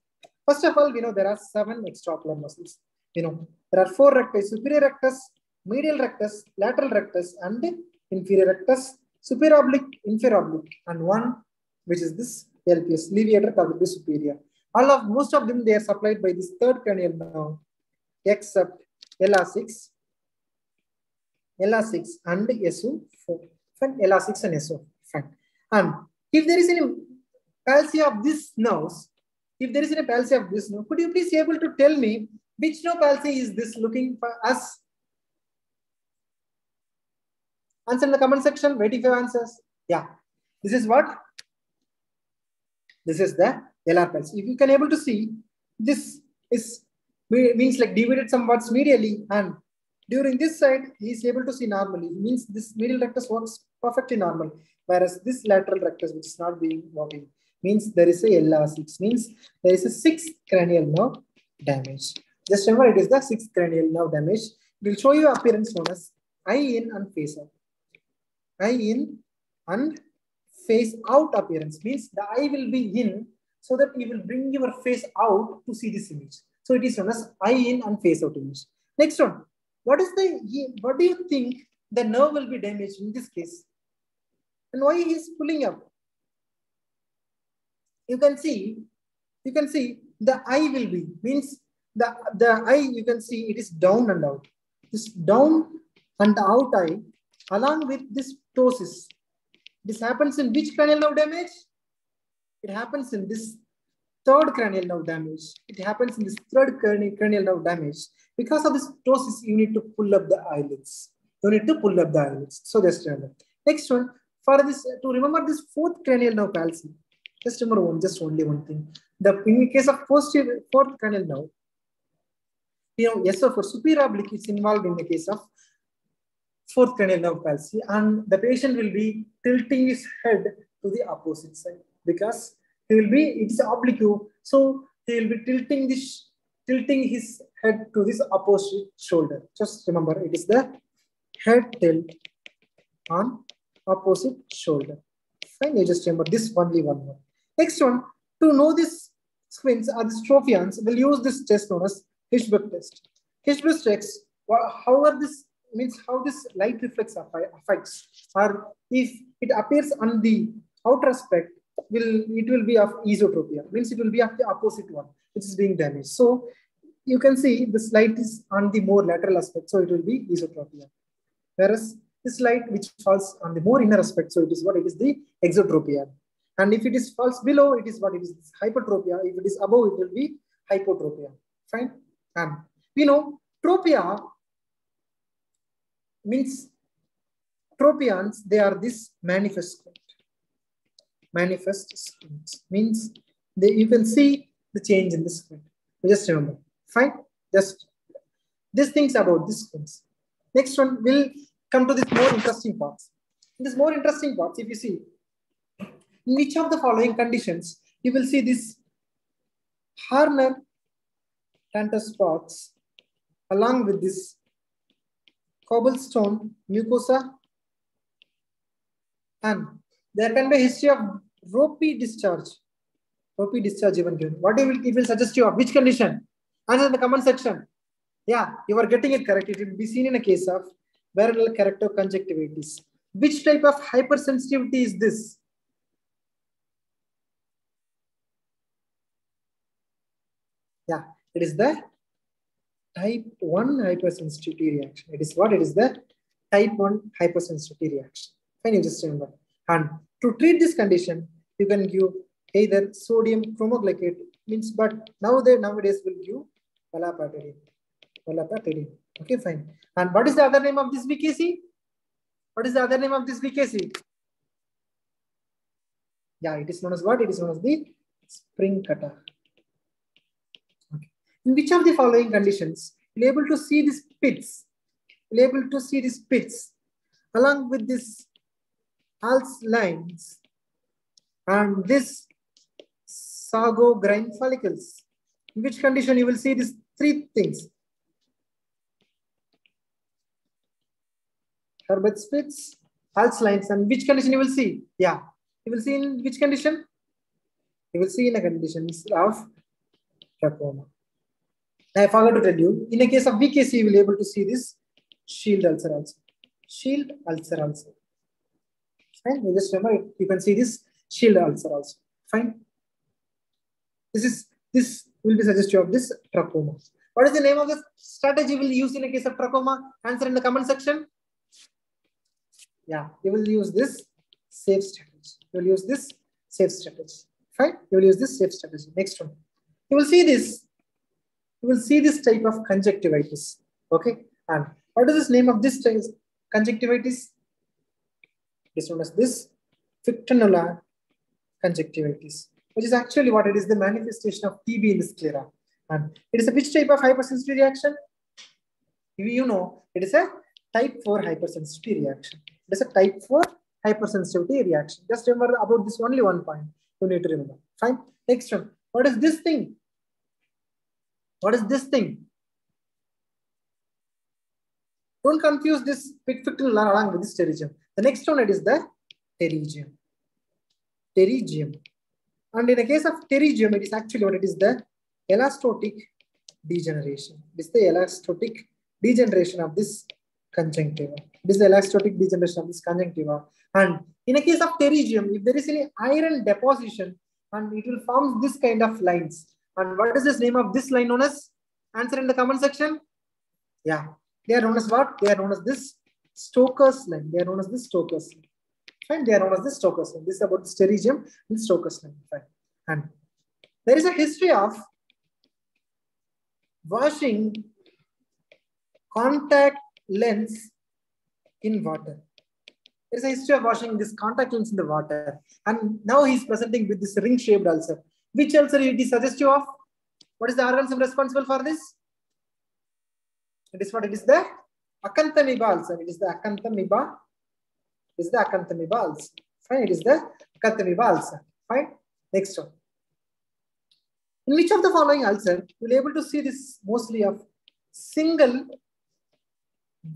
First of all, we know there are seven extraocular muscles. You know, there are four recti, superior rectus, medial rectus, lateral rectus, and inferior rectus, superior oblique, inferior oblique, and one which is this L P S, levator palpebral superior. All of most of them, they are supplied by this third cranial nerve, except L R six, L R six and S O four, L R six and S O four. And if there is any palsy of this nerves, if there is any palsy of this nerve, could you please be able to tell me which nerve palsy is this looking for us? Answer in the comment section, eighty-five answers. Yeah, this is what? This is the L R palsy. If you can able to see, this is means like divided somewhat medially, and during this side, he is able to see normally. It means this medial rectus works perfectly normal, whereas this lateral rectus, which is not being working, means there is a L R six, means there is a sixth cranial nerve damage. Just remember, it is the sixth cranial nerve damage. It will show you appearance known as eye in and face out. Eye in and face out appearance means the eye will be in so that you will bring your face out to see this image. So it is known as eye in and face out image. Next one, what is the what do you think the nerve will be damaged in this case? And why he is pulling up? You can see, you can see the eye will be means the the eye you can see it is down and out. This down and the out eye along with this ptosis. This happens in which cranial nerve damage? It happens in this third cranial nerve damage. It happens in this third cranial nerve damage. Because of this ptosis, you need to pull up the eyelids. You need to pull up the eyelids. So just remember. Next one, for this, to remember this fourth cranial nerve palsy, just remember one, just only one thing. The, in case of posterior fourth cranial nerve, you know, yes, so for superior oblique is involved in the case of fourth cranial nerve palsy, and the patient will be tilting his head to the opposite side because he will be, it's oblique, so he will be tilting this, tilting his head to this opposite shoulder. Just remember, it is the head tilt on opposite shoulder. Fine, you just remember this only one more. Next one, to know this squints or this trophions, we'll use this test known as Hirschberg test. Hirschberg test, how are this? Means how this light reflex affects, or if it appears on the outer aspect, will it will be of esotropia, means it will be of the opposite one, which is being damaged. So you can see this light is on the more lateral aspect, so it will be esotropia. Whereas this light which falls on the more inner aspect, so it is what it is the exotropia. And if it is falls below, it is what it is hypertropia. If it is above, it will be hypotropia. Fine. And we know tropia. Means tropions, they are this manifest squint. Manifest squint means they, you can see the change in the squint. Just remember, fine. Just these things about this squints. Next one, we'll come to this more interesting parts. In this more interesting parts, if you see, in which of the following conditions you will see this Harner-Tantus spots along with this cobblestone mucosa, and there can be a history of ropey discharge. Ropey discharge even given. What it will, it will suggest you of which condition? Answer in the comment section. Yeah, you are getting it correct. It will be seen in a case of barrel keratoconjunctivitis. Which type of hypersensitivity is this? Yeah, it is the type one hypersensitivity reaction. It is what? It is the type one hypersensitivity reaction. Can you just remember? And to treat this condition, you can give either sodium chromoglycate, means, but now they nowadays will give paliperidine. Paliperidine. Okay, fine. And what is the other name of this V K C? What is the other name of this V K C? Yeah, it is known as what? It is known as the spring cutter. In which of the following conditions you'll able to see these pits, you'll able to see these pits along with this Hals lines and this sago grind follicles? In which condition you will see these three things? Herbert's pits, Hals lines, and which condition you will see? Yeah, you will see in which condition? You will see in the conditions of glaucoma. I forgot to tell you, in a case of V K C, you will be able to see this shield ulcer also. Shield ulcer also. And you just remember, you can see this shield ulcer also. Fine. This is this will be suggestive of this trachoma. What is the name of the strategy we'll use in a case of trachoma? Answer in the comment section. Yeah, you will use this safe strategy. You will use this safe strategy. Fine. You will use this safe strategy. Next one. You will see this. You will see this type of conjunctivitis. Okay. And what is the name of this type of conjunctivitis? This one is this Fictinola conjunctivitis, which is actually what it is, the manifestation of T B in the sclera. And it is a which type of hypersensitivity reaction? You know, it is a type four hypersensitivity reaction. It is a type four hypersensitivity reaction. Just remember about this only one point. You need to remember. Fine. Next one. What is this thing? What is this thing? Don't confuse this Fictinola along with this pterygium. The next one, it is the pterygium. Pterygium. And in the case of pterygium, it is actually what it is, the elastotic degeneration. It is the elastotic degeneration of this conjunctiva. It is the elastotic degeneration of this conjunctiva. And in a case of pterygium, if there is any iron deposition, and it will form this kind of lines. And what is the name of this line known as? Answer in the comment section. Yeah. They are known as what? They are known as this Stoker's line. They are known as this Stoker's line. Fine. They are known as this Stoker's line. This is about the pterygium and Stoker's line. Fine. And there is a history of washing contact lens in water. There is a history of washing this contact lens in the water. And now he is presenting with this ring-shaped ulcer. Which ulcer it is suggestive of? What is the organism responsible for this? It is what it is, the acanthamoeba ulcer. It is the acanthamoeba. It is the acanthamoeba ulcer. Fine. It is the acanthamoeba ulcer. Fine. Next one. In which of the following ulcer you will be able to see this mostly of single,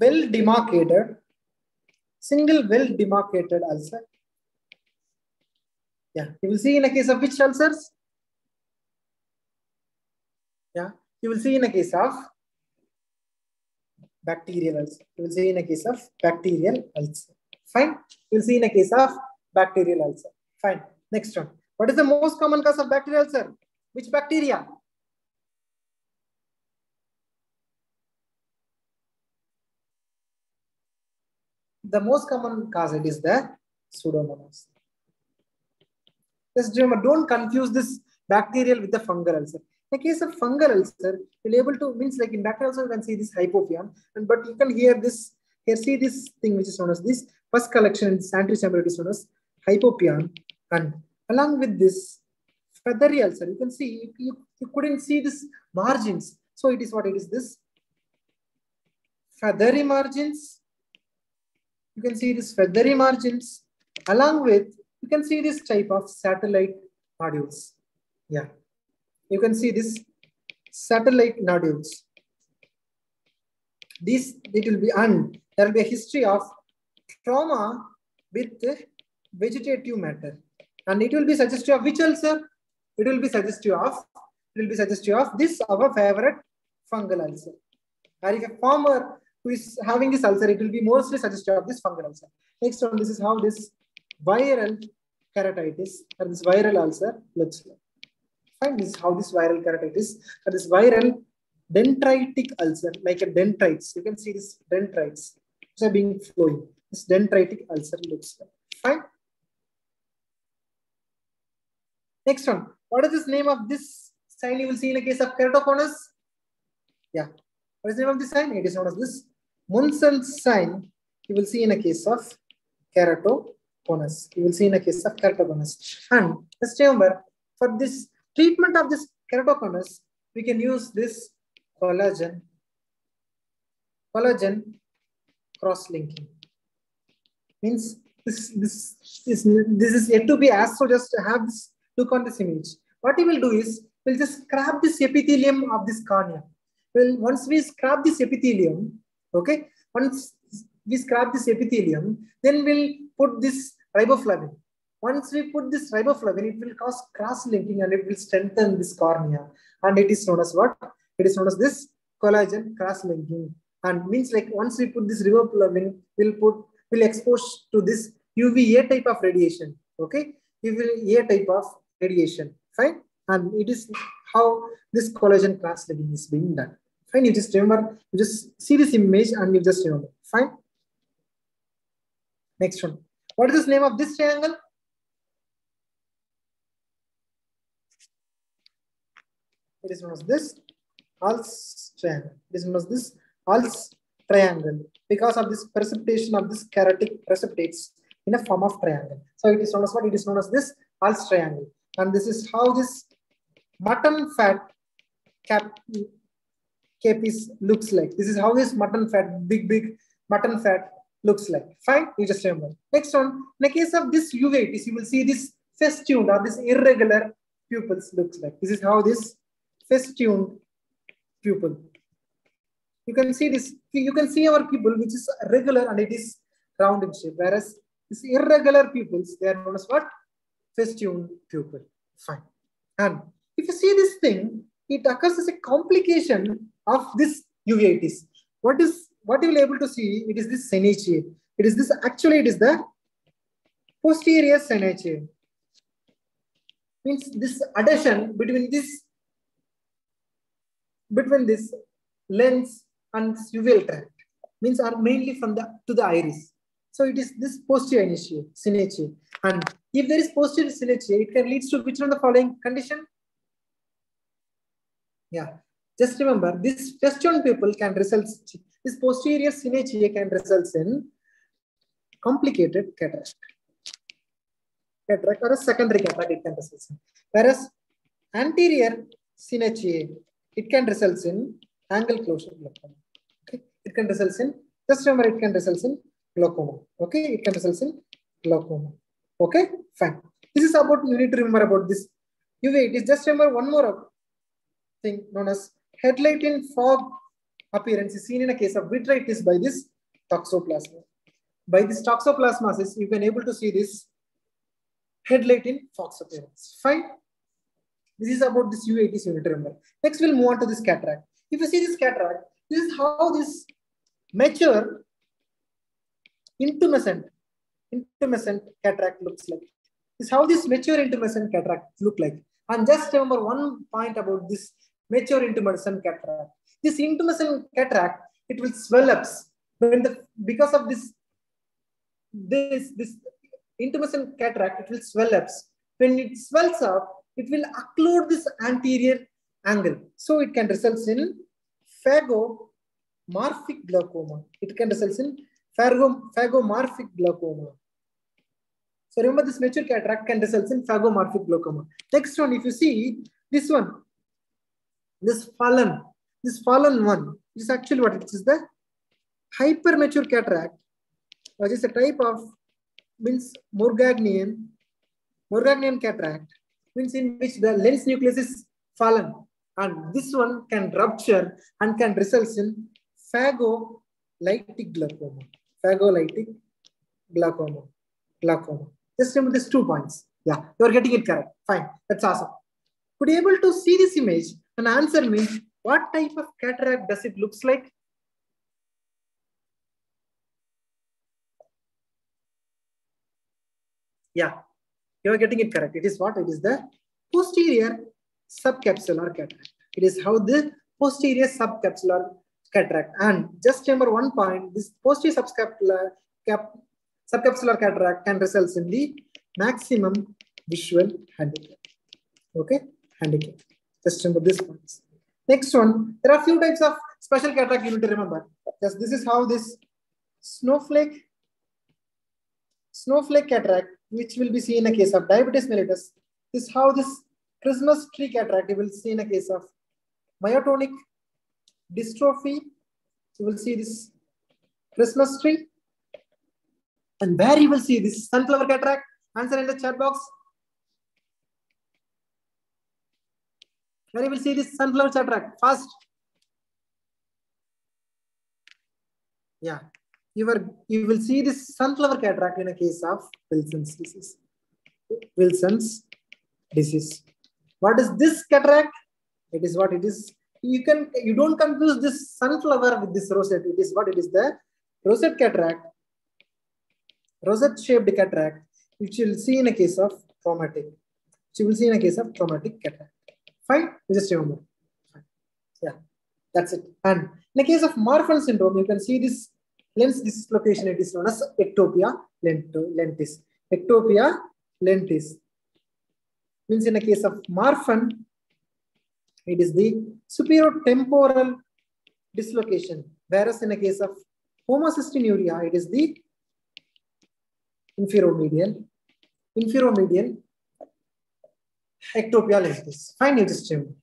well demarcated, single, well demarcated ulcer? Yeah. You will see in a case of which ulcers? Yeah. You will see in a case of bacterial ulcer. You will see in a case of bacterial ulcer. Fine. You will see in a case of bacterial ulcer. Fine. Next one. What is the most common cause of bacterial ulcer? Which bacteria? The most common cause, it is the Pseudomonas. Just remember, don't confuse this bacterial with the fungal ulcer. In the case of fungal ulcer, you'll able to, means like in bacterial ulcer, you can see this hypophyum, and but you can hear this, here see this thing which is known as this first collection in this antechamber, it is known as hypophyum, and along with this feathery ulcer, you can see, you, you couldn't see this margins. So it is what it is, this feathery margins. You can see this feathery margins, along with, you can see this type of satellite nodules. Yeah. You can see this satellite nodules. These, it will be, and there will be a history of trauma with vegetative matter. And it will be suggestive of which ulcer? It will be suggestive of, it will be suggestive of this, our favorite fungal ulcer. Or if a farmer who is having this ulcer, it will be mostly suggestive of this fungal ulcer. Next one, this is how this viral keratitis or this viral ulcer looks like. Fine, this is how this viral keratitis or this viral dendritic ulcer, like a dendrites. You can see this dendrites, which are being flowing. This dendritic ulcer looks like. Fine. Next one. What is this name of this sign you will see in the case of keratoconus? Yeah. What is the name of this sign? It is known as this Munson's sign. You will see in a case of keratoconus. You will see in a case of keratoconus. And just remember, for this treatment of this keratoconus, we can use this collagen, collagen cross-linking. Means this, this, this, this is yet to be asked, so just have this, look on this image. What we will do is, we'll just scrap this epithelium of this cornea. Well, once we scrap this epithelium, okay, once we scrap this epithelium, then we'll put this riboflavin. Once we put this riboflavin, it will cause cross-linking and it will strengthen this cornea. And it is known as what? It is known as this collagen cross-linking. And means like once we put this riboflavin, we'll put, we'll expose to this U V A type of radiation. Okay. we will a type of radiation, fine. And it is how this collagen class labeling is being done, fine. You just remember, you just see this image and you just remember, fine. Next one. What is the name of this triangle? It is known as this Als triangle. It is known as this Als triangle because of this precipitation of this keratic precipitates in a form of triangle. So it is known as what? It is known as this Als triangle. And this is how this mutton fat cap capes looks like. This is how this mutton fat, big, big mutton fat looks like. Fine, you just remember. Next one, in the case of this uveitis, you will see this festooned or this irregular pupils looks like. This is how this festooned pupil. You can see this, you can see our pupil, which is regular and it is round in shape, whereas this irregular pupils, they are known as what? Festooned pupil. Fine. And if you see this thing, it occurs as a complication of this uveitis. What is what you will able to see? It is this senescence. It is this, actually it is the posterior senescence. Means this adhesion between this between this lens and uveal tract means are mainly from the to the iris. So it is this posterior senescence. And if there is posterior senescence, it can lead to which one of the following condition? Yeah, just remember this festooned pupil can result. This posterior senescence can result in complicated cataract, cataract or a secondary cataract. It can result in. Whereas anterior senescence, it can result in angle closure glaucoma. Okay, it can result in. Just remember, it can result in glaucoma. Okay, it can result in glaucoma. Okay, fine. This is about you need to remember about this. You wait. Is just remember one more thing known as headlight in fog appearance is seen in a case of vitritis by this toxoplasma. By this toxoplasmosis, you can able to see this headlight in fog appearance. Fine. This is about this uveitis, you need to remember. Next, we'll move on to this cataract. If you see this cataract, this is how this mature intumescent, intumescent cataract looks like. This is how this mature intumescent cataract look like. And just remember one point about this mature intumescent cataract. This intumescent cataract, it will swell up when the because of this this this intumescent cataract, it will swell up. When it swells up, it will occlude this anterior angle. So it can result in phagomorphic glaucoma. It can result in phagomorphic glaucoma. So remember this mature cataract can result in phagomorphic glaucoma. Next one, if you see this one, this fallen, this fallen one, this is actually what it is, the hypermature cataract, which is a type of, means Morgagnian, Morgagnian cataract, means in which the lens nucleus is fallen, and this one can rupture and can result in phagolytic glaucoma. Phagolytic glaucoma. Glaucoma. Just remember these two points. Yeah, you are getting it correct. Fine, that's awesome. Could you be able to see this image and answer me? What type of cataract does it looks like? Yeah. You are getting it correct. It is what? It is the posterior subcapsular cataract. It is how the posterior subcapsular cataract. And just remember one point, this posterior subcapsular, cap, subcapsular cataract can result in the maximum visual handicap. Okay, handicap. Just remember these points. Next one, there are few types of special cataract you need to remember. Just this is how this snowflake, snowflake cataract, which will be seen in a case of diabetes mellitus. This is how this Christmas tree cataract you will see in a case of myotonic dystrophy. You will see this Christmas tree. And where you will see this sunflower cataract? Answer in the chat box. Where you will see this sunflower cataract? Fast. Yeah. You, were, you will see this sunflower cataract in a case of Wilson's disease. Wilson's disease. What is this cataract? It is what it is. You can you don't confuse this sunflower with this rosette. It is what it is. The rosette cataract, rosette shaped cataract. which you will see in a case of traumatic. You will see in a case of traumatic cataract. Fine, you just remember. Fine. Yeah, that's it. And in the case of Marfan syndrome, you can see this lens dislocation. It is known as ectopia lentis. Ectopia lentis means in the case of Marfan, it is the superiotemporal dislocation. Whereas in the case of homocystinuria, it is the inferomedial, inferomedial ectopia lentis. Fine, you just remember.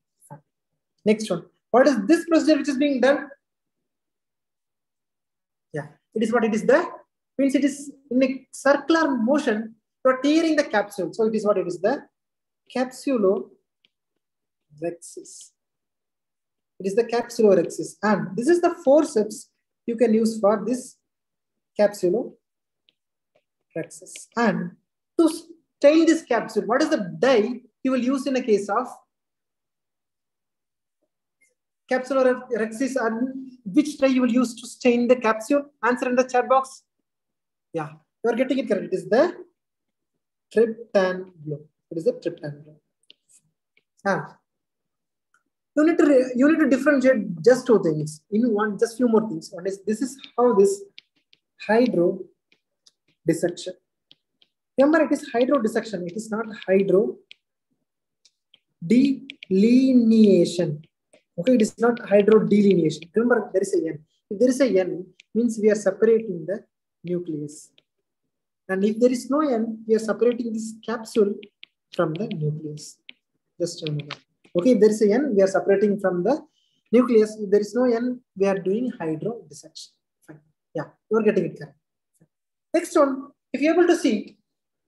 Next one. What is this procedure which is being done? Yeah, it is what it is there. Means it is in a circular motion, you are tearing the capsule. So it is what it is there. Capsulorhexis. It is the capsulorhexis. And this is the forceps you can use for this capsulorhexis. And to tail this capsule, what is the dye you will use in a case of capsulorhexis, and which dye you will use to stain the capsule? Answer in the chat box. Yeah, you are getting it correct. It is the tryptan blue. It is the tryptan blue. Ah. You need to you need to differentiate just two things. In one, just few more things. One is this is how this hydro dissection. Remember, it is hydro dissection. It is not hydro delineation. Okay, it is not hydro delineation. Remember, there is a N. If there is a N, means we are separating the nucleus. And if there is no N, we are separating this capsule from the nucleus. Just remember. Okay, if there is a N, we are separating from the nucleus. If there is no N, we are doing hydro dissection. Fine. Yeah, you are getting it correct. Next one, if you are able to see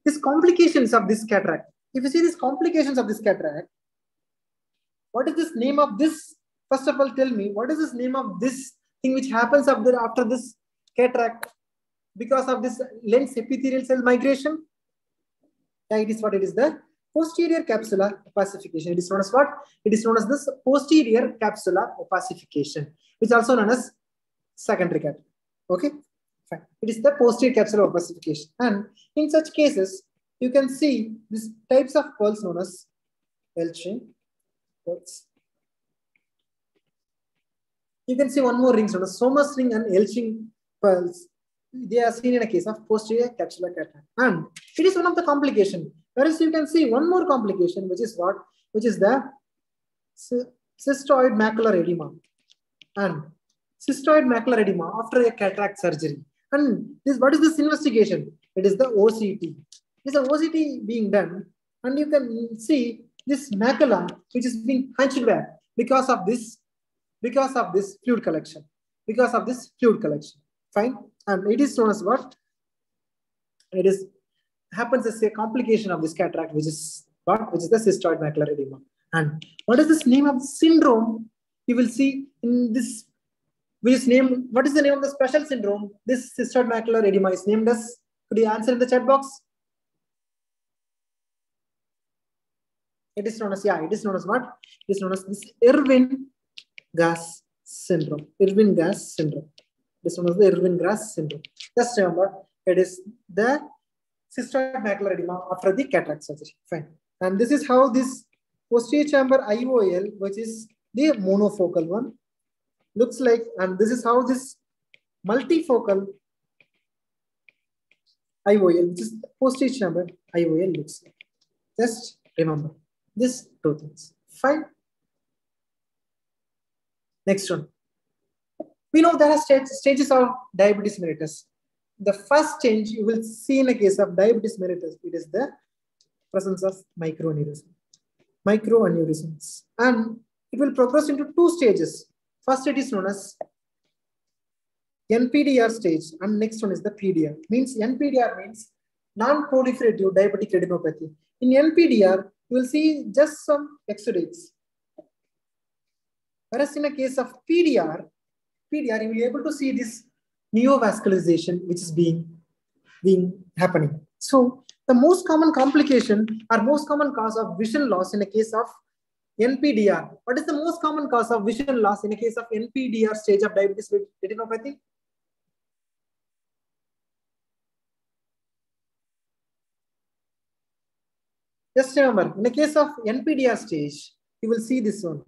these complications of this cataract. If you see these complications of this cataract, what is this name of this? First of all, tell me, what is this name of this thing which happens after, after this cataract because of this lens epithelial cell migration? Yeah, it is what it is there. Posterior capsular opacification. It is known as what? It is known as this posterior capsular opacification, which is also known as secondary cataract. Okay? Fine. It is the posterior capsular opacification. And in such cases, you can see these types of pearls known as L-shaped pearls. You can see one more ring known as Somers ring and L-shaped pearls. They are seen in a case of posterior capsular cataract. And it is one of the complications. Whereas you can see one more complication, which is what? Which is the cystoid macular edema. And cystoid macular edema after a cataract surgery. And this, what is this investigation? It is the O C T. This is O C T being done. And you can see this macula, which is being hunched back because of this, because of this fluid collection. Because of this fluid collection. Fine. And it is known as what? It is happens as a complication of this cataract, which is what? Which is the cystoid macular edema. And what is this name of syndrome? You will see in this, which is named, what is the name of the special syndrome? This cystoid macular edema is named as, could you answer in the chat box? It is known as, yeah, it is known as what? It is known as this Irwin-Grass syndrome. Irwin-Grass syndrome. This one is the Irwin-Grass syndrome. Just remember, it is the cystoid macular edema after the cataract surgery. Fine. And this is how this posterior chamber I O L, which is the monofocal one, looks like. And this is how this multifocal I O L, which is posterior chamber I O L, looks like. Just remember these two things. Fine. Next one. We know there are stage, stages of diabetes mellitus. The first change you will see in a case of diabetes mellitus, it is the presence of microaneurysm, microaneurysms. And it will progress into two stages. First, it is known as N P D R stage, and next one is the P D R. Means N P D R means non-proliferative diabetic retinopathy. In N P D R, you will see just some exudates. Whereas in a case of P D R, P D R, you will be able to see this neovascularization, which is being, being happening. So the most common complication or most common cause of vision loss in a case of N P D R. What is the most common cause of vision loss in a case of N P D R stage of diabetes retinopathy? Just remember, in the case of N P D R stage, you will see this one.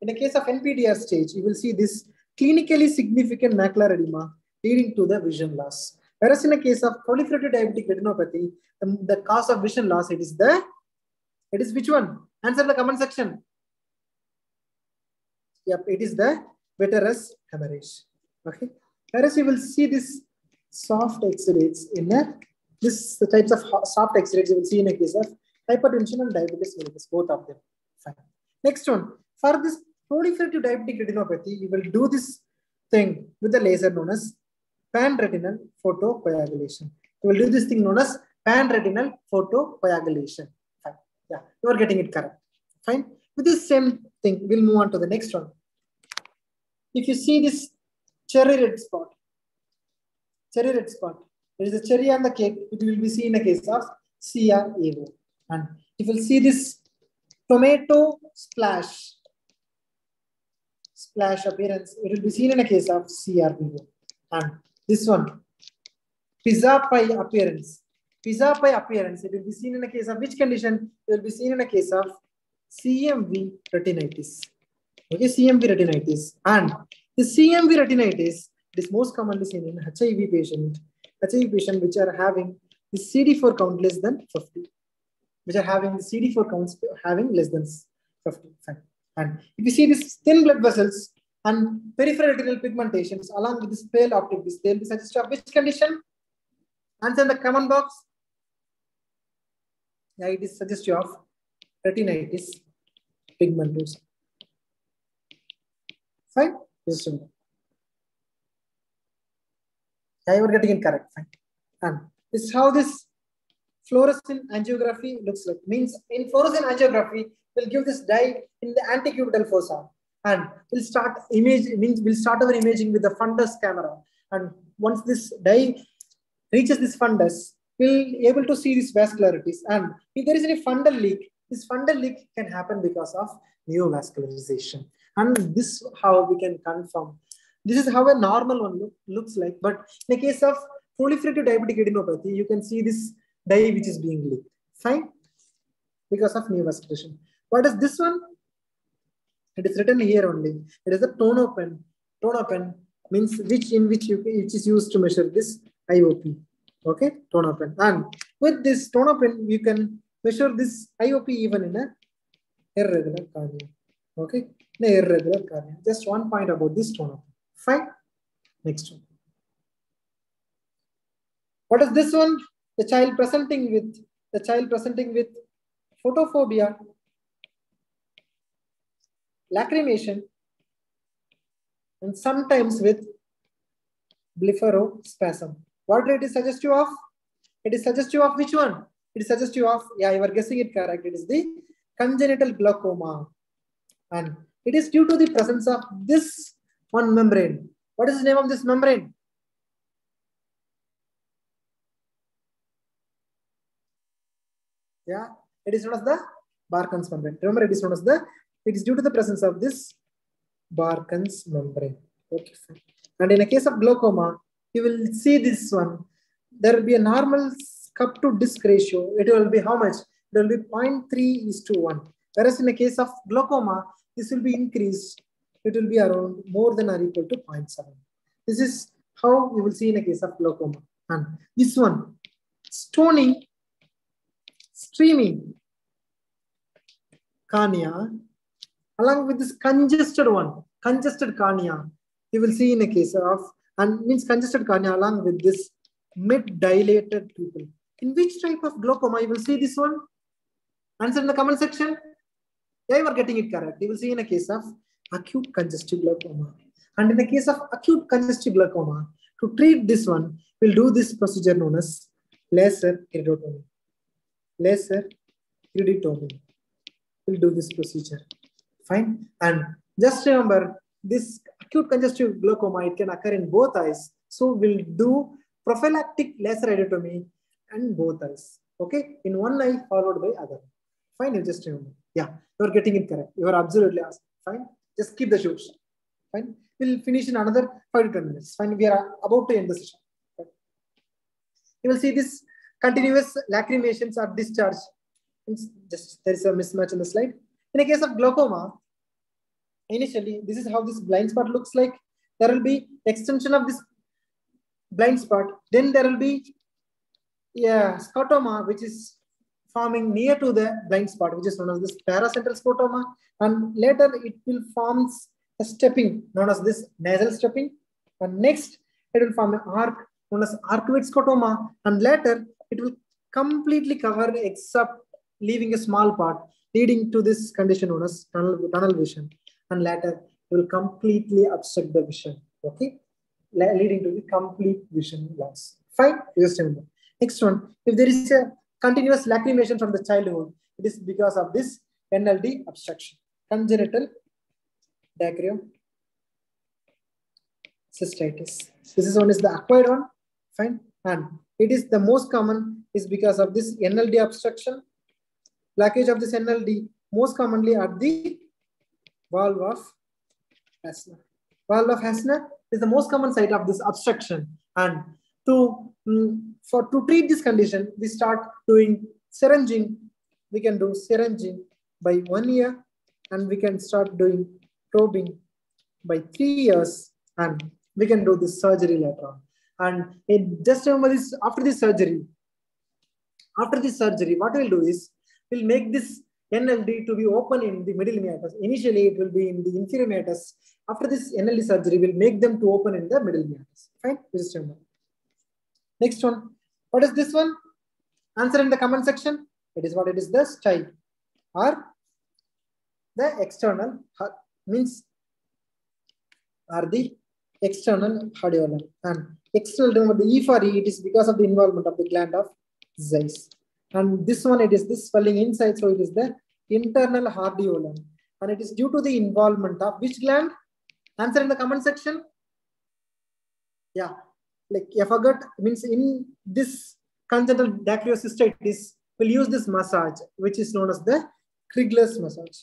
In the case of N P D R stage, you will see this clinically significant macular edema leading to the vision loss. Whereas in the case of proliferative diabetic retinopathy, the, the cause of vision loss, it is the, it is which one? Answer the comment section. Yep, it is the vitreous hemorrhage. Okay. Whereas you will see this soft X-rays in the, this the types of soft X-rays you will see in the case of hypertension and diabetes mellitus, both of them. Fine. Next one, for this proliferative diabetic retinopathy, you will do this thing with the laser known as pan-retinal photocoagulation. You will do this thing known as pan-retinal photocoagulation. Fine. Yeah, you are getting it correct. Fine. With this same thing, we'll move on to the next one. If you see this cherry red spot, cherry red spot, there is a cherry on the cake, which will be seen in the case of C R A O. And you will see this tomato splash, splash appearance, it will be seen in a case of C R B O. And this one, pizza pie appearance, pizza pie appearance, it will be seen in a case of which condition? It will be seen in a case of C M V retinitis. Okay, C M V retinitis. And the C M V retinitis, it is most commonly seen in H I V patient, H I V patient which are having the C D four count less than fifty. Which are having the C D four counts having less than fifty. And if you see these thin blood vessels and peripheral retinal pigmentations along with this pale optic disc, they'll be suggestive of which condition? Answer in the comment box. Yeah, it is suggestive of retinitis pigmentosa. Fine. Yeah, you are getting it correct. Fine. And this is how this fluorescein angiography looks like. Means in fluorescein angiography, we'll give this dye in the antecubital fossa, and we'll start image. Means we'll start our imaging with the fundus camera. And once this dye reaches this fundus, we'll be able to see these vascularities. And if there is any fundal leak, this fundal leak can happen because of neovascularization. And this is how we can confirm. This is how a normal one look, looks like. But in the case of proliferative diabetic retinopathy, you can see this dye which is being leaked. Fine? Because of neovascularization. What is this one? It is written here only. It is a tonopen. Tonopen means which in which you, which is used to measure this I O P. Okay? Tonopen. And with this tonopen, you can measure this I O P even in a irregular cornea. Okay? In a irregular cornea. Just one point about this tonopen. Fine? Next one. What is this one? The child presenting with the child presenting with photophobia, lacrimation, and sometimes with blepharospasm. What it is suggestive of? It is suggestive of which one? It is suggestive of, yeah, you are guessing it correct. It is the congenital glaucoma. And it is due to the presence of this one membrane. What is the name of this membrane? Yeah, it is known as the Barkhan's membrane. Remember, it is known as the, it is due to the presence of this Barkhan's membrane. Okay, fine. And in a case of glaucoma, you will see this one. There will be a normal cup to disc ratio. It will be how much? It will be zero point three is to one. Whereas in the case of glaucoma, this will be increased. It will be around more than or equal to zero point seven. This is how you will see in a case of glaucoma. And this one, stony, streaming cornea, along with this congested one, congested cornea, you will see in a case of, and means congested cornea along with this mid-dilated pupil. In which type of glaucoma you will see this one? Answer in the comment section. Yeah, you are getting it correct. You will see in a case of acute congestive glaucoma. And in the case of acute congestive glaucoma, to treat this one, we'll do this procedure known as laser iridotomy. Laser iridotomy. We'll do this procedure. Fine. And just remember, this acute congestive glaucoma, it can occur in both eyes. So we'll do prophylactic laser iridotomy and both eyes. Okay. In one eye followed by other. Fine. You just remember. Yeah. You're getting it correct. You are absolutely asked. Fine. Just keep the shoes. Fine. We'll finish in another five to ten minutes. Fine. We are about to end the session. Fine. You will see this continuous lacrimations or discharge. Just there is a mismatch in the slide. In a case of glaucoma, initially, this is how this blind spot looks like. There will be extension of this blind spot. Then there will be yeah, scotoma, which is forming near to the blind spot, which is known as this paracentral scotoma. And later it will form a stepping, known as this nasal stepping. And next it will form an arc, known as arcuate scotoma. And later it will completely cover except leaving a small part, leading to this condition known as tunnel, tunnel vision. And later it will completely obstruct the vision, okay? Leading to the complete vision loss. Fine, just remember. Next one, if there is a continuous lacrimation from the childhood, it is because of this N L D obstruction. Congenital diacreocystitis. This is one is the acquired one, fine. And it is the most common is because of this N L D obstruction. Blockage of this N L D most commonly at the valve of Hassner. Valve of Hassner is the most common site of this obstruction. And to, for, to treat this condition, we start doing syringing. We can do syringing by one year, and we can start doing probing by three years, and we can do this surgery later on. And it, just remember this, after this surgery, after this surgery, what we'll do is, we'll make this N L D to be open in the middle meatus. Initially, it will be in the inferior meatus. After this N L D surgery, we'll make them to open in the middle meatus. Fine? Just remember. Next one. What is this one? Answer in the comment section. It is what it is, the stye or the external, means are the external hordeolum. And external, remember the E for E, it is because of the involvement of the gland of Zeiss. And this one, it is this swelling inside, so it is the internal hordeolum. And it is due to the involvement of which gland? Answer in the comment section. Yeah, like I forgot, means in this congenital diacreocystitis, we'll use this massage, which is known as the Krigler's massage.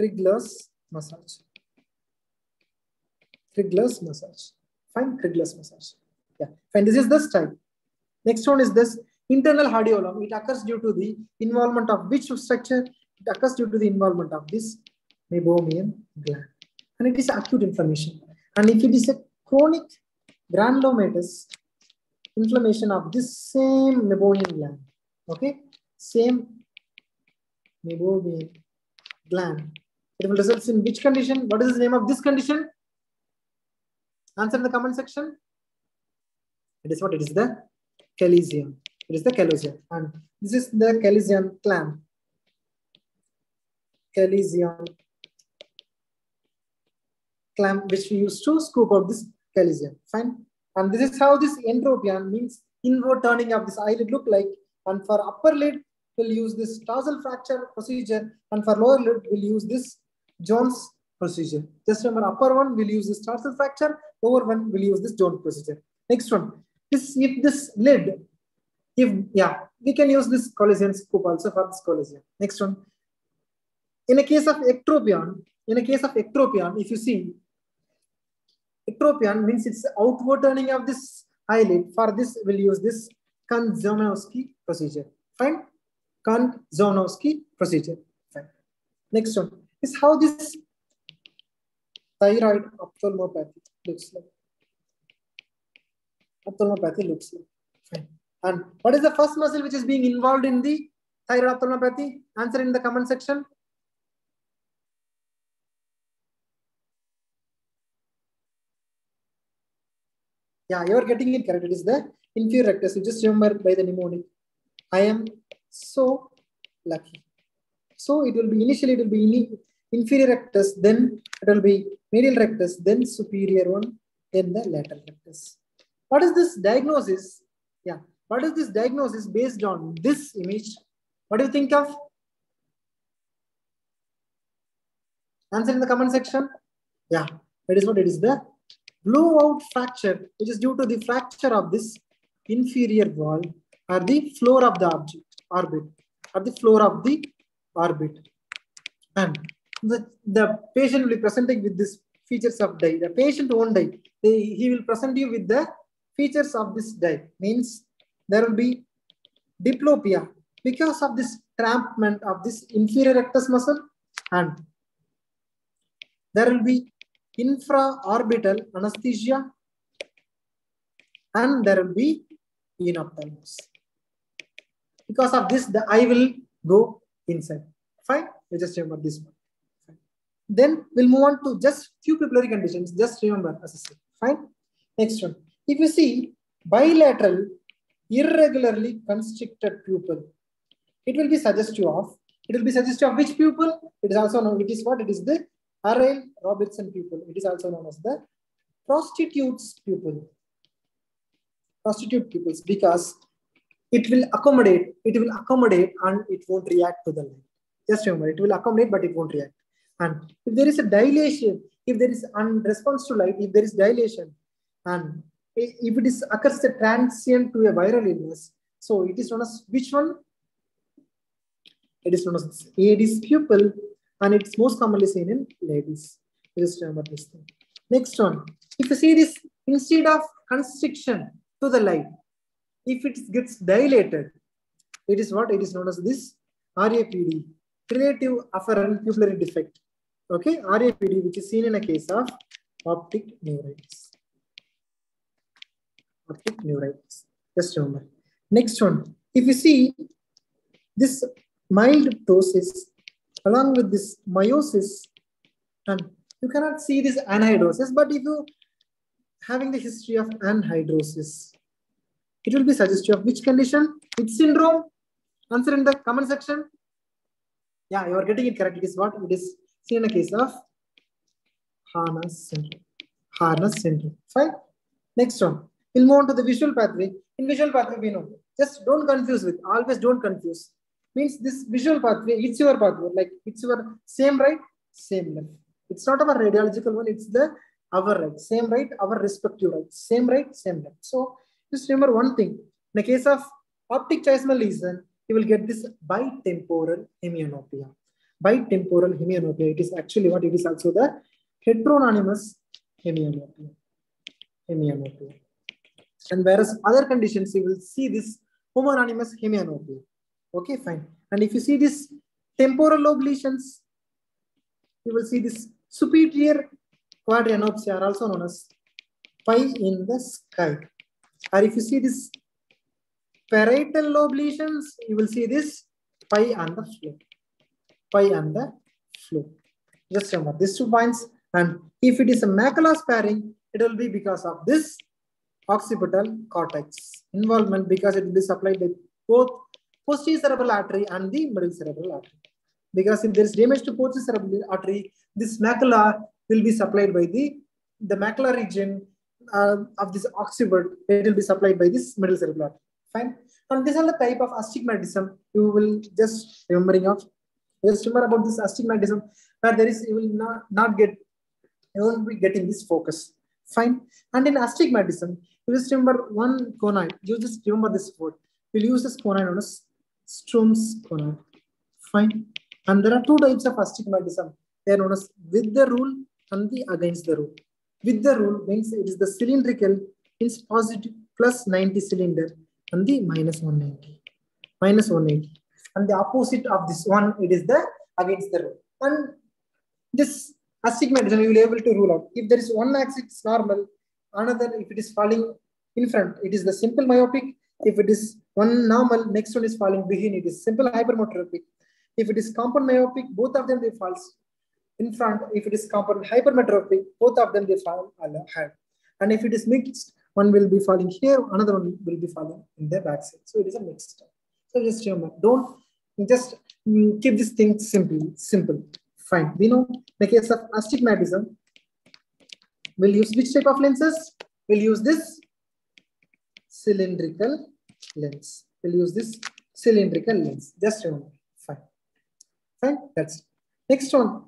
Krigler's massage. Krigler's massage. Fine, Krigler's massage. Yeah, fine. This is this type. Next one is this. Internal hordeolum, it occurs due to the involvement of which structure? It occurs due to the involvement of this meibomian gland. And it is acute inflammation. And if it is a chronic granulomatous inflammation of this same meibomian gland, okay? Same meibomian gland. It will result in which condition? What is the name of this condition? Answer in the comment section. It is what it is, the Calesium. It is the Calesium, and this is the Calesium clamp. Calesium clamp, which we use to scoop out this Calesium. Fine, and this is how this entropion, means inward turning of this eyelid, look like. And for upper lid, we'll use this tarsal fracture procedure, and for lower lid, we'll use this Jones procedure. Just remember, upper one we'll use this tarsal fracture, lower one we'll use this Jones procedure. Next one, this if this lid. If, yeah, we can use this Calesium scoop also for this Calesium. Next one. In a case of ectropion, in a case of ectropion, if you see, ectropion means it's outward turning of this eyelid. For this, we'll use this Kanzonowski procedure. Fine? Kanzonowski procedure. Fine. Next one is how this thyroid ophthalmopathy looks like. Ophthalmopathy looks like. Fine. And what is the first muscle which is being involved in the thyroid ophthalmopathy? Answer in the comment section. Yeah, you are getting it correct. It is the inferior rectus. You just remember by the mnemonic. I am so lucky. So it will be initially it will be inferior rectus, then it will be medial rectus, then superior one, then the lateral rectus. What is this diagnosis? Yeah. What is this diagnosis based on this image? What do you think of? Answer in the comment section. Yeah, that is what it is. The blowout fracture, which is due to the fracture of this inferior wall or the floor of the object, orbit, or the floor of the orbit. And the, the patient will be presenting with these features of dye. The patient won't die. They, he will present you with the features of this dye. Means there will be diplopia because of this entrappment of this inferior rectus muscle, and there will be infraorbital anesthesia, and there will be enophthalmos. Because of this, the eye will go inside. Fine, we just remember this one. Fine. Then we'll move on to just few pupillary conditions. Just remember, as I said. Fine. Next one. If you see bilateral, irregularly constricted pupil, it will be suggestive of. It will be suggestive of which pupil? It is also known. It is what? It is the Arrel-Robertson pupil. It is also known as the prostitute's pupil. Prostitute pupils, because it will accommodate, it will accommodate and it won't react to the light. Just remember, it will accommodate but it won't react. And if there is a dilation, if there is unresponse to light, if there is dilation, and if it is occurs the transient to a viral illness, so it is known as which one? It is known as Aedes pupil, and it's most commonly seen in ladies. Just remember this thing. Next one, if you see this, instead of constriction to the light, if it gets dilated, it is what? It is known as this R A P D, relative afferent pupillary defect. Okay, R A P D, which is seen in a case of optic neuritis. Optic neuritis. Just remember. Next one. If you see this mild ptosis along with this meiosis, and you cannot see this anhidrosis, but if you having the history of anhidrosis, it will be suggestive of which condition? Which syndrome? Answer in the comment section. Yeah, you are getting it correct. It is what? It is seen in a case of Harnas syndrome. Harnas syndrome. Fine. Next one. We'll move on to the visual pathway. In visual pathway, we know. Just don't confuse with. Always don't confuse. Means this visual pathway, it's your pathway. Like it's your same right, same left. It's not our radiological one. It's the our right, same right, our respective right, same right, same left. So just remember one thing. In the case of optic chiasmal lesion, you will get this bitemporal hemianopia. Bitemporal hemianopia. It is actually what? It is also the heteronymous hemianopia. Hemianopia. And whereas other conditions, you will see this homonymous hemianopia. Okay, fine. And if you see this temporal lobe lesions, you will see this superior quadrianopsia, are also known as pie in the sky. Or if you see this parietal lobe lesions, you will see this pie on the floor. Pie on the floor. Just remember these two points. And if it is a macula sparing, it will be because of this occipital cortex involvement, because it will be supplied by both posterior cerebral artery and the middle cerebral artery. Because if there is damage to posterior cerebral artery, this macula will be supplied by the, the macular region uh, of this occiput. It will be supplied by this middle cerebral artery. Fine. And these are the type of astigmatism you will just remembering of. Just remember about this astigmatism, where there is, you will not, not get, you won't be getting this focus. Fine. And in astigmatism, you just remember one conine. You just remember this word. We'll use this conine known as Strom's conine. Fine. And there are two types of astigmatism. They are known as with the rule and the against the rule. With the rule means it is the cylindrical, means positive plus ninety cylinder, and the minus one ninety. Minus one eighty. And the opposite of this one, it is the against the rule. And this astigmatism you will be able to rule out. If there is one axis, it's normal. Another, if it is falling in front, it is the simple myopic. If it is one normal, next one is falling behind, it is simple hypermetropic. If it is compound myopic, both of them, they fall in front. If it is compound hypermetropic, both of them, they fall high. And if it is mixed, one will be falling here, another one will be falling in the back side. So it is a mixed type. So just remember, don't just keep this thing simple. Simple. Fine. We know the case of astigmatism. We'll use which type of lenses? We'll use this cylindrical lens. We'll use this cylindrical lens. Just remember. Fine. Fine. That's it. Next one.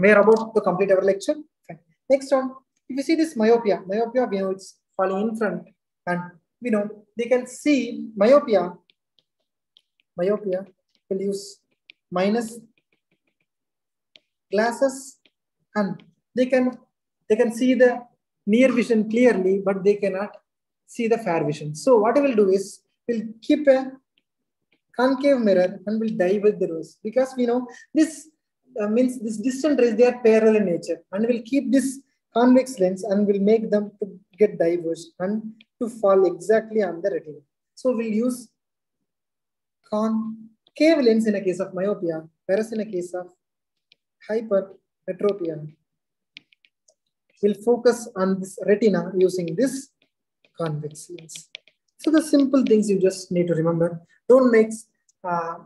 We are about to complete our lecture. Fine. Next one, if you see this myopia, myopia, we know it's falling in front, and we know they can see myopia. Myopia will use minus glasses, and they can they can see the near vision clearly, but they cannot see the far vision. So what I will do is we'll keep a concave mirror, one will die with the rays, because we know this uh, means this distant rays, they are parallel in nature, and will keep this convex lens and will make them to get diverged and to fall exactly on the retina. So we'll use concave lens in a case of myopia, whereas in a case of hypermetropia, we'll focus on this retina using this convex lens. So the simple things you just need to remember. Don't make uh,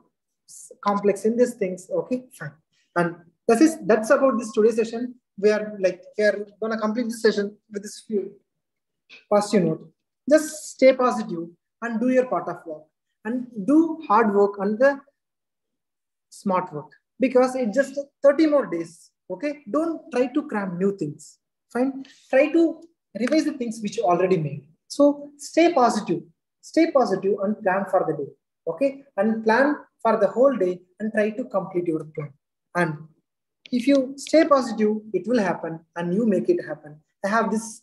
complex in these things. Okay, fine. And that is that's about this today's session. We are like we are gonna complete this session with this few positive note. Just stay positive and do your part of work, and do hard work and the smart work, because it's just thirty more days. Okay, don't try to cram new things. Fine, try to revise the things which you already made. So stay positive, stay positive and plan for the day. Okay, and plan for the whole day and try to complete your plan. And if you stay positive, it will happen, and you make it happen. I have this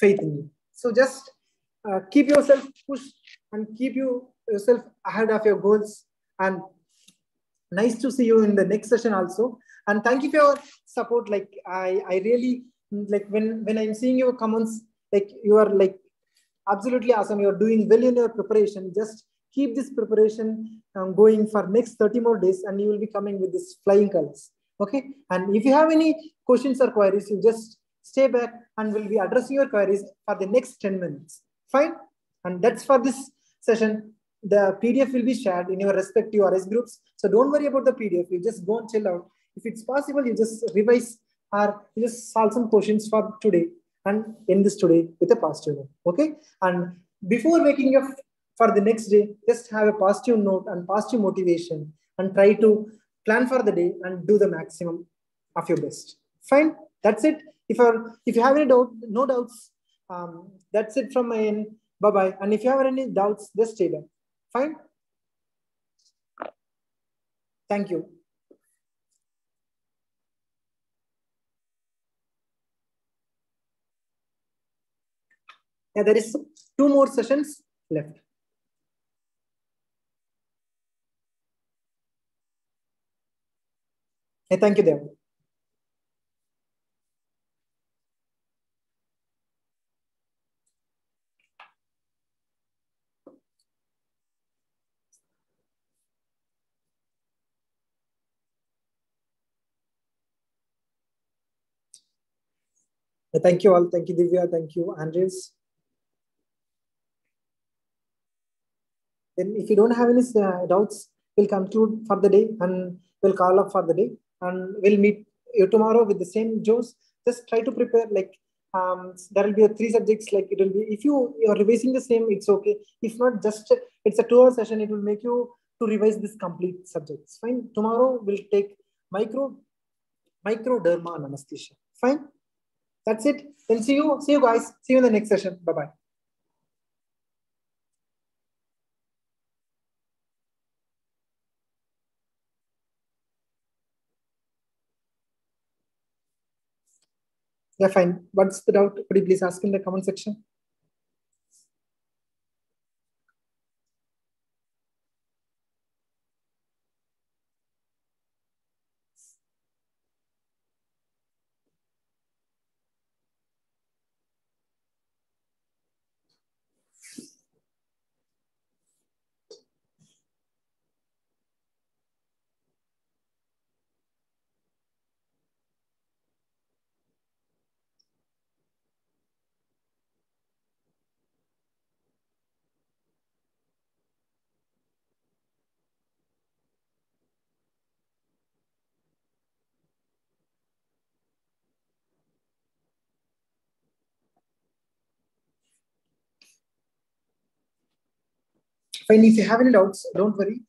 faith in you. So just uh, keep yourself pushed and keep you yourself ahead of your goals. And nice to see you in the next session also. And thank you for your support. Like I, I really like when when I'm seeing your comments. Like you are like absolutely awesome. You are doing well in your preparation. Just keep this preparation um, going for next thirty more days, and you will be coming with this flying colors. Okay. And if you have any questions or queries, you just stay back and we'll be addressing your queries for the next ten minutes. Fine. And that's for this session. The P D F will be shared in your respective R S groups. So don't worry about the P D F. You just go and chill out. If it's possible, you just revise or you just solve some questions for today and end this today with a positive note. Okay. And before waking up for the next day, just have a positive note and positive motivation and try to plan for the day and do the maximum of your best. Fine. That's it. If you if you have any doubt, no doubts. Um, that's it from my end. Bye bye. And if you have any doubts, just stay back. Fine. Thank you. Yeah, there is two more sessions left. Hey, thank you, Dev. Hey, thank you all. Thank you, Divya. Thank you, Andres. Then if you don't have any uh, doubts, we'll conclude for the day and we'll call up for the day, and we'll meet you tomorrow with the same Joes. Just try to prepare, like um, there will be three subjects, like it will be, if you are revising the same, it's okay. If not, just it's a two hour session, it will make you to revise this complete subjects. Fine. Tomorrow we'll take micro, microderma and anesthesia. Fine. That's it. Then see you, see you guys. See you in the next session. Bye-bye. Yeah, fine. What's the doubt? Could you please ask in the comment section? And if you have any doubts, don't worry.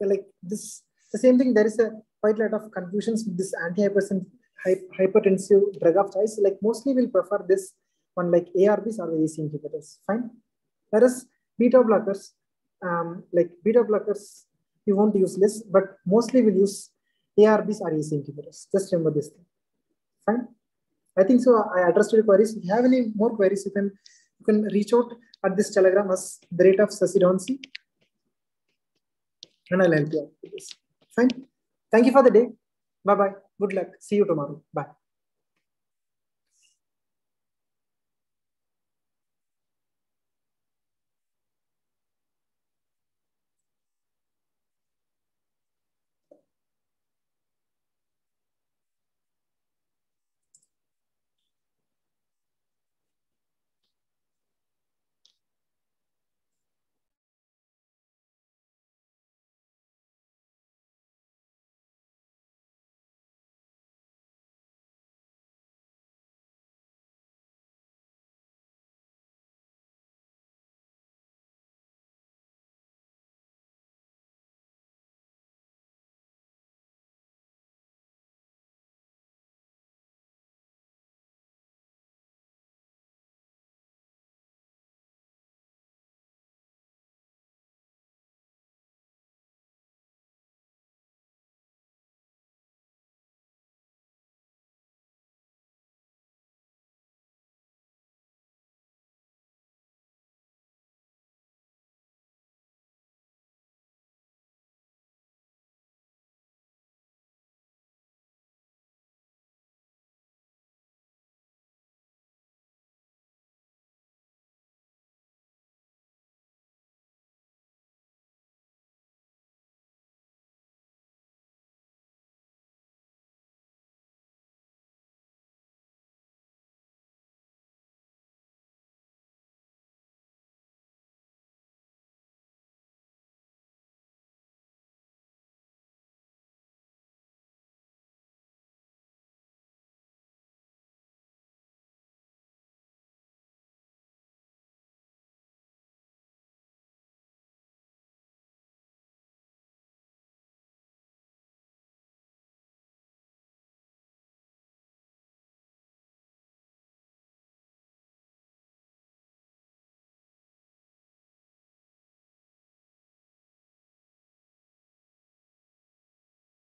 Like this, the same thing, there is a quite lot of confusions with this antihypertensive hypertensive drug of choice. Like mostly we'll prefer this one, like A R Bs or the A C E inhibitors. Fine. Whereas beta blockers, um, like beta blockers, you won't use less, but mostly we'll use A R Bs or A C E inhibitors. Just remember this thing. Fine. I think so. I addressed your queries. If you have any more queries, you can You can reach out at this Telegram as the rate of Sasidonsi, and I'll help you out with this. Fine. Thank you for the day. Bye bye. Good luck. See you tomorrow. Bye.